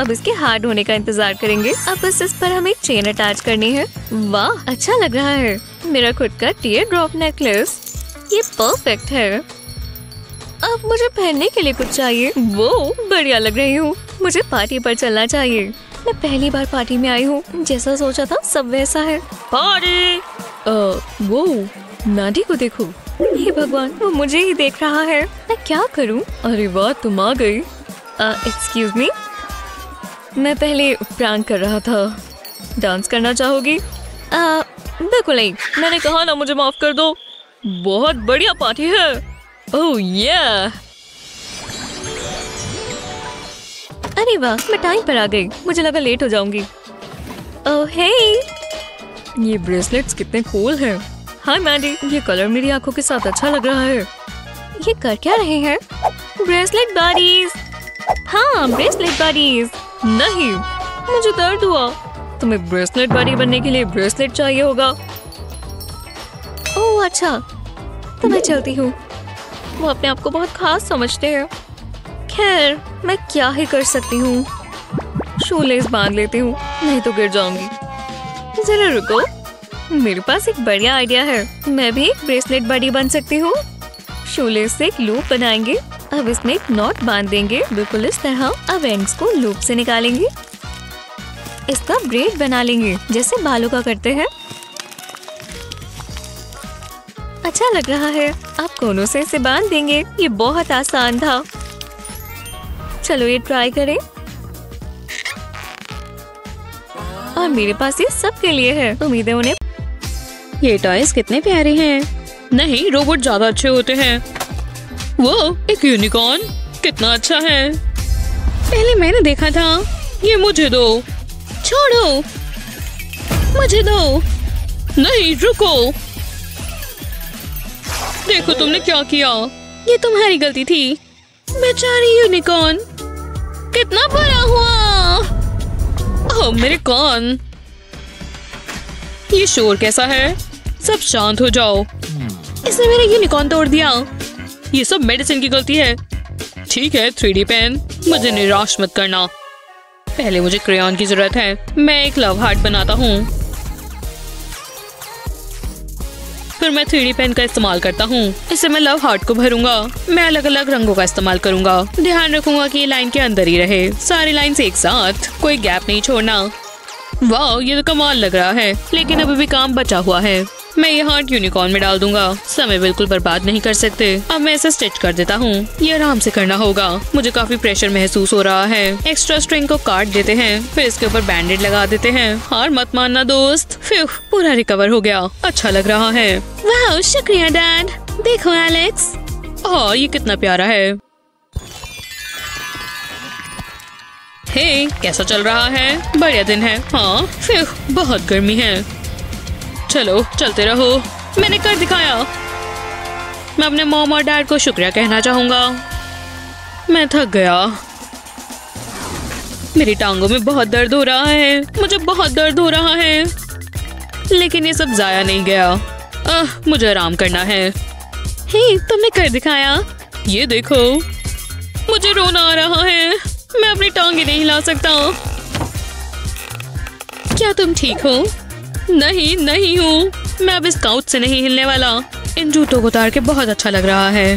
अब इसके हार्ड होने का इंतजार करेंगे। अब बस इस पर हमें चेन अटैच करनी है। वाह, अच्छा लग रहा है। मेरा खुद का टीयर ड्रॉप नेकलेस, ये परफेक्ट है। अब मुझे पहनने के लिए कुछ चाहिए। वो बढ़िया लग रही हूँ। मुझे पार्टी पर चलना चाहिए। मैं पहली बार पार्टी में आई हूँ। जैसा सोचा था सब वैसा है। पार्टी। अ, वो नाडी को देखो। हे भगवान, वो मुझे ही देख रहा है। मैं क्या करूँ? अरे वाह, तुम आ गई। एक्सक्यूज मी, मैं पहले प्रैंक कर रहा था। डांस करना चाहोगी? आ, बिल्कुल नहीं, मैंने कहा ना, मुझे माफ कर दो। बहुत बढ़िया पार्टी है। ओह ये, अरे वाह, मैं टाइम पर आ गई। मुझे लगा लेट हो जाऊंगी। ओह हे, ये ब्रेसलेट्स कितने कूल हैं। हाय मैंडी, ये कलर मेरी आंखों के साथ अच्छा लग रहा है। ये कर क्या रहे हैं? ब्रेसलेट बारीज। हाँ, ब्रेसलेट बारीज। नहीं, मुझे दर्द हुआ। तुम्हें ब्रेसलेट बारी बनने के लिए ब्रेसलेट चाहिए होगा। ओह अच्छा, तो मैं चलती हूँ। वो अपने आप को बहुत खास समझते हैं। खैर, मैं क्या ही कर सकती हूँ। शूलेस बांध लेती हूँ, नहीं तो गिर जाऊंगी। जरा रुको, मेरे पास एक बढ़िया आइडिया है। मैं भी एक ब्रेसलेट बड़ी बन सकती हूँ। शूलेस से एक लूप बनाएंगे। अब इसमें एक नॉट बांध देंगे, बिल्कुल इस तरह। अब एंड्स को लूप से निकालेंगे। इसका ब्रेड बना लेंगे, जैसे बालों का करते हैं। अच्छा लग रहा है। आप कोनों से इसे बांध देंगे। ये बहुत आसान था। चलो ये ट्राई करें। और मेरे पास ये सबके लिए है। उम्मीद है उन्हें ये टॉयज कितने प्यारे हैं। नहीं, रोबोट ज्यादा अच्छे होते हैं। वो एक यूनिकॉर्न कितना अच्छा है। पहले मैंने देखा था। ये मुझे दो। छोड़ो, मुझे दो। नहीं, रुको। देखो तुमने क्या किया। ये तुम्हारी गलती थी। बेचारी यूनिकॉर्न कितना बुरा हुआ। ओह मेरे कान, ये शोर कैसा है। सब शांत हो जाओ। इसने मेरा यूनिकॉर्न तोड़ दिया। ये सब मेडिसिन की गलती है। ठीक है थ्री डी पेन, मुझे निराश मत करना। पहले मुझे क्रेयॉन की जरूरत है। मैं एक लव हार्ट बनाता हूँ, फिर मैं थ्री डी पेन का इस्तेमाल करता हूँ। इससे मैं लव हार्ट को भरूंगा। मैं अलग अलग रंगों का इस्तेमाल करूंगा। ध्यान रखूंगा कि ये लाइन के अंदर ही रहे। सारी लाइन्स एक साथ, कोई गैप नहीं छोड़ना। वाह ये तो कमाल लग रहा है, लेकिन अभी भी काम बचा हुआ है। मैं ये हार्ट यूनिकॉर्न में डाल दूंगा। समय बिल्कुल बर्बाद नहीं कर सकते। अब मैं इसे स्टिच कर देता हूँ। ये आराम से करना होगा। मुझे काफी प्रेशर महसूस हो रहा है। एक्स्ट्रा स्ट्रिंग को काट देते हैं, फिर इसके ऊपर बैंडेड लगा देते हैं। हार मत मानना दोस्त। फिर पूरा रिकवर हो गया। अच्छा लग रहा है। वाह शुक्रिया डैड। देखो एलेक्स, ओह ये कितना प्यारा है। हे कैसा चल रहा है। बढ़िया दिन है। हाँ फिर बहुत गर्मी है। चलो चलते रहो। मैंने कर दिखाया। मैं अपने मॉम और डैड को शुक्रिया कहना चाहूँगा। मैं थक गया। मेरी टांगों में बहुत दर्द हो रहा है। मुझे बहुत दर्द हो रहा है, लेकिन ये सब जाया नहीं गया। आह मुझे आराम करना है। हे तुमने कर दिखाया। ये देखो, मुझे रोना आ रहा है। मैं अपनी टांगें नहीं हिला सकता। क्या तुम ठीक हो। नहीं नहीं हूँ। मैं अब इस काउच से नहीं हिलने वाला। इन जूतों को उतार के बहुत अच्छा लग रहा है।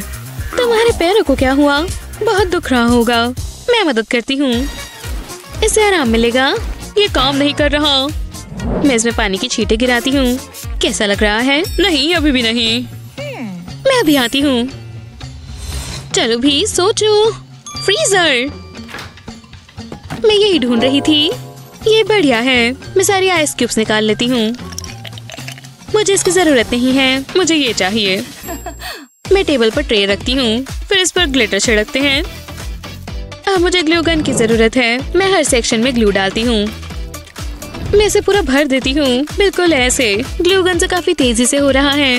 तुम्हारे पैरों को क्या हुआ। बहुत दुख रहा होगा। मैं मदद करती हूँ। इसे आराम मिलेगा। ये काम नहीं कर रहा। मैं इसमें पानी की छींटे गिराती हूँ। कैसा लग रहा है। नहीं अभी भी नहीं। मैं अभी आती हूँ। चलो भी सोचो। फ्रीजर, मैं यही ढूंढ रही थी। ये बढ़िया है। मैं सारी आइस क्यूब्स निकाल लेती हूँ। मुझे इसकी जरूरत नहीं है। मुझे ये चाहिए। मैं टेबल पर ट्रे रखती हूँ, फिर इस पर ग्लिटर छिड़कते हैं। अब मुझे ग्लू गन की जरूरत है। मैं हर सेक्शन में ग्लू डालती हूँ। मैं इसे पूरा भर देती हूँ। बिल्कुल ऐसे। ग्लू गन से काफी तेजी से हो रहा है।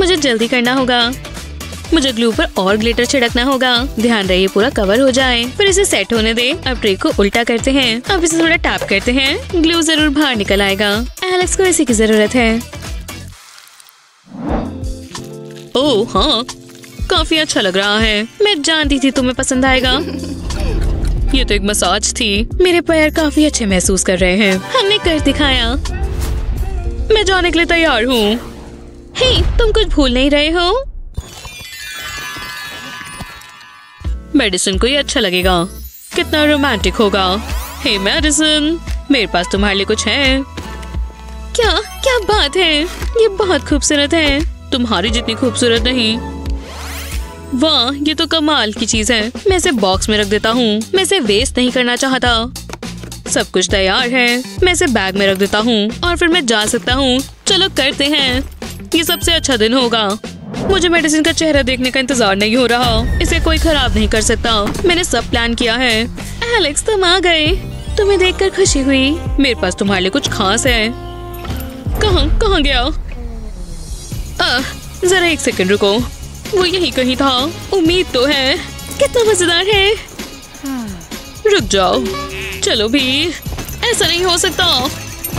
मुझे जल्दी करना होगा। मुझे ग्लू पर और ग्लिटर छिड़कना होगा। ध्यान रहे पूरा कवर हो जाए। फिर इसे सेट होने दे। अब ट्रे को उल्टा करते हैं। अब इसे थोड़ा टैप करते हैं। ग्लू जरूर बाहर निकल आएगा। एलेक्स को इसी की जरूरत है। ओह हाँ, काफी अच्छा लग रहा है। मैं जानती थी तुम्हें पसंद आएगा। ये तो एक मसाज थी। मेरे पैर काफी अच्छे महसूस कर रहे हैं। हमने कर दिखाया। मैं जाने के लिए तैयार हूँ। हे तुम कुछ भूल नहीं रहे हो। मेडिसिन को ये अच्छा लगेगा। कितना रोमांटिक होगा। हे मेडिसिन, मेरे पास तुम्हारे लिए कुछ है। क्या क्या बात है। ये बहुत खूबसूरत है। तुम्हारी जितनी खूबसूरत नहीं। वाह ये तो कमाल की चीज है। मैं इसे बॉक्स में रख देता हूँ। मैं इसे वेस्ट नहीं करना चाहता। सब कुछ तैयार है। मैं इसे बैग में रख देता हूँ और फिर मैं जा सकता हूँ। चलो करते हैं। ये सबसे अच्छा दिन होगा। मुझे मेडिसिन का चेहरा देखने का इंतजार नहीं हो रहा। इसे कोई खराब नहीं कर सकता। मैंने सब प्लान किया है। एलेक्स तुम आ गए। तुम्हें देखकर खुशी हुई। मेरे पास तुम्हारे लिए कुछ खास है। कहाँ कहाँ गया। आह, जरा एक सेकंड रुको। वो यही कहीं था। उम्मीद तो है। कितना मजेदार है। रुक जाओ। चलो भी, ऐसा नहीं हो सकता।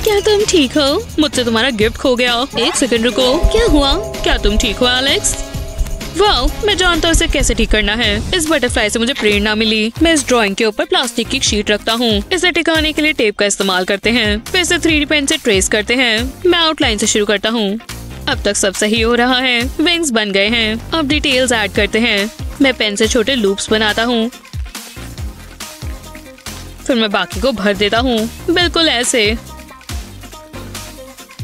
क्या तुम ठीक हो। मुझसे तुम्हारा गिफ्ट खो गया। एक सेकंड रुको। क्या हुआ। क्या तुम ठीक हो एलेक्स। वाह मैं जानता हूँ इसे कैसे ठीक करना है। इस बटरफ्लाई से मुझे प्रेरणा मिली। मैं इस ड्राइंग के ऊपर प्लास्टिक की शीट रखता हूँ। इसे टिकाने के लिए टेप का इस्तेमाल करते हैं। फिर इसे थ्री डी पेन से ट्रेस करते हैं। मैं आउटलाइन से शुरू करता हूँ। अब तक सब सही हो रहा है। विंग्स बन गए हैं। अब डिटेल्स ऐड करते हैं। मैं पेन से छोटे लूप्स बनाता हूँ, फिर मैं बाकी को भर देता हूँ। बिल्कुल ऐसे।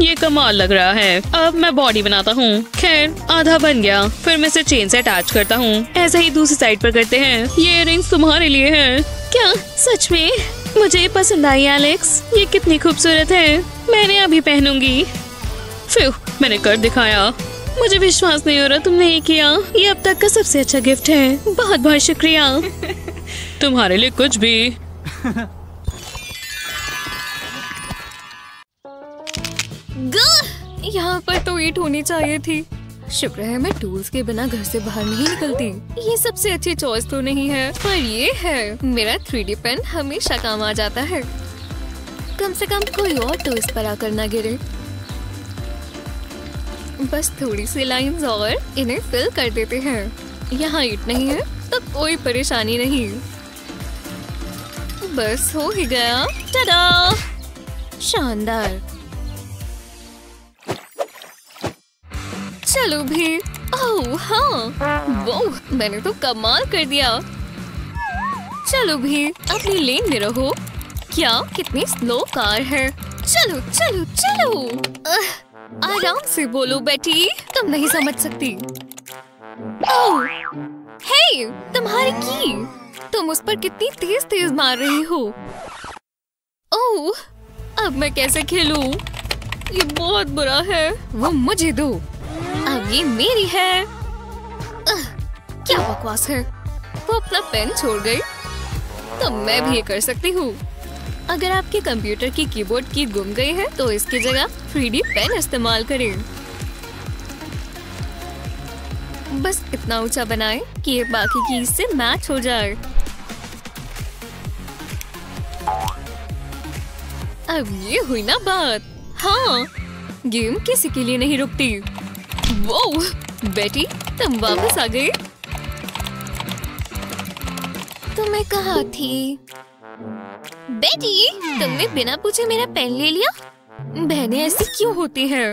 ये कमाल लग रहा है। अब मैं बॉडी बनाता हूँ। खैर आधा बन गया, फिर मैं इसे चेन से अटैच करता हूँ। ऐसे ही दूसरी साइड पर करते हैं। ये इयररिंग्स तुम्हारे लिए हैं। क्या सच में? मुझे ये पसंद आई एलेक्स, ये कितनी खूबसूरत है। मैंने अभी पहनूंगी। फिर मैंने कर दिखाया। मुझे विश्वास नहीं हो रहा तुमने ये किया। ये अब तक का सबसे अच्छा गिफ्ट है। बहुत बहुत शुक्रिया। तुम्हारे लिए कुछ भी। यहाँ पर तो ईंट होनी चाहिए थी। शुक्र है मैं टूल्स के बिना घर से बाहर नहीं निकलती। ये सबसे अच्छी चॉइस तो नहीं है, पर ये है। मेरा थ्री डी पेन हमेशा काम आ जाता है। कम से कम कोई और तो इस पर आकर ना गिरे। बस थोड़ी सी लाइंस और इन्हें फिल कर देते हैं। यहाँ ईंट नहीं है तो कोई परेशानी नहीं। बस हो ही गया। टाडा! शानदार। चलो भी। ओह हाँ, वो मैंने तो कमाल कर दिया। चलो भी, अपनी लेन में रहो। क्या कितनी स्लो कार है। चलो चलो चलो। आह, आराम से बोलो बेटी, तुम नहीं समझ सकती। ओह, हे, तुम्हारी की। तुम उस पर कितनी तेज तेज मार रही हो। ओह, अब मैं कैसे खेलूं? ये बहुत बुरा है। वो मुझे दो। अब ये मेरी है। आह, क्या बकवास है। वो अपना पेन छोड़ गई। तो मैं भी ये कर सकती हूँ। अगर आपके कंप्यूटर की कीबोर्ड की गुम गई है तो इसकी जगह थ्री डी पेन इस्तेमाल करें। बस इतना ऊंचा बनाएं कि ये बाकी की इससे मैच हो जाए। अब ये हुई ना बात। हाँ, गेम किसी के लिए नहीं रुकती। वो बेटी, तुम वापस आ गई। तुम्हें कहा थी। बेटी, तुमने बिना पूछे मेरा पेन ले लिया। बहनें ऐसी क्यों होती हैं?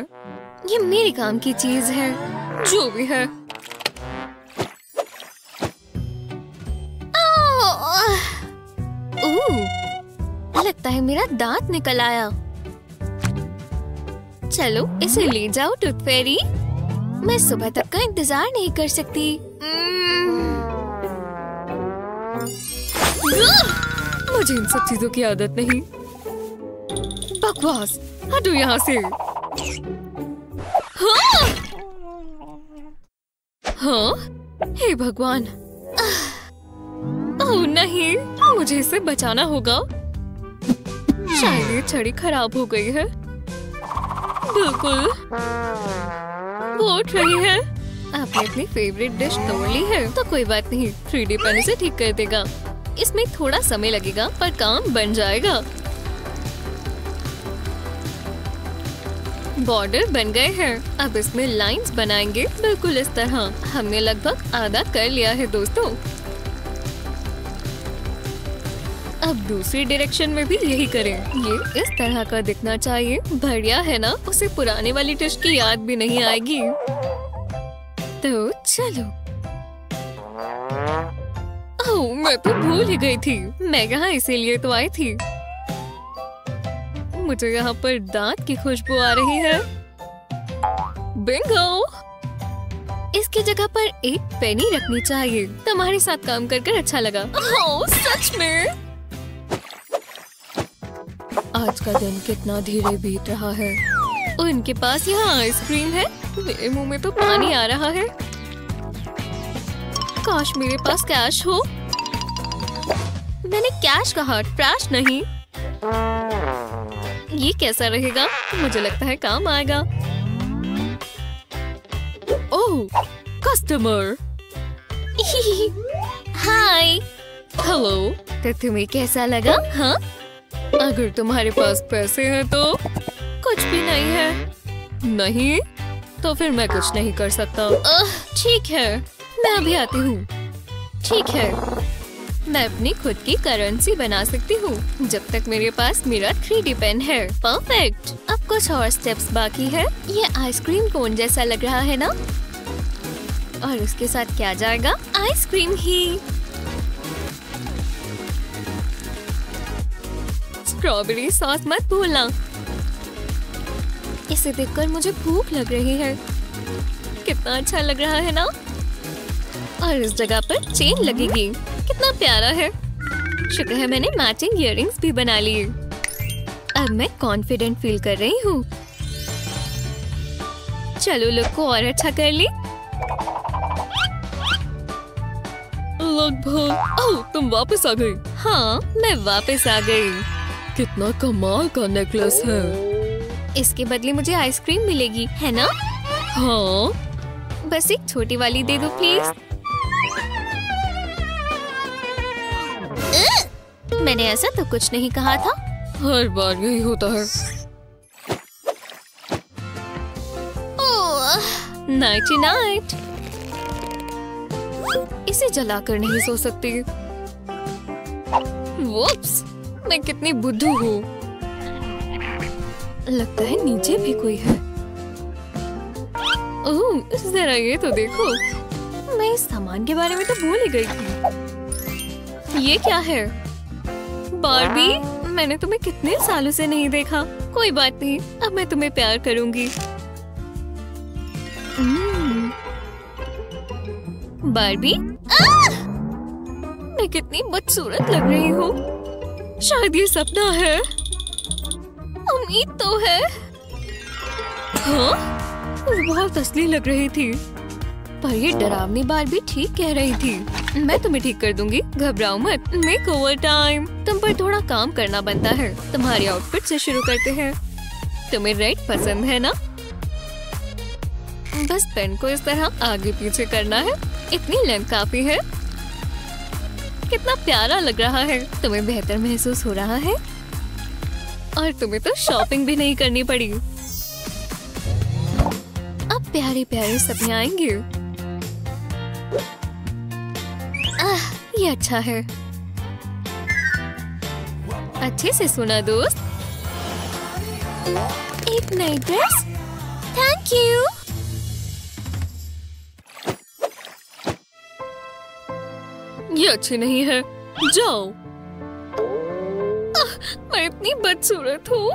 ये मेरे काम की चीज है। जो भी है। ओह, लगता है मेरा दांत निकल आया। चलो इसे ले जाओ टूथ फेरी। मैं सुबह तक का इंतजार नहीं कर सकती। मुझे इन सब चीजों की आदत नहीं। बकवास, हटो यहाँ से। हाँ, हाँ? हे भगवान। ओह नहीं, मुझे इसे बचाना होगा। शायद ये छड़ी खराब हो गई है। बिल्कुल फूट रही है। आपने अपनी फेवरेट डिश तोड़ ली है तो कोई बात नहीं, थ्री डी पेन से ठीक कर देगा। इसमें थोड़ा समय लगेगा पर काम बन जाएगा। बॉर्डर बन गए हैं। अब इसमें लाइंस बनाएंगे। बिल्कुल इस तरह। हमने लगभग आधा कर लिया है दोस्तों। अब दूसरी डायरेक्शन में भी यही करें। ये इस तरह का दिखना चाहिए। बढ़िया है ना? उसे पुराने वाली डिश की याद भी नहीं आएगी। तो चलो। ओह, मैं तो भूल ही गई थी। मैं यहाँ इसीलिए तो आई थी। मुझे यहाँ पर दांत की खुशबू आ रही है। बिंगो। इसकी जगह पर एक पेनी रखनी चाहिए। तुम्हारे साथ काम करके अच्छा लगा। ओह, सच में। आज का दिन कितना धीरे बीत रहा है। उनके पास यहाँ आइसक्रीम है। मेरे मुंह में तो पानी आ रहा है। काश मेरे पास कैश हो। मैंने कैश कहा, ट्रैश नहीं। ये कैसा रहेगा? मुझे लगता है काम आएगा। Oh, customer. हाय। हेलो। तो तुम्हें कैसा लगा? हाँ, अगर तुम्हारे पास पैसे हैं तो। कुछ भी नहीं है। नहीं तो फिर मैं कुछ नहीं कर सकता। ठीक है, मैं अभी आती हूँ। ठीक है, मैं अपनी खुद की करेंसी बना सकती हूँ जब तक मेरे पास मेरा थ्री डी पेन है। परफेक्ट। अब कुछ और स्टेप्स बाकी है। ये आइसक्रीम कोन जैसा लग रहा है ना? और उसके साथ क्या जाएगा? आइसक्रीम ही। स्ट्रॉबेरी सॉस मत भूलना। इसे देखकर मुझे भूख लग रही है। कितना अच्छा लग रहा है ना? और इस जगह पर चेन लगेगी। कितना प्यारा है। शुक्र है मैंने मैचिंग इयररिंग्स भी बना ली। अब मैं कॉन्फिडेंट फील कर रही हूँ। चलो लुक को और अच्छा कर ली। लगभग ओह तुम वापस आ गई। हाँ मैं वापस आ गई। कितना कमाल का नेकलेस है। इसके बदले मुझे आइसक्रीम मिलेगी है ना? हाँ बस एक छोटी वाली दे दो प्लीज। मैंने ऐसा तो कुछ नहीं कहा था। हर बार यही होता है। Oh nighty night. इसे जलाकर नहीं सो सकती। वुप्स, मैं कितनी बुद्धू हूँ। लगता है नीचे भी कोई है। ओह, जरा ये तो देखो। मैं इस सामान के बारे में तो भूल ही गई थी। ये क्या है? बार्बी, मैंने तुम्हें कितने सालों से नहीं देखा। कोई बात नहीं, अब मैं तुम्हें प्यार करूंगी। बार्बी मैं कितनी बदसूरत लग रही हूँ। शायद ये सपना है। उम्मीद तो है। हाँ बहुत असली लग रही थी। पर ये डरावनी बार्बी ठीक कह रही थी। मैं तुम्हें ठीक कर दूंगी, घबराओ मत। Makeover time. तुम पर थोड़ा काम करना बनता है। तुम्हारी आउटफिट से शुरू करते हैं। तुम्हें रेड पसंद है ना? बस पेन को इस तरह आगे पीछे करना है। इतनी लेंथ काफी है। कितना प्यारा लग रहा है। तुम्हें बेहतर महसूस हो रहा है और तुम्हें तो शॉपिंग भी नहीं करनी पड़ी। अब प्यारे प्यारे सपने आएंगे। आह ये अच्छा है। अच्छे से सुना दोस्त। एक नई ड्रेस। Thank you. ये अच्छी नहीं है। जाओ। मैं इतनी बदसूरत हूँ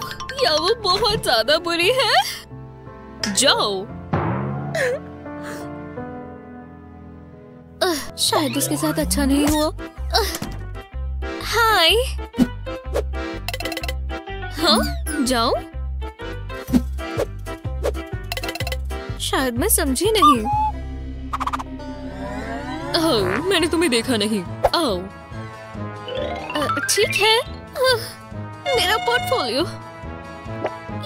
या वो बहुत ज्यादा बुरी है? जाओ। शायद उसके साथ अच्छा नहीं हुआ। हाय। हाँ जाओ। शायद मैं समझी नहीं। ओह, मैंने तुम्हें देखा नहीं। ओह, ठीक है। आ, मेरा पोर्टफोलियो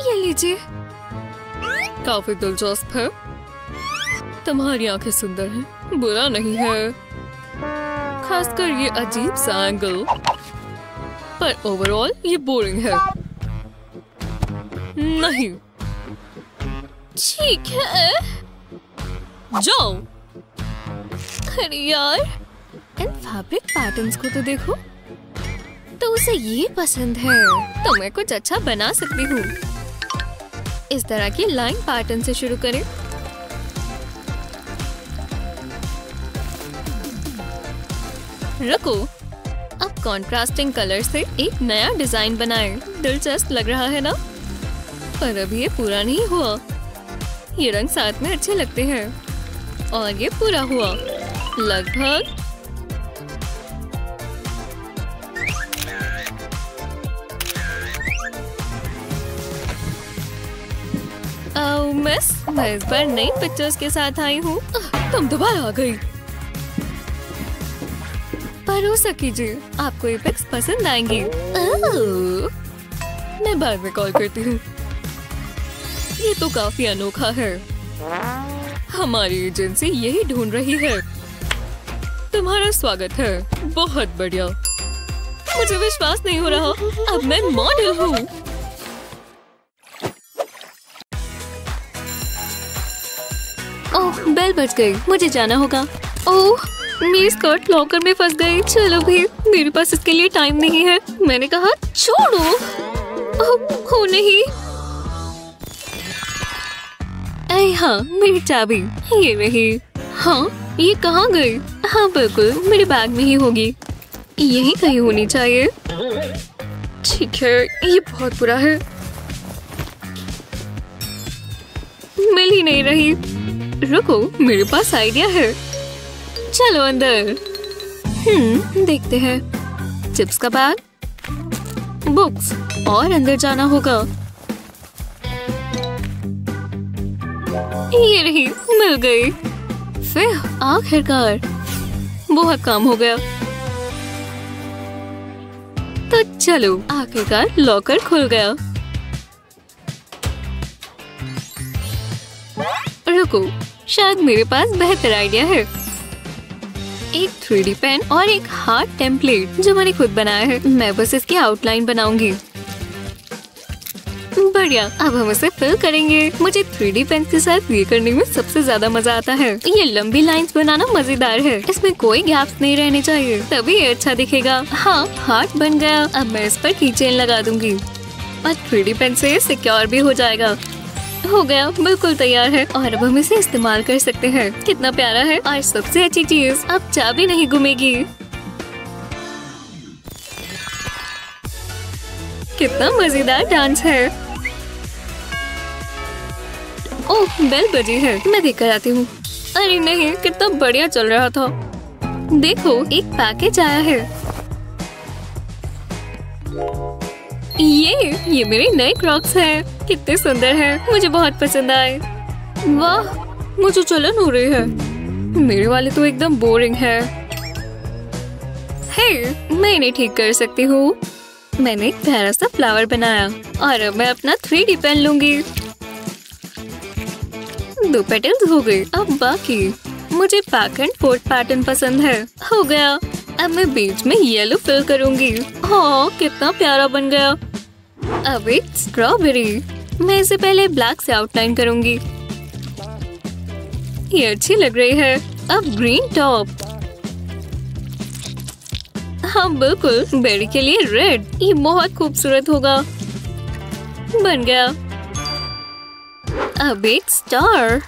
ये लीजिए। काफी दिलचस्प है। तुम्हारी आंखें सुंदर हैं, बुरा नहीं है। खासकर ये अजीब सा एंगल। पर ओवरऑल ये बोरिंग है। नहीं। ठीक है। जाओ। अरे यार इन फैब्रिक पैटर्न्स को तो देखो। तो उसे ये पसंद है। तो मैं कुछ अच्छा बना सकती हूँ। इस तरह की लाइन पैटर्न से शुरू करें। रुको, अब कॉन्ट्रास्टिंग कलर से एक नया डिजाइन बनाएं। दिलचस्प लग रहा है ना? पर अभी ये पूरा नहीं हुआ। ये रंग साथ में अच्छे लगते हैं। और ये पूरा हुआ लगभग। ओह मिस, मैं इस बार नई पिक्चर्स के साथ आई हूँ। तुम दोबारा आ गई। भरोसा कीजिए, आपको ये पिक्स पसंद आएंगी। मैं बाद में कॉल करती हूँ। ये तो काफी अनोखा है। हमारी एजेंसी यही ढूंढ रही है। तुम्हारा स्वागत है। बहुत बढ़िया। मुझे विश्वास नहीं हो रहा, अब मैं मॉडल हूँ। ओह बेल बज गई, मुझे जाना होगा। ओह मेरी स्कर्ट लॉकर में फंस गई। चलो भी, मेरे पास इसके लिए टाइम नहीं है। मैंने कहा छोड़ो। ओह हो नहीं। अरे हाँ मेरी चाबी ये रही। हाँ ये कहाँ गई? हाँ बिल्कुल मेरे बैग में ही होगी। यही कहीं होनी चाहिए। ठीक है ये बहुत बुरा है। मिल ही नहीं रही। रुको, मेरे पास आइडिया है। चलो अंदर। हम्म, देखते हैं। चिप्स का बैग, बुक्स और अंदर जाना होगा। ये रही, मिल गई। फिर आखिरकार बहुत काम हो गया। तो चलो, आखिरकार लॉकर खुल गया। रुको, शायद मेरे पास बेहतर आइडिया है। एक थ्री डी पेन और एक हार्ट टेम्पलेट जो मैंने खुद बनाया है। मैं बस इसकी आउटलाइन बनाऊंगी। बढ़िया, अब हम इसे फिल करेंगे। मुझे थ्री डी पेन के साथ ये करने में सबसे ज्यादा मजा आता है। ये लंबी लाइंस बनाना मजेदार है। इसमें कोई गैप्स नहीं रहने चाहिए, तभी ये अच्छा दिखेगा। हाँ, हार्ट बन गया। अब मैं इस पर कीचेन लगा दूंगी और थ्री डी पेन से सिक्योर भी हो जाएगा। हो गया, बिल्कुल तैयार है और अब हम इसे इस्तेमाल कर सकते हैं। कितना प्यारा है। और सबसे अच्छी चीज, अब चाबी नहीं घूमेगी। कितना मजेदार डांस है। ओह, बेल बजी है। मैं देख कर आती हूँ। अरे नहीं, कितना बढ़िया चल रहा था। देखो, एक पैकेज आया है। ये ये मेरे नए क्रॉक्स हैं। कितने सुंदर हैं, मुझे बहुत पसंद आए। वाह, मुझे चलन हो रही है। मेरे वाले तो एकदम बोरिंग है। हे, मैं इन्हें ठीक कर सकती हूँ। मैंने एक प्यारा सा फ्लावर बनाया और अब मैं अपना थ्री डी पेन लूंगी। दो पेटल्स हो गए। अब बाकी मुझे बैक एंड फोर्थ पैटर्न पसंद है। हो गया, अब मैं बीच में येलो फिल करूंगी। हाँ, कितना प्यारा बन गया। अब एक स्ट्रॉबेरी। मैं इसे पहले ब्लैक से आउटलाइन करूंगी। ये अच्छी लग रही है। अब ग्रीन टॉप। हाँ बिल्कुल, बेरी के लिए रेड। ये बहुत खूबसूरत होगा। बन गया। अब एक स्टार।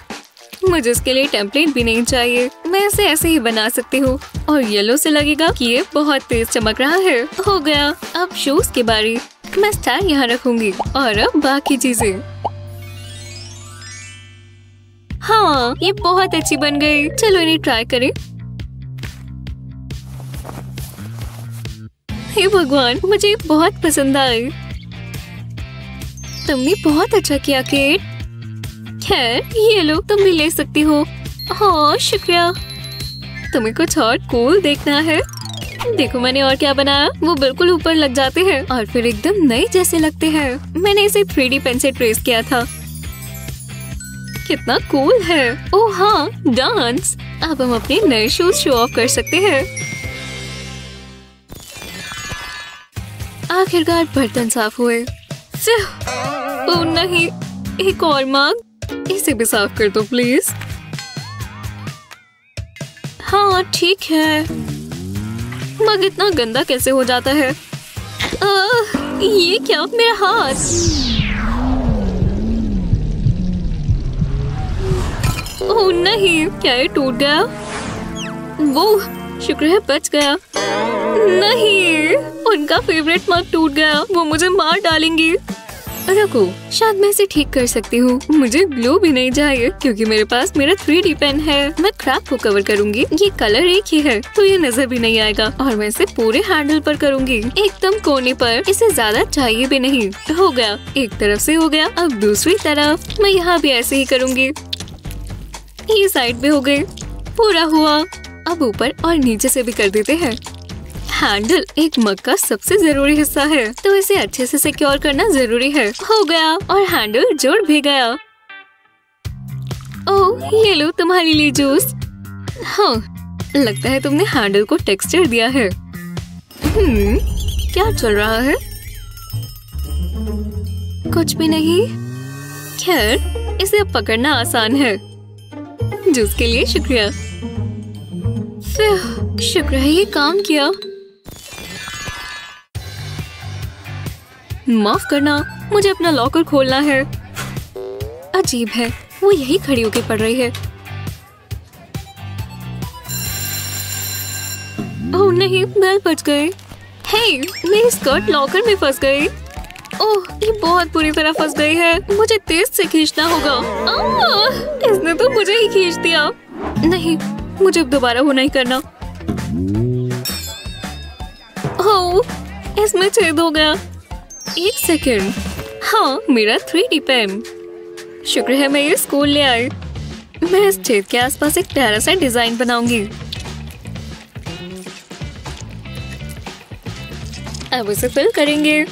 मुझे इसके लिए टेम्पलेट भी नहीं चाहिए। मैं इसे ऐसे ही बना सकती हूँ और येलो से लगेगा कि ये बहुत तेज चमक रहा है। हो गया, अब शूज की बारी। मैं स्टार यहाँ रखूंगी और अब बाकी चीजें। हाँ, ये बहुत अच्छी बन गई। चलो इन्हें ट्राई करें। हे भगवान, मुझे बहुत पसंद आई। तुमने बहुत अच्छा किया केट। खैर, ये लो, तुम भी ले सकती हो। हाँ, शुक्रिया। तुम्हें कुछ और कूल देखना है? देखो मैंने और क्या बनाया। वो बिल्कुल ऊपर लग जाते हैं और फिर एकदम नए जैसे लगते हैं। मैंने इसे थ्री डी पेन से ट्रेस किया था। कितना कूल है। ओह हाँ, डांस। अब हम अपने नए शूज शो ऑफ कर सकते हैं। आखिरकार बर्तन साफ हुए। ओह नहीं, एक और मग। इसे भी साफ कर दो प्लीज। हाँ ठीक है। मग इतना गंदा कैसे हो जाता है? आ, ये क्या, मेरा हाथ। ओह नहीं, क्या ये टूट गया? वो शुक्र है बच गया। नहीं, उनका फेवरेट मग टूट गया। वो मुझे मार डालेंगी। रुको, शायद मैं इसे ठीक कर सकती हूँ। मुझे ग्लू भी नहीं चाहिए क्योंकि मेरे पास मेरा थ्री डी पेन है। मैं क्रैक को कवर करूंगी। ये कलर एक ही है तो ये नजर भी नहीं आएगा और मैं इसे पूरे हैंडल पर करूंगी, एकदम कोने पर। इसे ज्यादा चाहिए भी नहीं। हो गया, एक तरफ से हो गया। अब दूसरी तरफ मैं यहाँ भी ऐसे ही करूंगी। ये साइड भी हो गई। पूरा हुआ। अब ऊपर और नीचे से भी कर देते हैं। हैंडल एक मग का सबसे जरूरी हिस्सा है तो इसे अच्छे से सिक्योर करना जरूरी है। हो गया, और हैंडल जुड़ भी गया। ओह, ये लो तुम्हारे लिए जूस। हाँ, लगता है तुमने हैंडल को टेक्सचर दिया है। हम्म, क्या चल रहा है? कुछ भी नहीं। खैर, इसे अब पकड़ना आसान है। जूस के लिए शुक्रिया। शुक्र है ये काम किया। माफ करना, मुझे अपना लॉकर खोलना है। अजीब है, वो यही खड़ी होके पड़ रही है। ओह नहीं, बेल बज गई। हे, मेरी स्कर्ट लॉकर में फंस गई। ओह, ये बहुत बुरी तरह फंस गई है। मुझे तेज से खींचना होगा। आह, इसने तो मुझे ही खींच दिया। नहीं, मुझे दोबारा वो नहीं करना। ओह, इसमें छेद हो गया। एक सेकेंड। हाँ, मेरा थ्री डी पेन। शुक्र है मैं ये स्कूल ले आई। मैं इस छेद के आसपास एक प्यारा सा डिजाइन बनाऊंगी। अब उसे फिल करेंगे।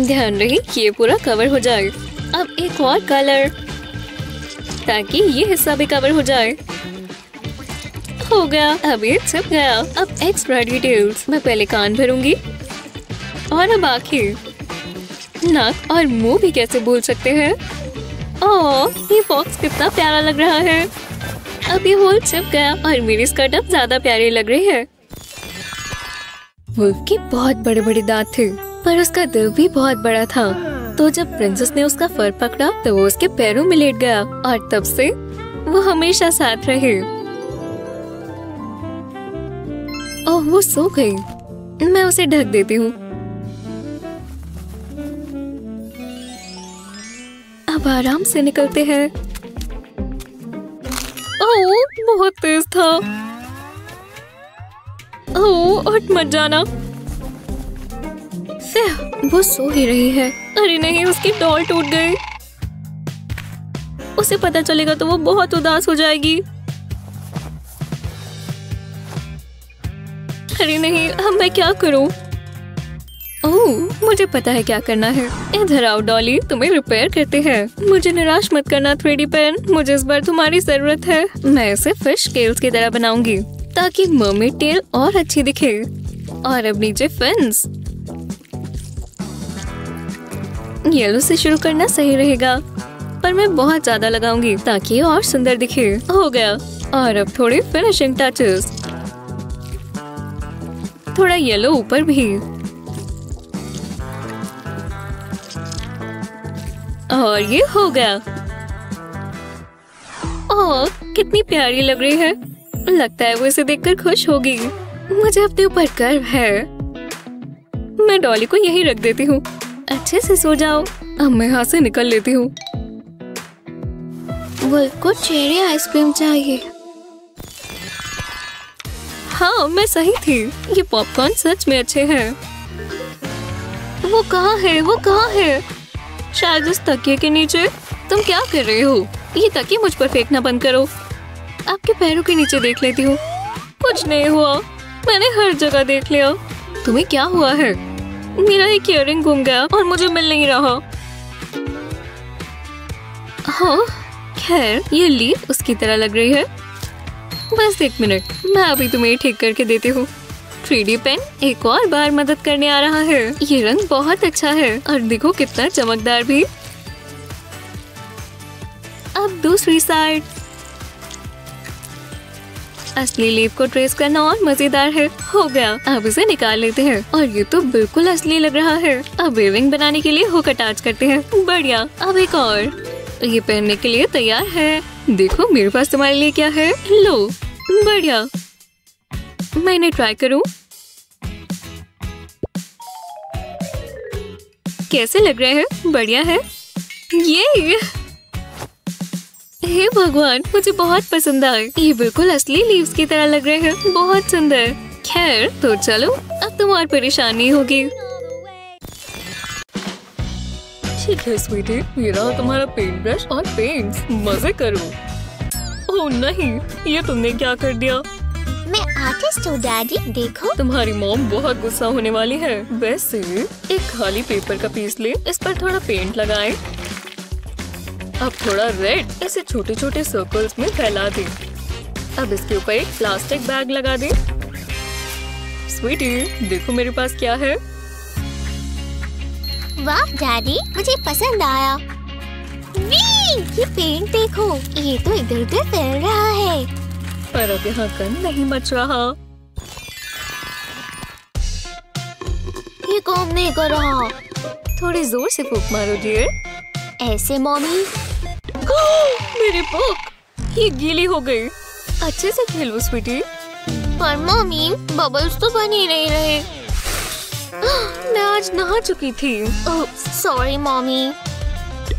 ध्यान रहे कि ये पूरा कवर हो जाए। अब एक और कलर ताकि ये हिस्सा भी कवर हो जाए। हो गया। अब ये छिप गया। अब एक्स्ट्रा डिटेल्स। मैं पहले कान भरूंगी और अब आँखें, नाक और मुंह भी कैसे भूल सकते हैं। ओह, ये बॉक्स कितना प्यारा लग रहा है। अब ये होल छिप गया और मेरी स्कर्ट अब ज्यादा प्यारी लग रही है। वुल्फ के बहुत बड़े बड़े दांत थे पर उसका दिल भी बहुत बड़ा था। तो जब प्रिंसेस ने उसका फर पकड़ा तो वो उसके पैरों में लेट गया और तब से वो हमेशा साथ रहे। ओह, वो सो गई। मैं उसे ढक देती हूँ। अब आराम से निकलते हैं। ओह, बहुत तेज था। ओह, उठ मत जाना। वो सो ही रही है। अरे नहीं, उसकी डॉल टूट गई। उसे पता चलेगा तो वो बहुत उदास हो जाएगी। अरे नहीं, अब मैं क्या करूं? ओह, मुझे पता है क्या करना है। इधर आओ डॉली, तुम्हें रिपेयर करते हैं। मुझे निराश मत करना थ्री डी पेन। मुझे इस बार तुम्हारी जरूरत है। मैं इसे फिश केल्स की तरह बनाऊंगी ताकि मर्मेड टेल और अच्छी दिखे। और अब नीचे फिन्स। येलो से शुरू करना सही रहेगा पर मैं बहुत ज्यादा लगाऊंगी ताकि और सुंदर दिखे। हो गया। और अब थोड़े फिनिशिंग टचेस। थोड़ा येलो ऊपर भी और ये हो गया। ओह, कितनी प्यारी लग रही है। लगता है वो इसे देखकर खुश होगी। मुझे अपने ऊपर गर्व है। मैं डॉली को यही रख देती हूँ। अच्छे से सो जाओ। अब मैं यहाँ से निकल लेती हूँ। वुल्फ को चेरी आइसक्रीम चाहिए। हाँ, मैं सही थी। ये पॉपकॉर्न सच में अच्छे हैं। वो कहाँ है? वो कहाँ है? शायद उस तकिए के नीचे। तुम क्या कर रहे हो? ये तकिए मुझ पर फेंकना बंद करो। आपके पैरों के नीचे देख लेती हूँ। कुछ नहीं हुआ। मैंने हर जगह देख लिया। तुम्हें क्या हुआ है? मेरा एक इयररिंग घूम गया और मुझे मिल नहीं रहा। हाँ, खैर ये लीफ उसकी तरह लग रही है। बस एक मिनट, मैं अभी तुम्हें ठीक करके देती हूँ। थ्री डी पेन एक और बार मदद करने आ रहा है। ये रंग बहुत अच्छा है और देखो कितना चमकदार भी। अब दूसरी साइड। असली लीफ को ट्रेस करना और मजेदार है। हो गया। अब इसे निकाल लेते हैं। और ये तो बिल्कुल असली लग रहा है। अब रिंग बनाने के लिए हुक अटैच करते हैं। बढ़िया। अब एक और। ये पहनने के लिए तैयार है। देखो मेरे पास तुम्हारे लिए क्या है। लो। बढ़िया। मैं इन्हें ट्राई करूं। कैसे लग रहे हैं? बढ़िया है। ये हे भगवान, मुझे बहुत पसंद आए। ये बिल्कुल असली लीव्स की तरह लग रहे हैं। बहुत सुंदर। खैर तो चलो, अब तुम और परेशान नहीं होगी। ठीक है स्वीटी, ये रहा तुम्हारा पेंट ब्रश और पेंट्स। मजे करो। ओह नहीं, ये तुमने क्या कर दिया? मैं आर्टिस्ट हूँ डैडी, देखो। तुम्हारी मॉम बहुत गुस्सा होने वाली है। वैसे एक खाली पेपर का पीस ले, इस पर थोड़ा पेंट लगाए। अब थोड़ा रेड ऐसे छोटे छोटे सर्कल्स में फैला दे। अब इसके ऊपर एक प्लास्टिक बैग लगा दे। स्वीटी, देखो मेरे पास क्या है। वाह डैडी, मुझे पसंद आया। वी, ये पेंट देखो, ये तो इधर उधर फैल रहा है। पर अब यहाँ गंद नहीं मच रहा। ये काम नहीं कर रहा। थोड़ी जोर से फूंक मारो डियर। ऐसे मॉमी। मेरी बुक ये गीली हो गई। अच्छे से खेलो स्वीटी। पर मॉमी, बबल्स तो बन ही नहीं रहे। मैं आज नहा चुकी थी। Oh sorry mommy.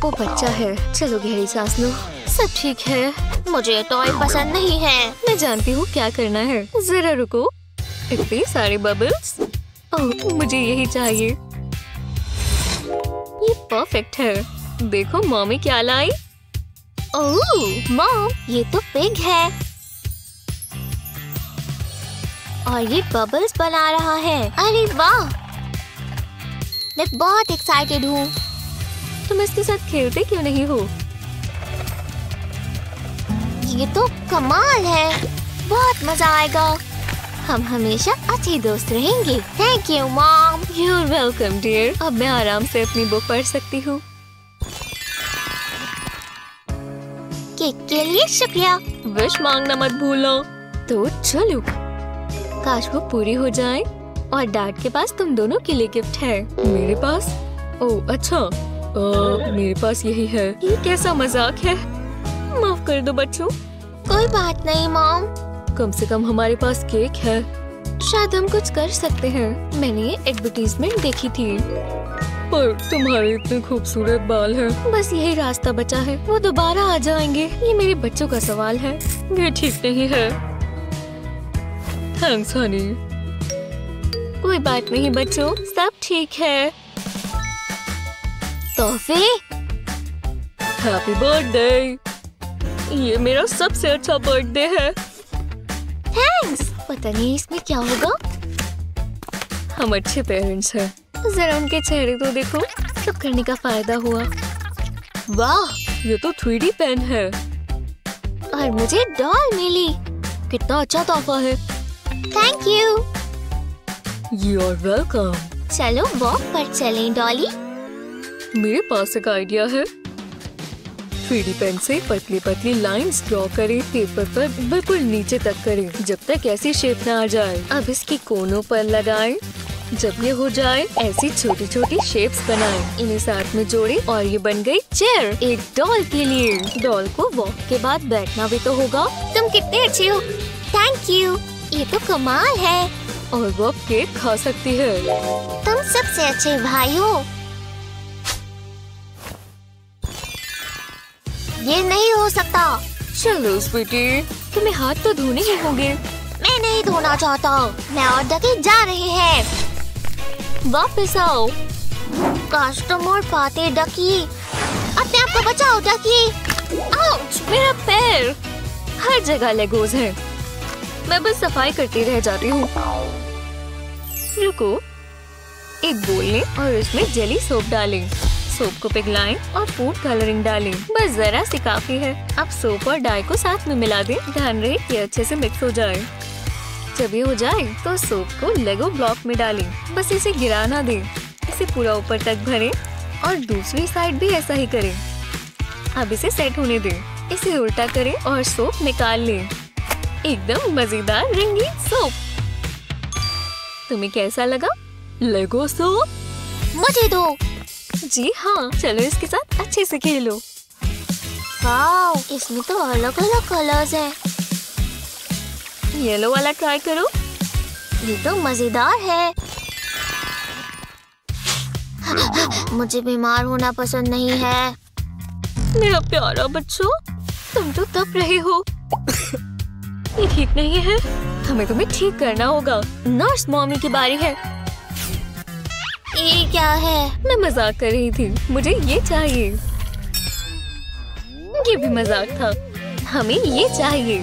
वो बच्चा है, चलो गहरी सांस लो, सब ठीक है। मुझे टॉय पसंद नहीं है। मैं जानती हूँ क्या करना है, जरा रुको। इतने सारे बबल्स, ओह मुझे यही चाहिए। ये परफेक्ट है। देखो मॉमी क्या लाई। ओह मॉम, ये तो पिग है और ये बबल्स बना रहा है। अरे वाह, मैं बहुत एक्साइटेड हूँ। तुम इसके साथ खेलते क्यों नहीं हो? ये तो कमाल है, बहुत मजा आएगा। हम हमेशा अच्छे दोस्त रहेंगे। Thank you mom. You're welcome dear. अब मैं आराम से अपनी बुक पढ़ सकती हूँ। केक के लिए शुक्रिया। विश मांगना मत भूलो। तो चलो, काश वो पूरी हो जाए। और डैड के पास तुम दोनों के लिए गिफ्ट है। मेरे पास? ओह अच्छा, ओ, मेरे पास यही है। ये कैसा मजाक है, माफ कर दो बच्चों। कोई बात नहीं मॉम, कम से कम हमारे पास केक है। शायद हम कुछ कर सकते हैं। मैंने ये एडवर्टीजमेंट देखी थी। पर तुम्हारे इतने खूबसूरत बाल हैं। बस यही रास्ता बचा है, वो दोबारा आ जाएंगे। ये मेरे बच्चों का सवाल है। ये ठीक नहीं है। Thanks honey. कोई बात नहीं बच्चों, सब ठीक है। तोहफे। Happy birthday. ये मेरा सबसे अच्छा बर्थडे है। थैंक्स। पता नहीं इसमें क्या होगा। हम अच्छे पेरेंट्स हैं। जरा उनके चेहरे तो देखो, सब करने का फायदा हुआ। वाह, ये तो थ्री डी पेन है। और मुझे डॉल मिली। कितना अच्छा तोहफा है। Thank you. You are welcome. चलो वॉक पर चलें डॉली। मेरे पास एक आइडिया है। थ्री डी पेन से पतली पतली लाइंस ड्रॉ करें। पेपर पर बिल्कुल नीचे तक करें, जब तक ऐसी शेप ना आ जाए। अब इसके कोनों पर लगाएं। जब ये हो जाए, ऐसी छोटी छोटी शेप्स बनाएं। इन्हें साथ में जोड़ें और ये बन गई चेयर, एक डॉल के लिए। डॉल को वॉक के बाद बैठना भी तो होगा। तुम कितने अच्छे हो। Thank you. ये तो कमाल है। और वो केक खा सकती है। तुम सबसे अच्छे भाई हो। ये नहीं हो सकता। चलो स्वीटी, तुम्हें हाथ तो धोने ही होंगे। मैं नहीं धोना चाहता। मैं और डके जा रहे हैं। वापस आओ। काश तुम और पाते डकी। अपने आप को बचाओ डकी। आउच, मेरा पैर। हर जगह लेगोज है। मैं बस सफाई करती रह जाती हूँ। रुको, एक बोल लें और इसमें जेली सोप डालें। सोप को पिघलाएं और फूड कलरिंग डालें। बस जरा सी काफी है। अब सोप और डाई को साथ में मिला दें। ध्यान रहे कि अच्छे से मिक्स हो जाए। जब ये हो जाए तो सोप को लेगो ब्लॉक में डालें। बस इसे गिरा ना दें। इसे पूरा ऊपर तक भरें और दूसरी साइड भी ऐसा ही करें। अब इसे सेट होने दें। इसे उल्टा करें और सोप निकाल लें। एकदम मजेदार रंगीन सोप। तुम्हें कैसा लगा लेगो सोप? मुझे दो। जी हाँ, चलो इसके साथ अच्छे से खेलो। वाओ, इसमें तो अलग अलग कलर्स हैं। येलो वाला ट्राई करो। ये तो मजेदार है। मुझे बीमार होना पसंद नहीं है। मेरा प्यारा बच्चों, तुम तो तप रहे हो। ये ठीक नहीं है। हमें तुम्हें ठीक करना होगा। नर्स मॉमी की बारी है। ये क्या है? मैं मजाक कर रही थी। मुझे ये चाहिए। ये भी मजाक था। हमें ये चाहिए।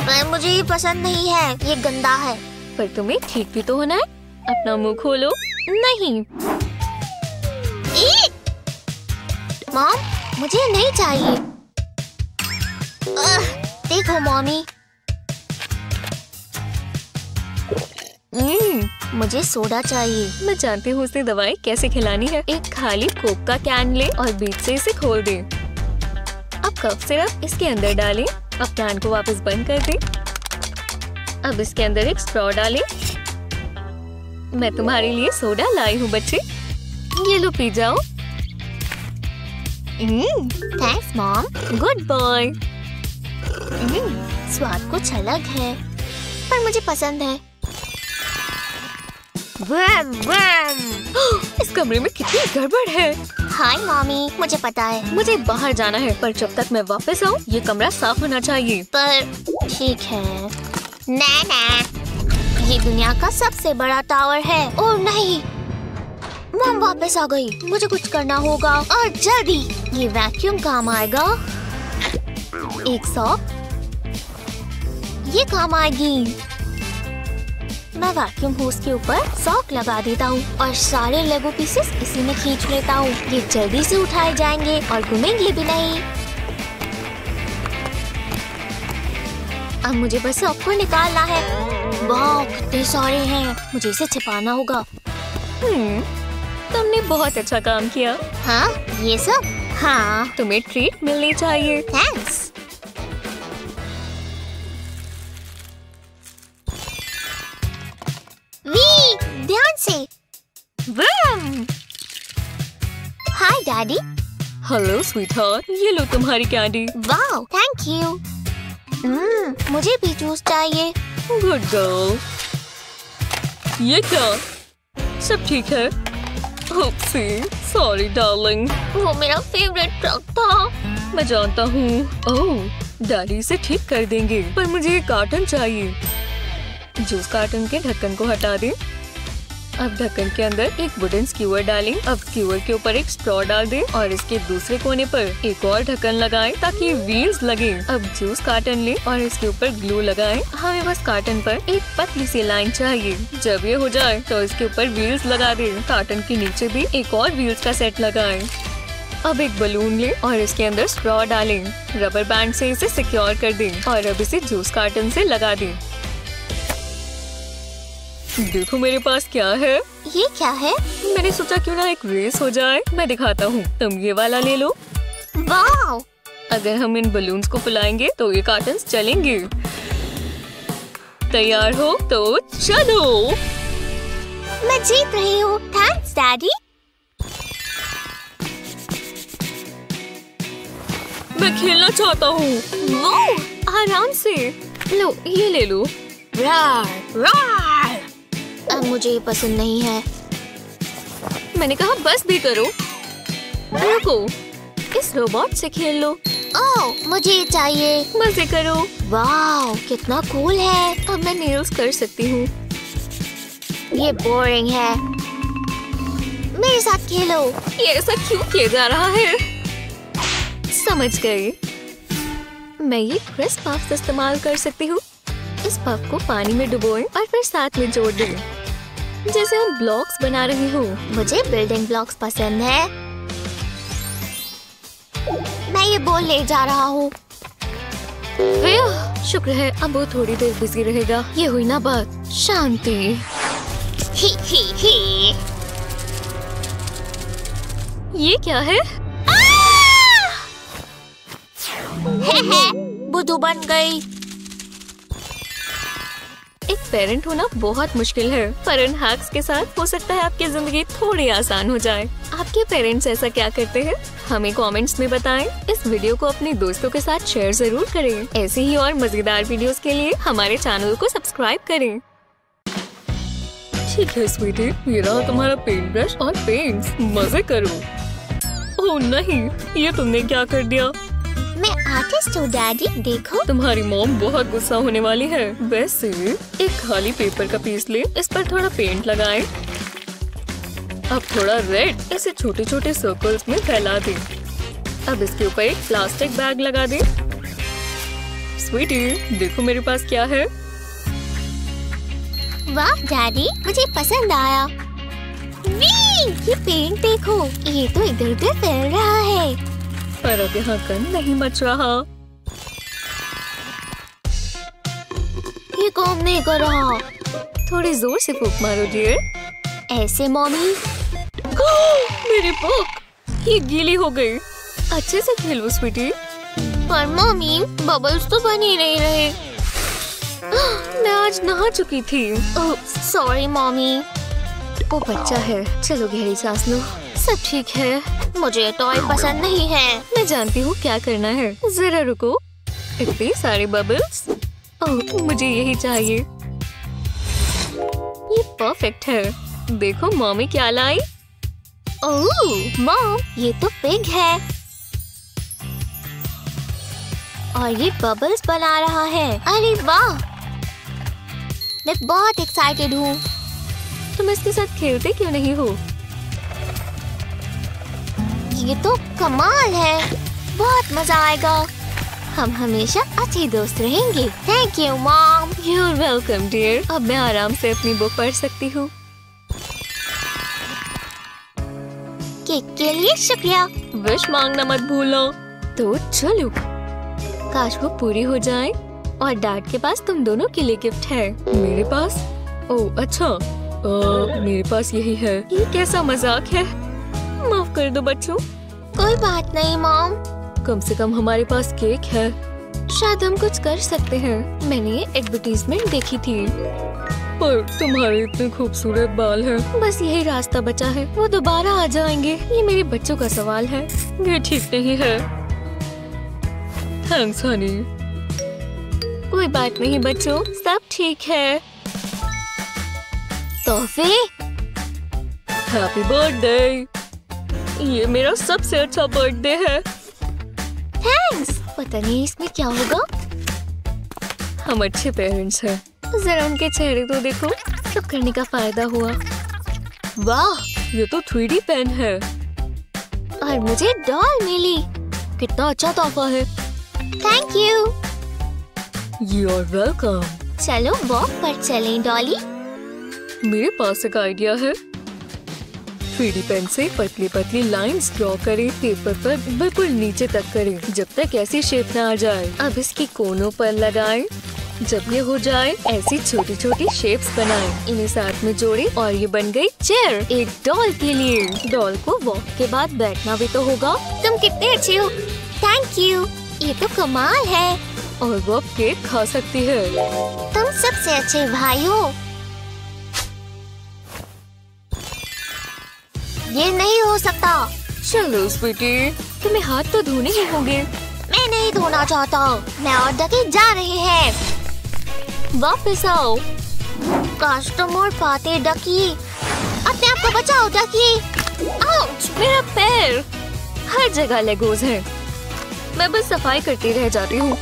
पर मुझे ये पसंद नहीं है। ये गंदा है। पर तुम्हें ठीक भी तो होना है। अपना मुंह खोलो। नहीं मॉम, मुझे नहीं चाहिए। आ, देखो मॉमी। हम्म, मुझे सोडा चाहिए। मैं जानती हूँ उसने दवाई कैसे खिलानी है। एक खाली कोक का कैन ले और बीच से इसे खोल दें। अब कप सिरप इसके अंदर डालें। अब कैन को वापस बंद कर दें। अब इसके अंदर एक स्ट्रॉ डालें। मैं तुम्हारे लिए सोडा लाई हूँ बच्चे, ये लो पी जाओ। Thanks mom. Good boy. स्वाद कुछ अलग है पर मुझे पसंद है। वैम वैम। इस कमरे में कितनी गड़बड़ है। हाय मॉमी, मुझे पता है मुझे बाहर जाना है, पर जब तक मैं वापस आऊँ ये कमरा साफ होना चाहिए। पर ठीक है। ना ना, ये दुनिया का सबसे बड़ा टावर है। और नहीं, मॉम वापस आ गई। मुझे कुछ करना होगा और जल्दी। ये वैक्यूम काम आएगा। एक सॉक ये काम आएगी। मैं वैक्यूम होस के ऊपर सॉक लगा देता हूँ और सारे लेगो पीसेस इसी में खींच लेता हूँ। ये जल्दी से उठाए जाएंगे और घूमेंगे भी नहीं। अब मुझे बस सॉक को निकालना है। वाह, कितने सारे हैं। मुझे इसे छिपाना होगा। तुमने बहुत अच्छा काम किया। हाँ, ये सब? हाँ, तुम्हें ट्रीट मिलनी चाहिए। थैंक्स। वी, ध्यान से। हाय डैडी। हेलो स्वीटहार्ट, ये लो तुम्हारी कैंडी। वाह, थैंक यू। हम्म, मुझे भी जूस चाहिए। Good girl. ये क्या? सब ठीक है? सॉरी डार्लिंग, वो मेरा फेवरेट ट्रक था। मैं जानता हूँ। ओह, डैडी इसे ठीक कर देंगे, पर मुझे कार्टन चाहिए। जूस कार्टन के ढक्कन को हटा दें। अब ढक्कन के अंदर एक वुडन स्क्यूअर डालें। अब स्क्यूअर के ऊपर एक स्ट्रॉ डाल दें और इसके दूसरे कोने पर एक और ढक्कन लगाएं ताकि व्हील्स लगे। अब जूस कार्टन लें और इसके ऊपर ग्लू लगाएं। हमें बस कार्टन पर एक पतली सी लाइन चाहिए। जब ये हो जाए तो इसके ऊपर व्हील्स लगा दें। कार्टन के नीचे भी एक और व्हील्स का सेट लगाएं। अब एक बलून लें और इसके अंदर स्ट्रॉ डालें। रबर बैंड से इसे सिक्योर कर दें और अब इसे जूस कार्टन से लगा दें। देखो मेरे पास क्या है। ये क्या है? मैंने सोचा क्यों ना एक रेस हो जाए। मैं दिखाता हूँ, तुम ये वाला ले लो। वाव! अगर हम इन बलून्स को फुलाएंगे तो ये कार्टन्स चलेंगे। तैयार हो तो चलो। मैं जीत रही हूँ। Thanks daddy. मैं खेलना चाहता हूँ। वाह, आराम से लो, ये ले लो। रार, रार। अब मुझे ये पसंद नहीं है। मैंने कहा बस भी करो। रुको, इस रोबोट से खेल लो। ओह, मुझे ये चाहिए। मजे करो। वाह, कितना कूल है। अब मैं नेल्स कर सकती हूँ। ये बोरिंग है। मेरे साथ खेलो। ये ऐसा क्यों किया जा रहा है? समझ गई। मैं ये क्रिस्प पफ्स इस्तेमाल कर सकती हूँ। इस पफ को पानी में डुबोएं और फिर साथ में जोड़ दें, जैसे हम ब्लॉक्स बना रहे हो। मुझे बिल्डिंग ब्लॉक्स पसंद है। मैं ये बॉल ले जा रहा हूँ। शुक्र है, अब वो थोड़ी देर बिजी रहेगा। ये हुई ना बात, शांति। ही ही ही। ये क्या है? बुद्धू बन गई। एक पेरेंट होना बहुत मुश्किल है, पर इन हैक्स के साथ हो सकता है आपकी जिंदगी थोड़ी आसान हो जाए। आपके पेरेंट्स ऐसा क्या करते हैं? हमें कमेंट्स में बताएं। इस वीडियो को अपने दोस्तों के साथ शेयर जरूर करें। ऐसे ही और मजेदार वीडियोस के लिए हमारे चैनल को सब्सक्राइब करें। ठीक है स्वीटी, ये रहा तुम्हारा पेंट ब्रश और पेंट्स। मजे करो। ओह नहीं, ये तुमने क्या कर दिया? मैं आर्टिस्ट हूँ डैडी, देखो। तुम्हारी मॉम बहुत गुस्सा होने वाली है। वैसे एक खाली पेपर का पीस ले, इस पर थोड़ा पेंट लगाएं। अब थोड़ा रेड, इसे छोटे छोटे सर्कल्स में फैला दें। अब इसके ऊपर एक प्लास्टिक बैग लगा दें। स्वीटी, देखो मेरे पास क्या है। वाह डैडी, मुझे पसंद आया। वी, ये पेंट देखो, ये तो इधर उधर फैल रहा है। पर अब यहाँ गंद नहीं मच रहा। ये काम नहीं कर रहा। थोड़ी जोर से फूंक मारो डियर। ऐसे मॉमी। मेरी बुक, ये गीली हो गई। अच्छे से खेलो स्वीटी। पर मॉमी, बबल्स तो बन ही नहीं रहे। मैं आज नहा चुकी थी। Sorry mommy. वो बच्चा है। चलो गहरी सांस लो। सब ठीक है। मुझे टॉय पसंद नहीं है। मैं जानती हूँ क्या करना है। जरा रुको, इतने सारे बबल्स। ओह, मुझे यही चाहिए। ये परफेक्ट है। देखो मम्मी क्या लाई। ओह मॉम, ये तो पिग है और ये बबल्स बना रहा है। अरे वाह, मैं बहुत एक्साइटेड हूँ। तुम इसके साथ खेलते क्यों नहीं हो? ये तो कमाल है, बहुत मजा आएगा। हम हमेशा अच्छे दोस्त रहेंगे। Thank you mom. You're welcome dear. अब मैं आराम से अपनी बुक पढ़ सकती हूँ। केक के लिए शुक्रिया। विश मांगना मत भूलो। तो चलो, काश वो पूरी हो जाए। और डैड के पास तुम दोनों के लिए गिफ्ट है। मेरे पास? ओह अच्छा, आ, मेरे पास यही है। ये कैसा मजाक है, माफ कर दो बच्चों। कोई बात नहीं मॉम, कम से कम हमारे पास केक है। शायद हम कुछ कर सकते हैं। मैंने ये एडवर्टीजमेंट देखी थी। पर तुम्हारे इतने खूबसूरत बाल हैं। बस यही रास्ता बचा है, वो दोबारा आ जाएंगे। ये मेरे बच्चों का सवाल है। ये ठीक नहीं है। Thanks honey. कोई बात नहीं बच्चों, सब ठीक है। तोहफे। Happy birthday. ये मेरा सबसे अच्छा बर्थडे है। थैंक्स। पता नहीं इसमें क्या होगा। हम अच्छे पेरेंट्स हैं। जरा उनके चेहरे तो देखो। सब करने का फायदा हुआ। वाह, ये तो थ्री डी पेन है। और मुझे डॉल मिली। कितना अच्छा तोहफा है। Thank you. You are welcome. चलो वॉक पर चलें डॉली। मेरे पास एक आइडिया है। थ्री डी पेन से पतली पतली लाइंस ड्रॉ करें। पेपर पर बिल्कुल नीचे तक करें, जब तक ऐसी शेप ना आ जाए। अब इसके कोनों पर लगाएं। जब ये हो जाए, ऐसी छोटी छोटी शेप्स बनाएं। इन्हें साथ में जोड़ें और ये बन गई चेयर, एक डॉल के लिए। डॉल को वॉक के बाद बैठना भी तो होगा। तुम कितने अच्छे हो। Thank you. ये तो कमाल है। और वो केक खा सकती है। तुम सबसे अच्छे भाई हो। ये नहीं हो सकता। चलो स्वीटी, तुम्हें हाथ तो धोने ही होंगे। मैं नहीं धोना चाहता। मैं और डके जा रहे हैं। वापस आओ। काश तुम और पाते डकी। अपने आप को बचाओ डकी। आउच, मेरा पैर। हर जगह लेगोज हैं। मैं बस सफाई करती रह जाती हूँ।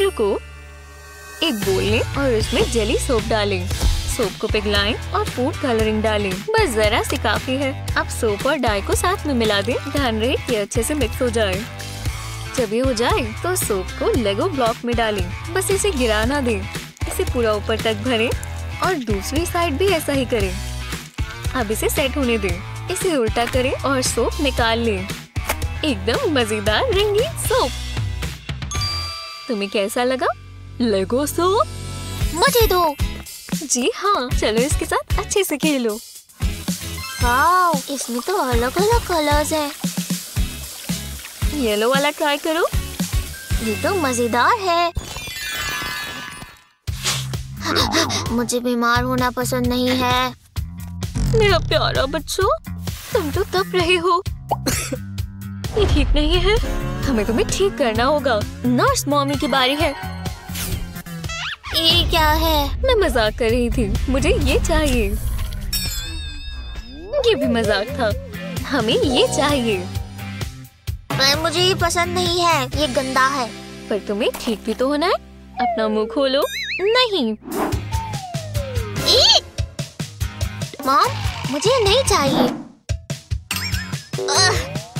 रुको, एक बोल लें और इसमें जेली सोप डालें। सोप को पिघलाएं और फूड कलरिंग डालें। बस जरा सी काफी है। अब सोप और डाई को साथ में मिला दें। ध्यान रहे कि अच्छे से मिक्स हो जाए। जब ये हो जाए तो सोप को लेगो ब्लॉक में डालें। बस इसे गिराना दें। इसे पूरा ऊपर तक भरें और दूसरी साइड भी ऐसा ही करें। अब इसे सेट होने दें। इसे उल्टा करें और सोप निकाल लें। एकदम मजेदार रंगीन सोप। तुम्हें कैसा लगा लेगो सोप? मुझे दो। जी हाँ, चलो इसके साथ अच्छे से खेलो। वाओ, इसमें तो अलग अलग कलर्स हैं। येलो वाला ट्राई करो। ये तो मजेदार है। मुझे बीमार होना पसंद नहीं है। मेरा प्यारा बच्चों, तुम तो तप रहे हो। ये ठीक नहीं है। हमें तुम्हें ठीक करना होगा। नर्स मॉमी की बारी है। ये क्या है? मैं मजाक कर रही थी। मुझे ये चाहिए। ये भी मजाक था। हमें ये चाहिए। पर मुझे ये पसंद नहीं है। ये गंदा है। पर तुम्हें ठीक भी तो होना है। अपना मुंह खोलो। नहीं। मॉम, मुझे नहीं चाहिए।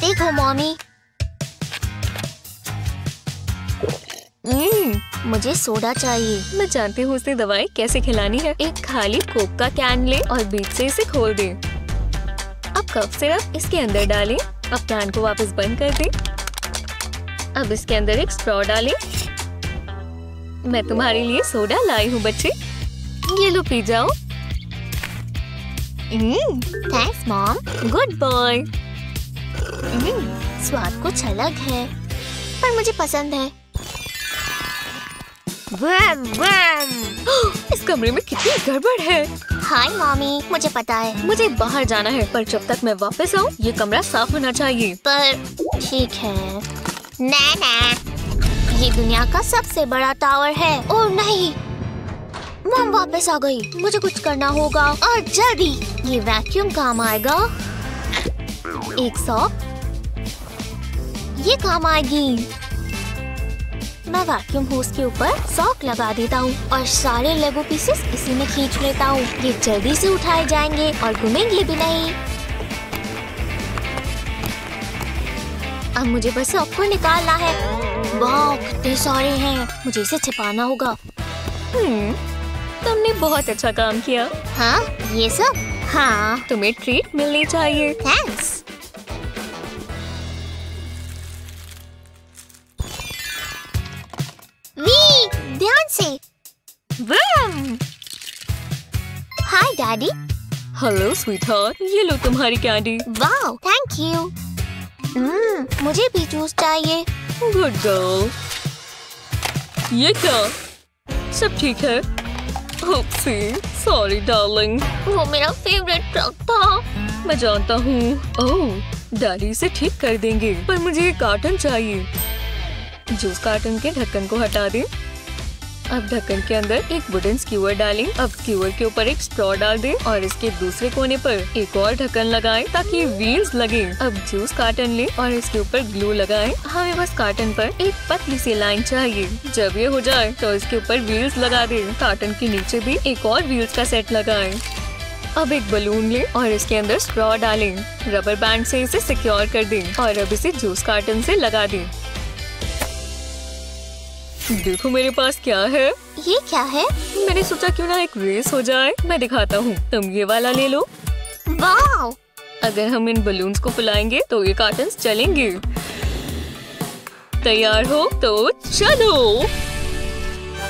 देखो मॉमी, मुझे सोडा चाहिए। मैं जानती हूँ उसने दवाई कैसे खिलानी है। एक खाली कोक का कैन ले और बीच से इसे खोल दें। अब कप सिरप इसके अंदर डालें। अब कैन को वापस बंद कर दें। अब इसके अंदर एक स्ट्रॉ डालें। मैं तुम्हारे लिए सोडा लाई हूँ बच्चे। ये लो पी जाओ। Thanks mom. Good boy. स्वाद कुछ अलग है पर मुझे पसंद है। वैम, वैम। इस कमरे में कितनी गड़बड़ है। हाय मॉमी, मुझे पता है। मुझे बाहर जाना है, पर जब तक मैं वापस आऊँ ये कमरा साफ होना चाहिए। पर ठीक है। ना ना, ये दुनिया का सबसे बड़ा टावर है। और नहीं, मॉम वापस आ गई। मुझे कुछ करना होगा और जल्दी। ये वैक्यूम काम आएगा। एक सॉक ये काम आएगी। मैं वैक्यूम होस के ऊपर सॉक लगा देता हूँ और सारे लेगो पीसेस इसी में खींच लेता हूँ। ये जल्दी से उठाए जाएंगे और घूमेंगे भी नहीं। अब मुझे बस सॉक को निकालना है। वाह कितने सारे हैं, मुझे इसे छिपाना होगा। हम्म, तुमने बहुत अच्छा काम किया। हाँ ये सब? हाँ तुम्हें ट्रीट मिलनी चाहिए। थैंक्स। ध्यान से। हाय डैडी। हेलो स्वीटहार्ट, ये लो तुम्हारी कैंडी। वाह थैंक यू। हम्म, मुझे भी जूस चाहिए। Good girl. ये क्या? सब ठीक है? Oopsie, sorry darling. वो मेरा फेवरेट ट्रक था। मैं जानता हूँ। ओह डैडी इसे ठीक कर देंगे, पर मुझे कार्टन चाहिए। जूस कार्टन के ढक्कन को हटा दें। अब ढक्कन के अंदर एक वुडन स्क्यूअर डालें। अब स्क्यूअर के ऊपर एक स्ट्रॉ डाल दें और इसके दूसरे कोने पर एक और ढक्कन लगाएं ताकि व्हील्स लगे। अब जूस कार्टन लें और इसके ऊपर ग्लू लगाएं। हमें बस कार्टन पर एक पतली सी लाइन चाहिए। जब ये हो जाए तो इसके ऊपर व्हील्स लगा दें। कार्टन के नीचे भी एक और व्हील्स का सेट लगाएं। अब एक बलून लें और इसके अंदर स्ट्रॉ डालें। रबर बैंड से इसे सिक्योर कर दें और अब इसे जूस कार्टन से लगा दें। देखो मेरे पास क्या है। ये क्या है? मैंने सोचा क्यों ना एक रेस हो जाए। मैं दिखाता हूँ, तुम ये वाला ले लो। वाव! अगर हम इन बलून्स को फुलाएंगे तो ये कार्टन्स चलेंगे। तैयार हो तो चलो।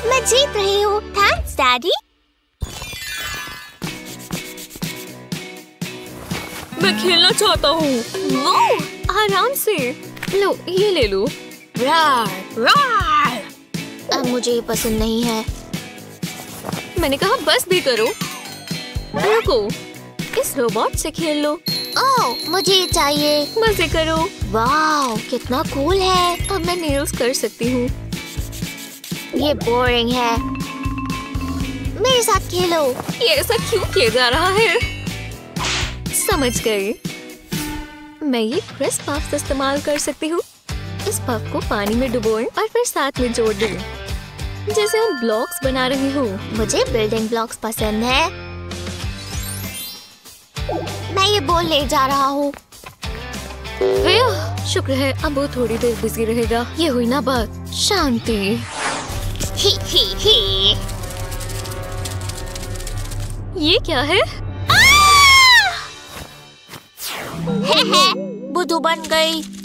मैं जीत रही हूँ। Thanks daddy. मैं खेलना चाहता हूँ। वाह आराम से लो, ये ले लो। रार, रार। अब मुझे ये पसंद नहीं है। मैंने कहा बस भी करो। रुको, इस रोबोट से खेल लो। ओह मुझे ये चाहिए। मजे करो। वाह कितना कूल है। अब मैं नेल्स कर सकती हूँ। ये बोरिंग है। मेरे साथ खेलो। ये ऐसा क्यों किया जा रहा है? समझ गई। मैं ये क्रिस्प पफ्स इस्तेमाल कर सकती हूँ। इस पफ को पानी में डुबोएं और फिर साथ में जोड़ दें, जैसे हम ब्लॉक्स बना रहे हो। मुझे बिल्डिंग ब्लॉक्स पसंद है। मैं ये बॉल ले जा रहा हूँ। शुक्र है अब वो थोड़ी देर बिजी रहेगा। ये हुई ना बात, शांति। ही ही ही। ये क्या है? है, है बुद्धू बन गई।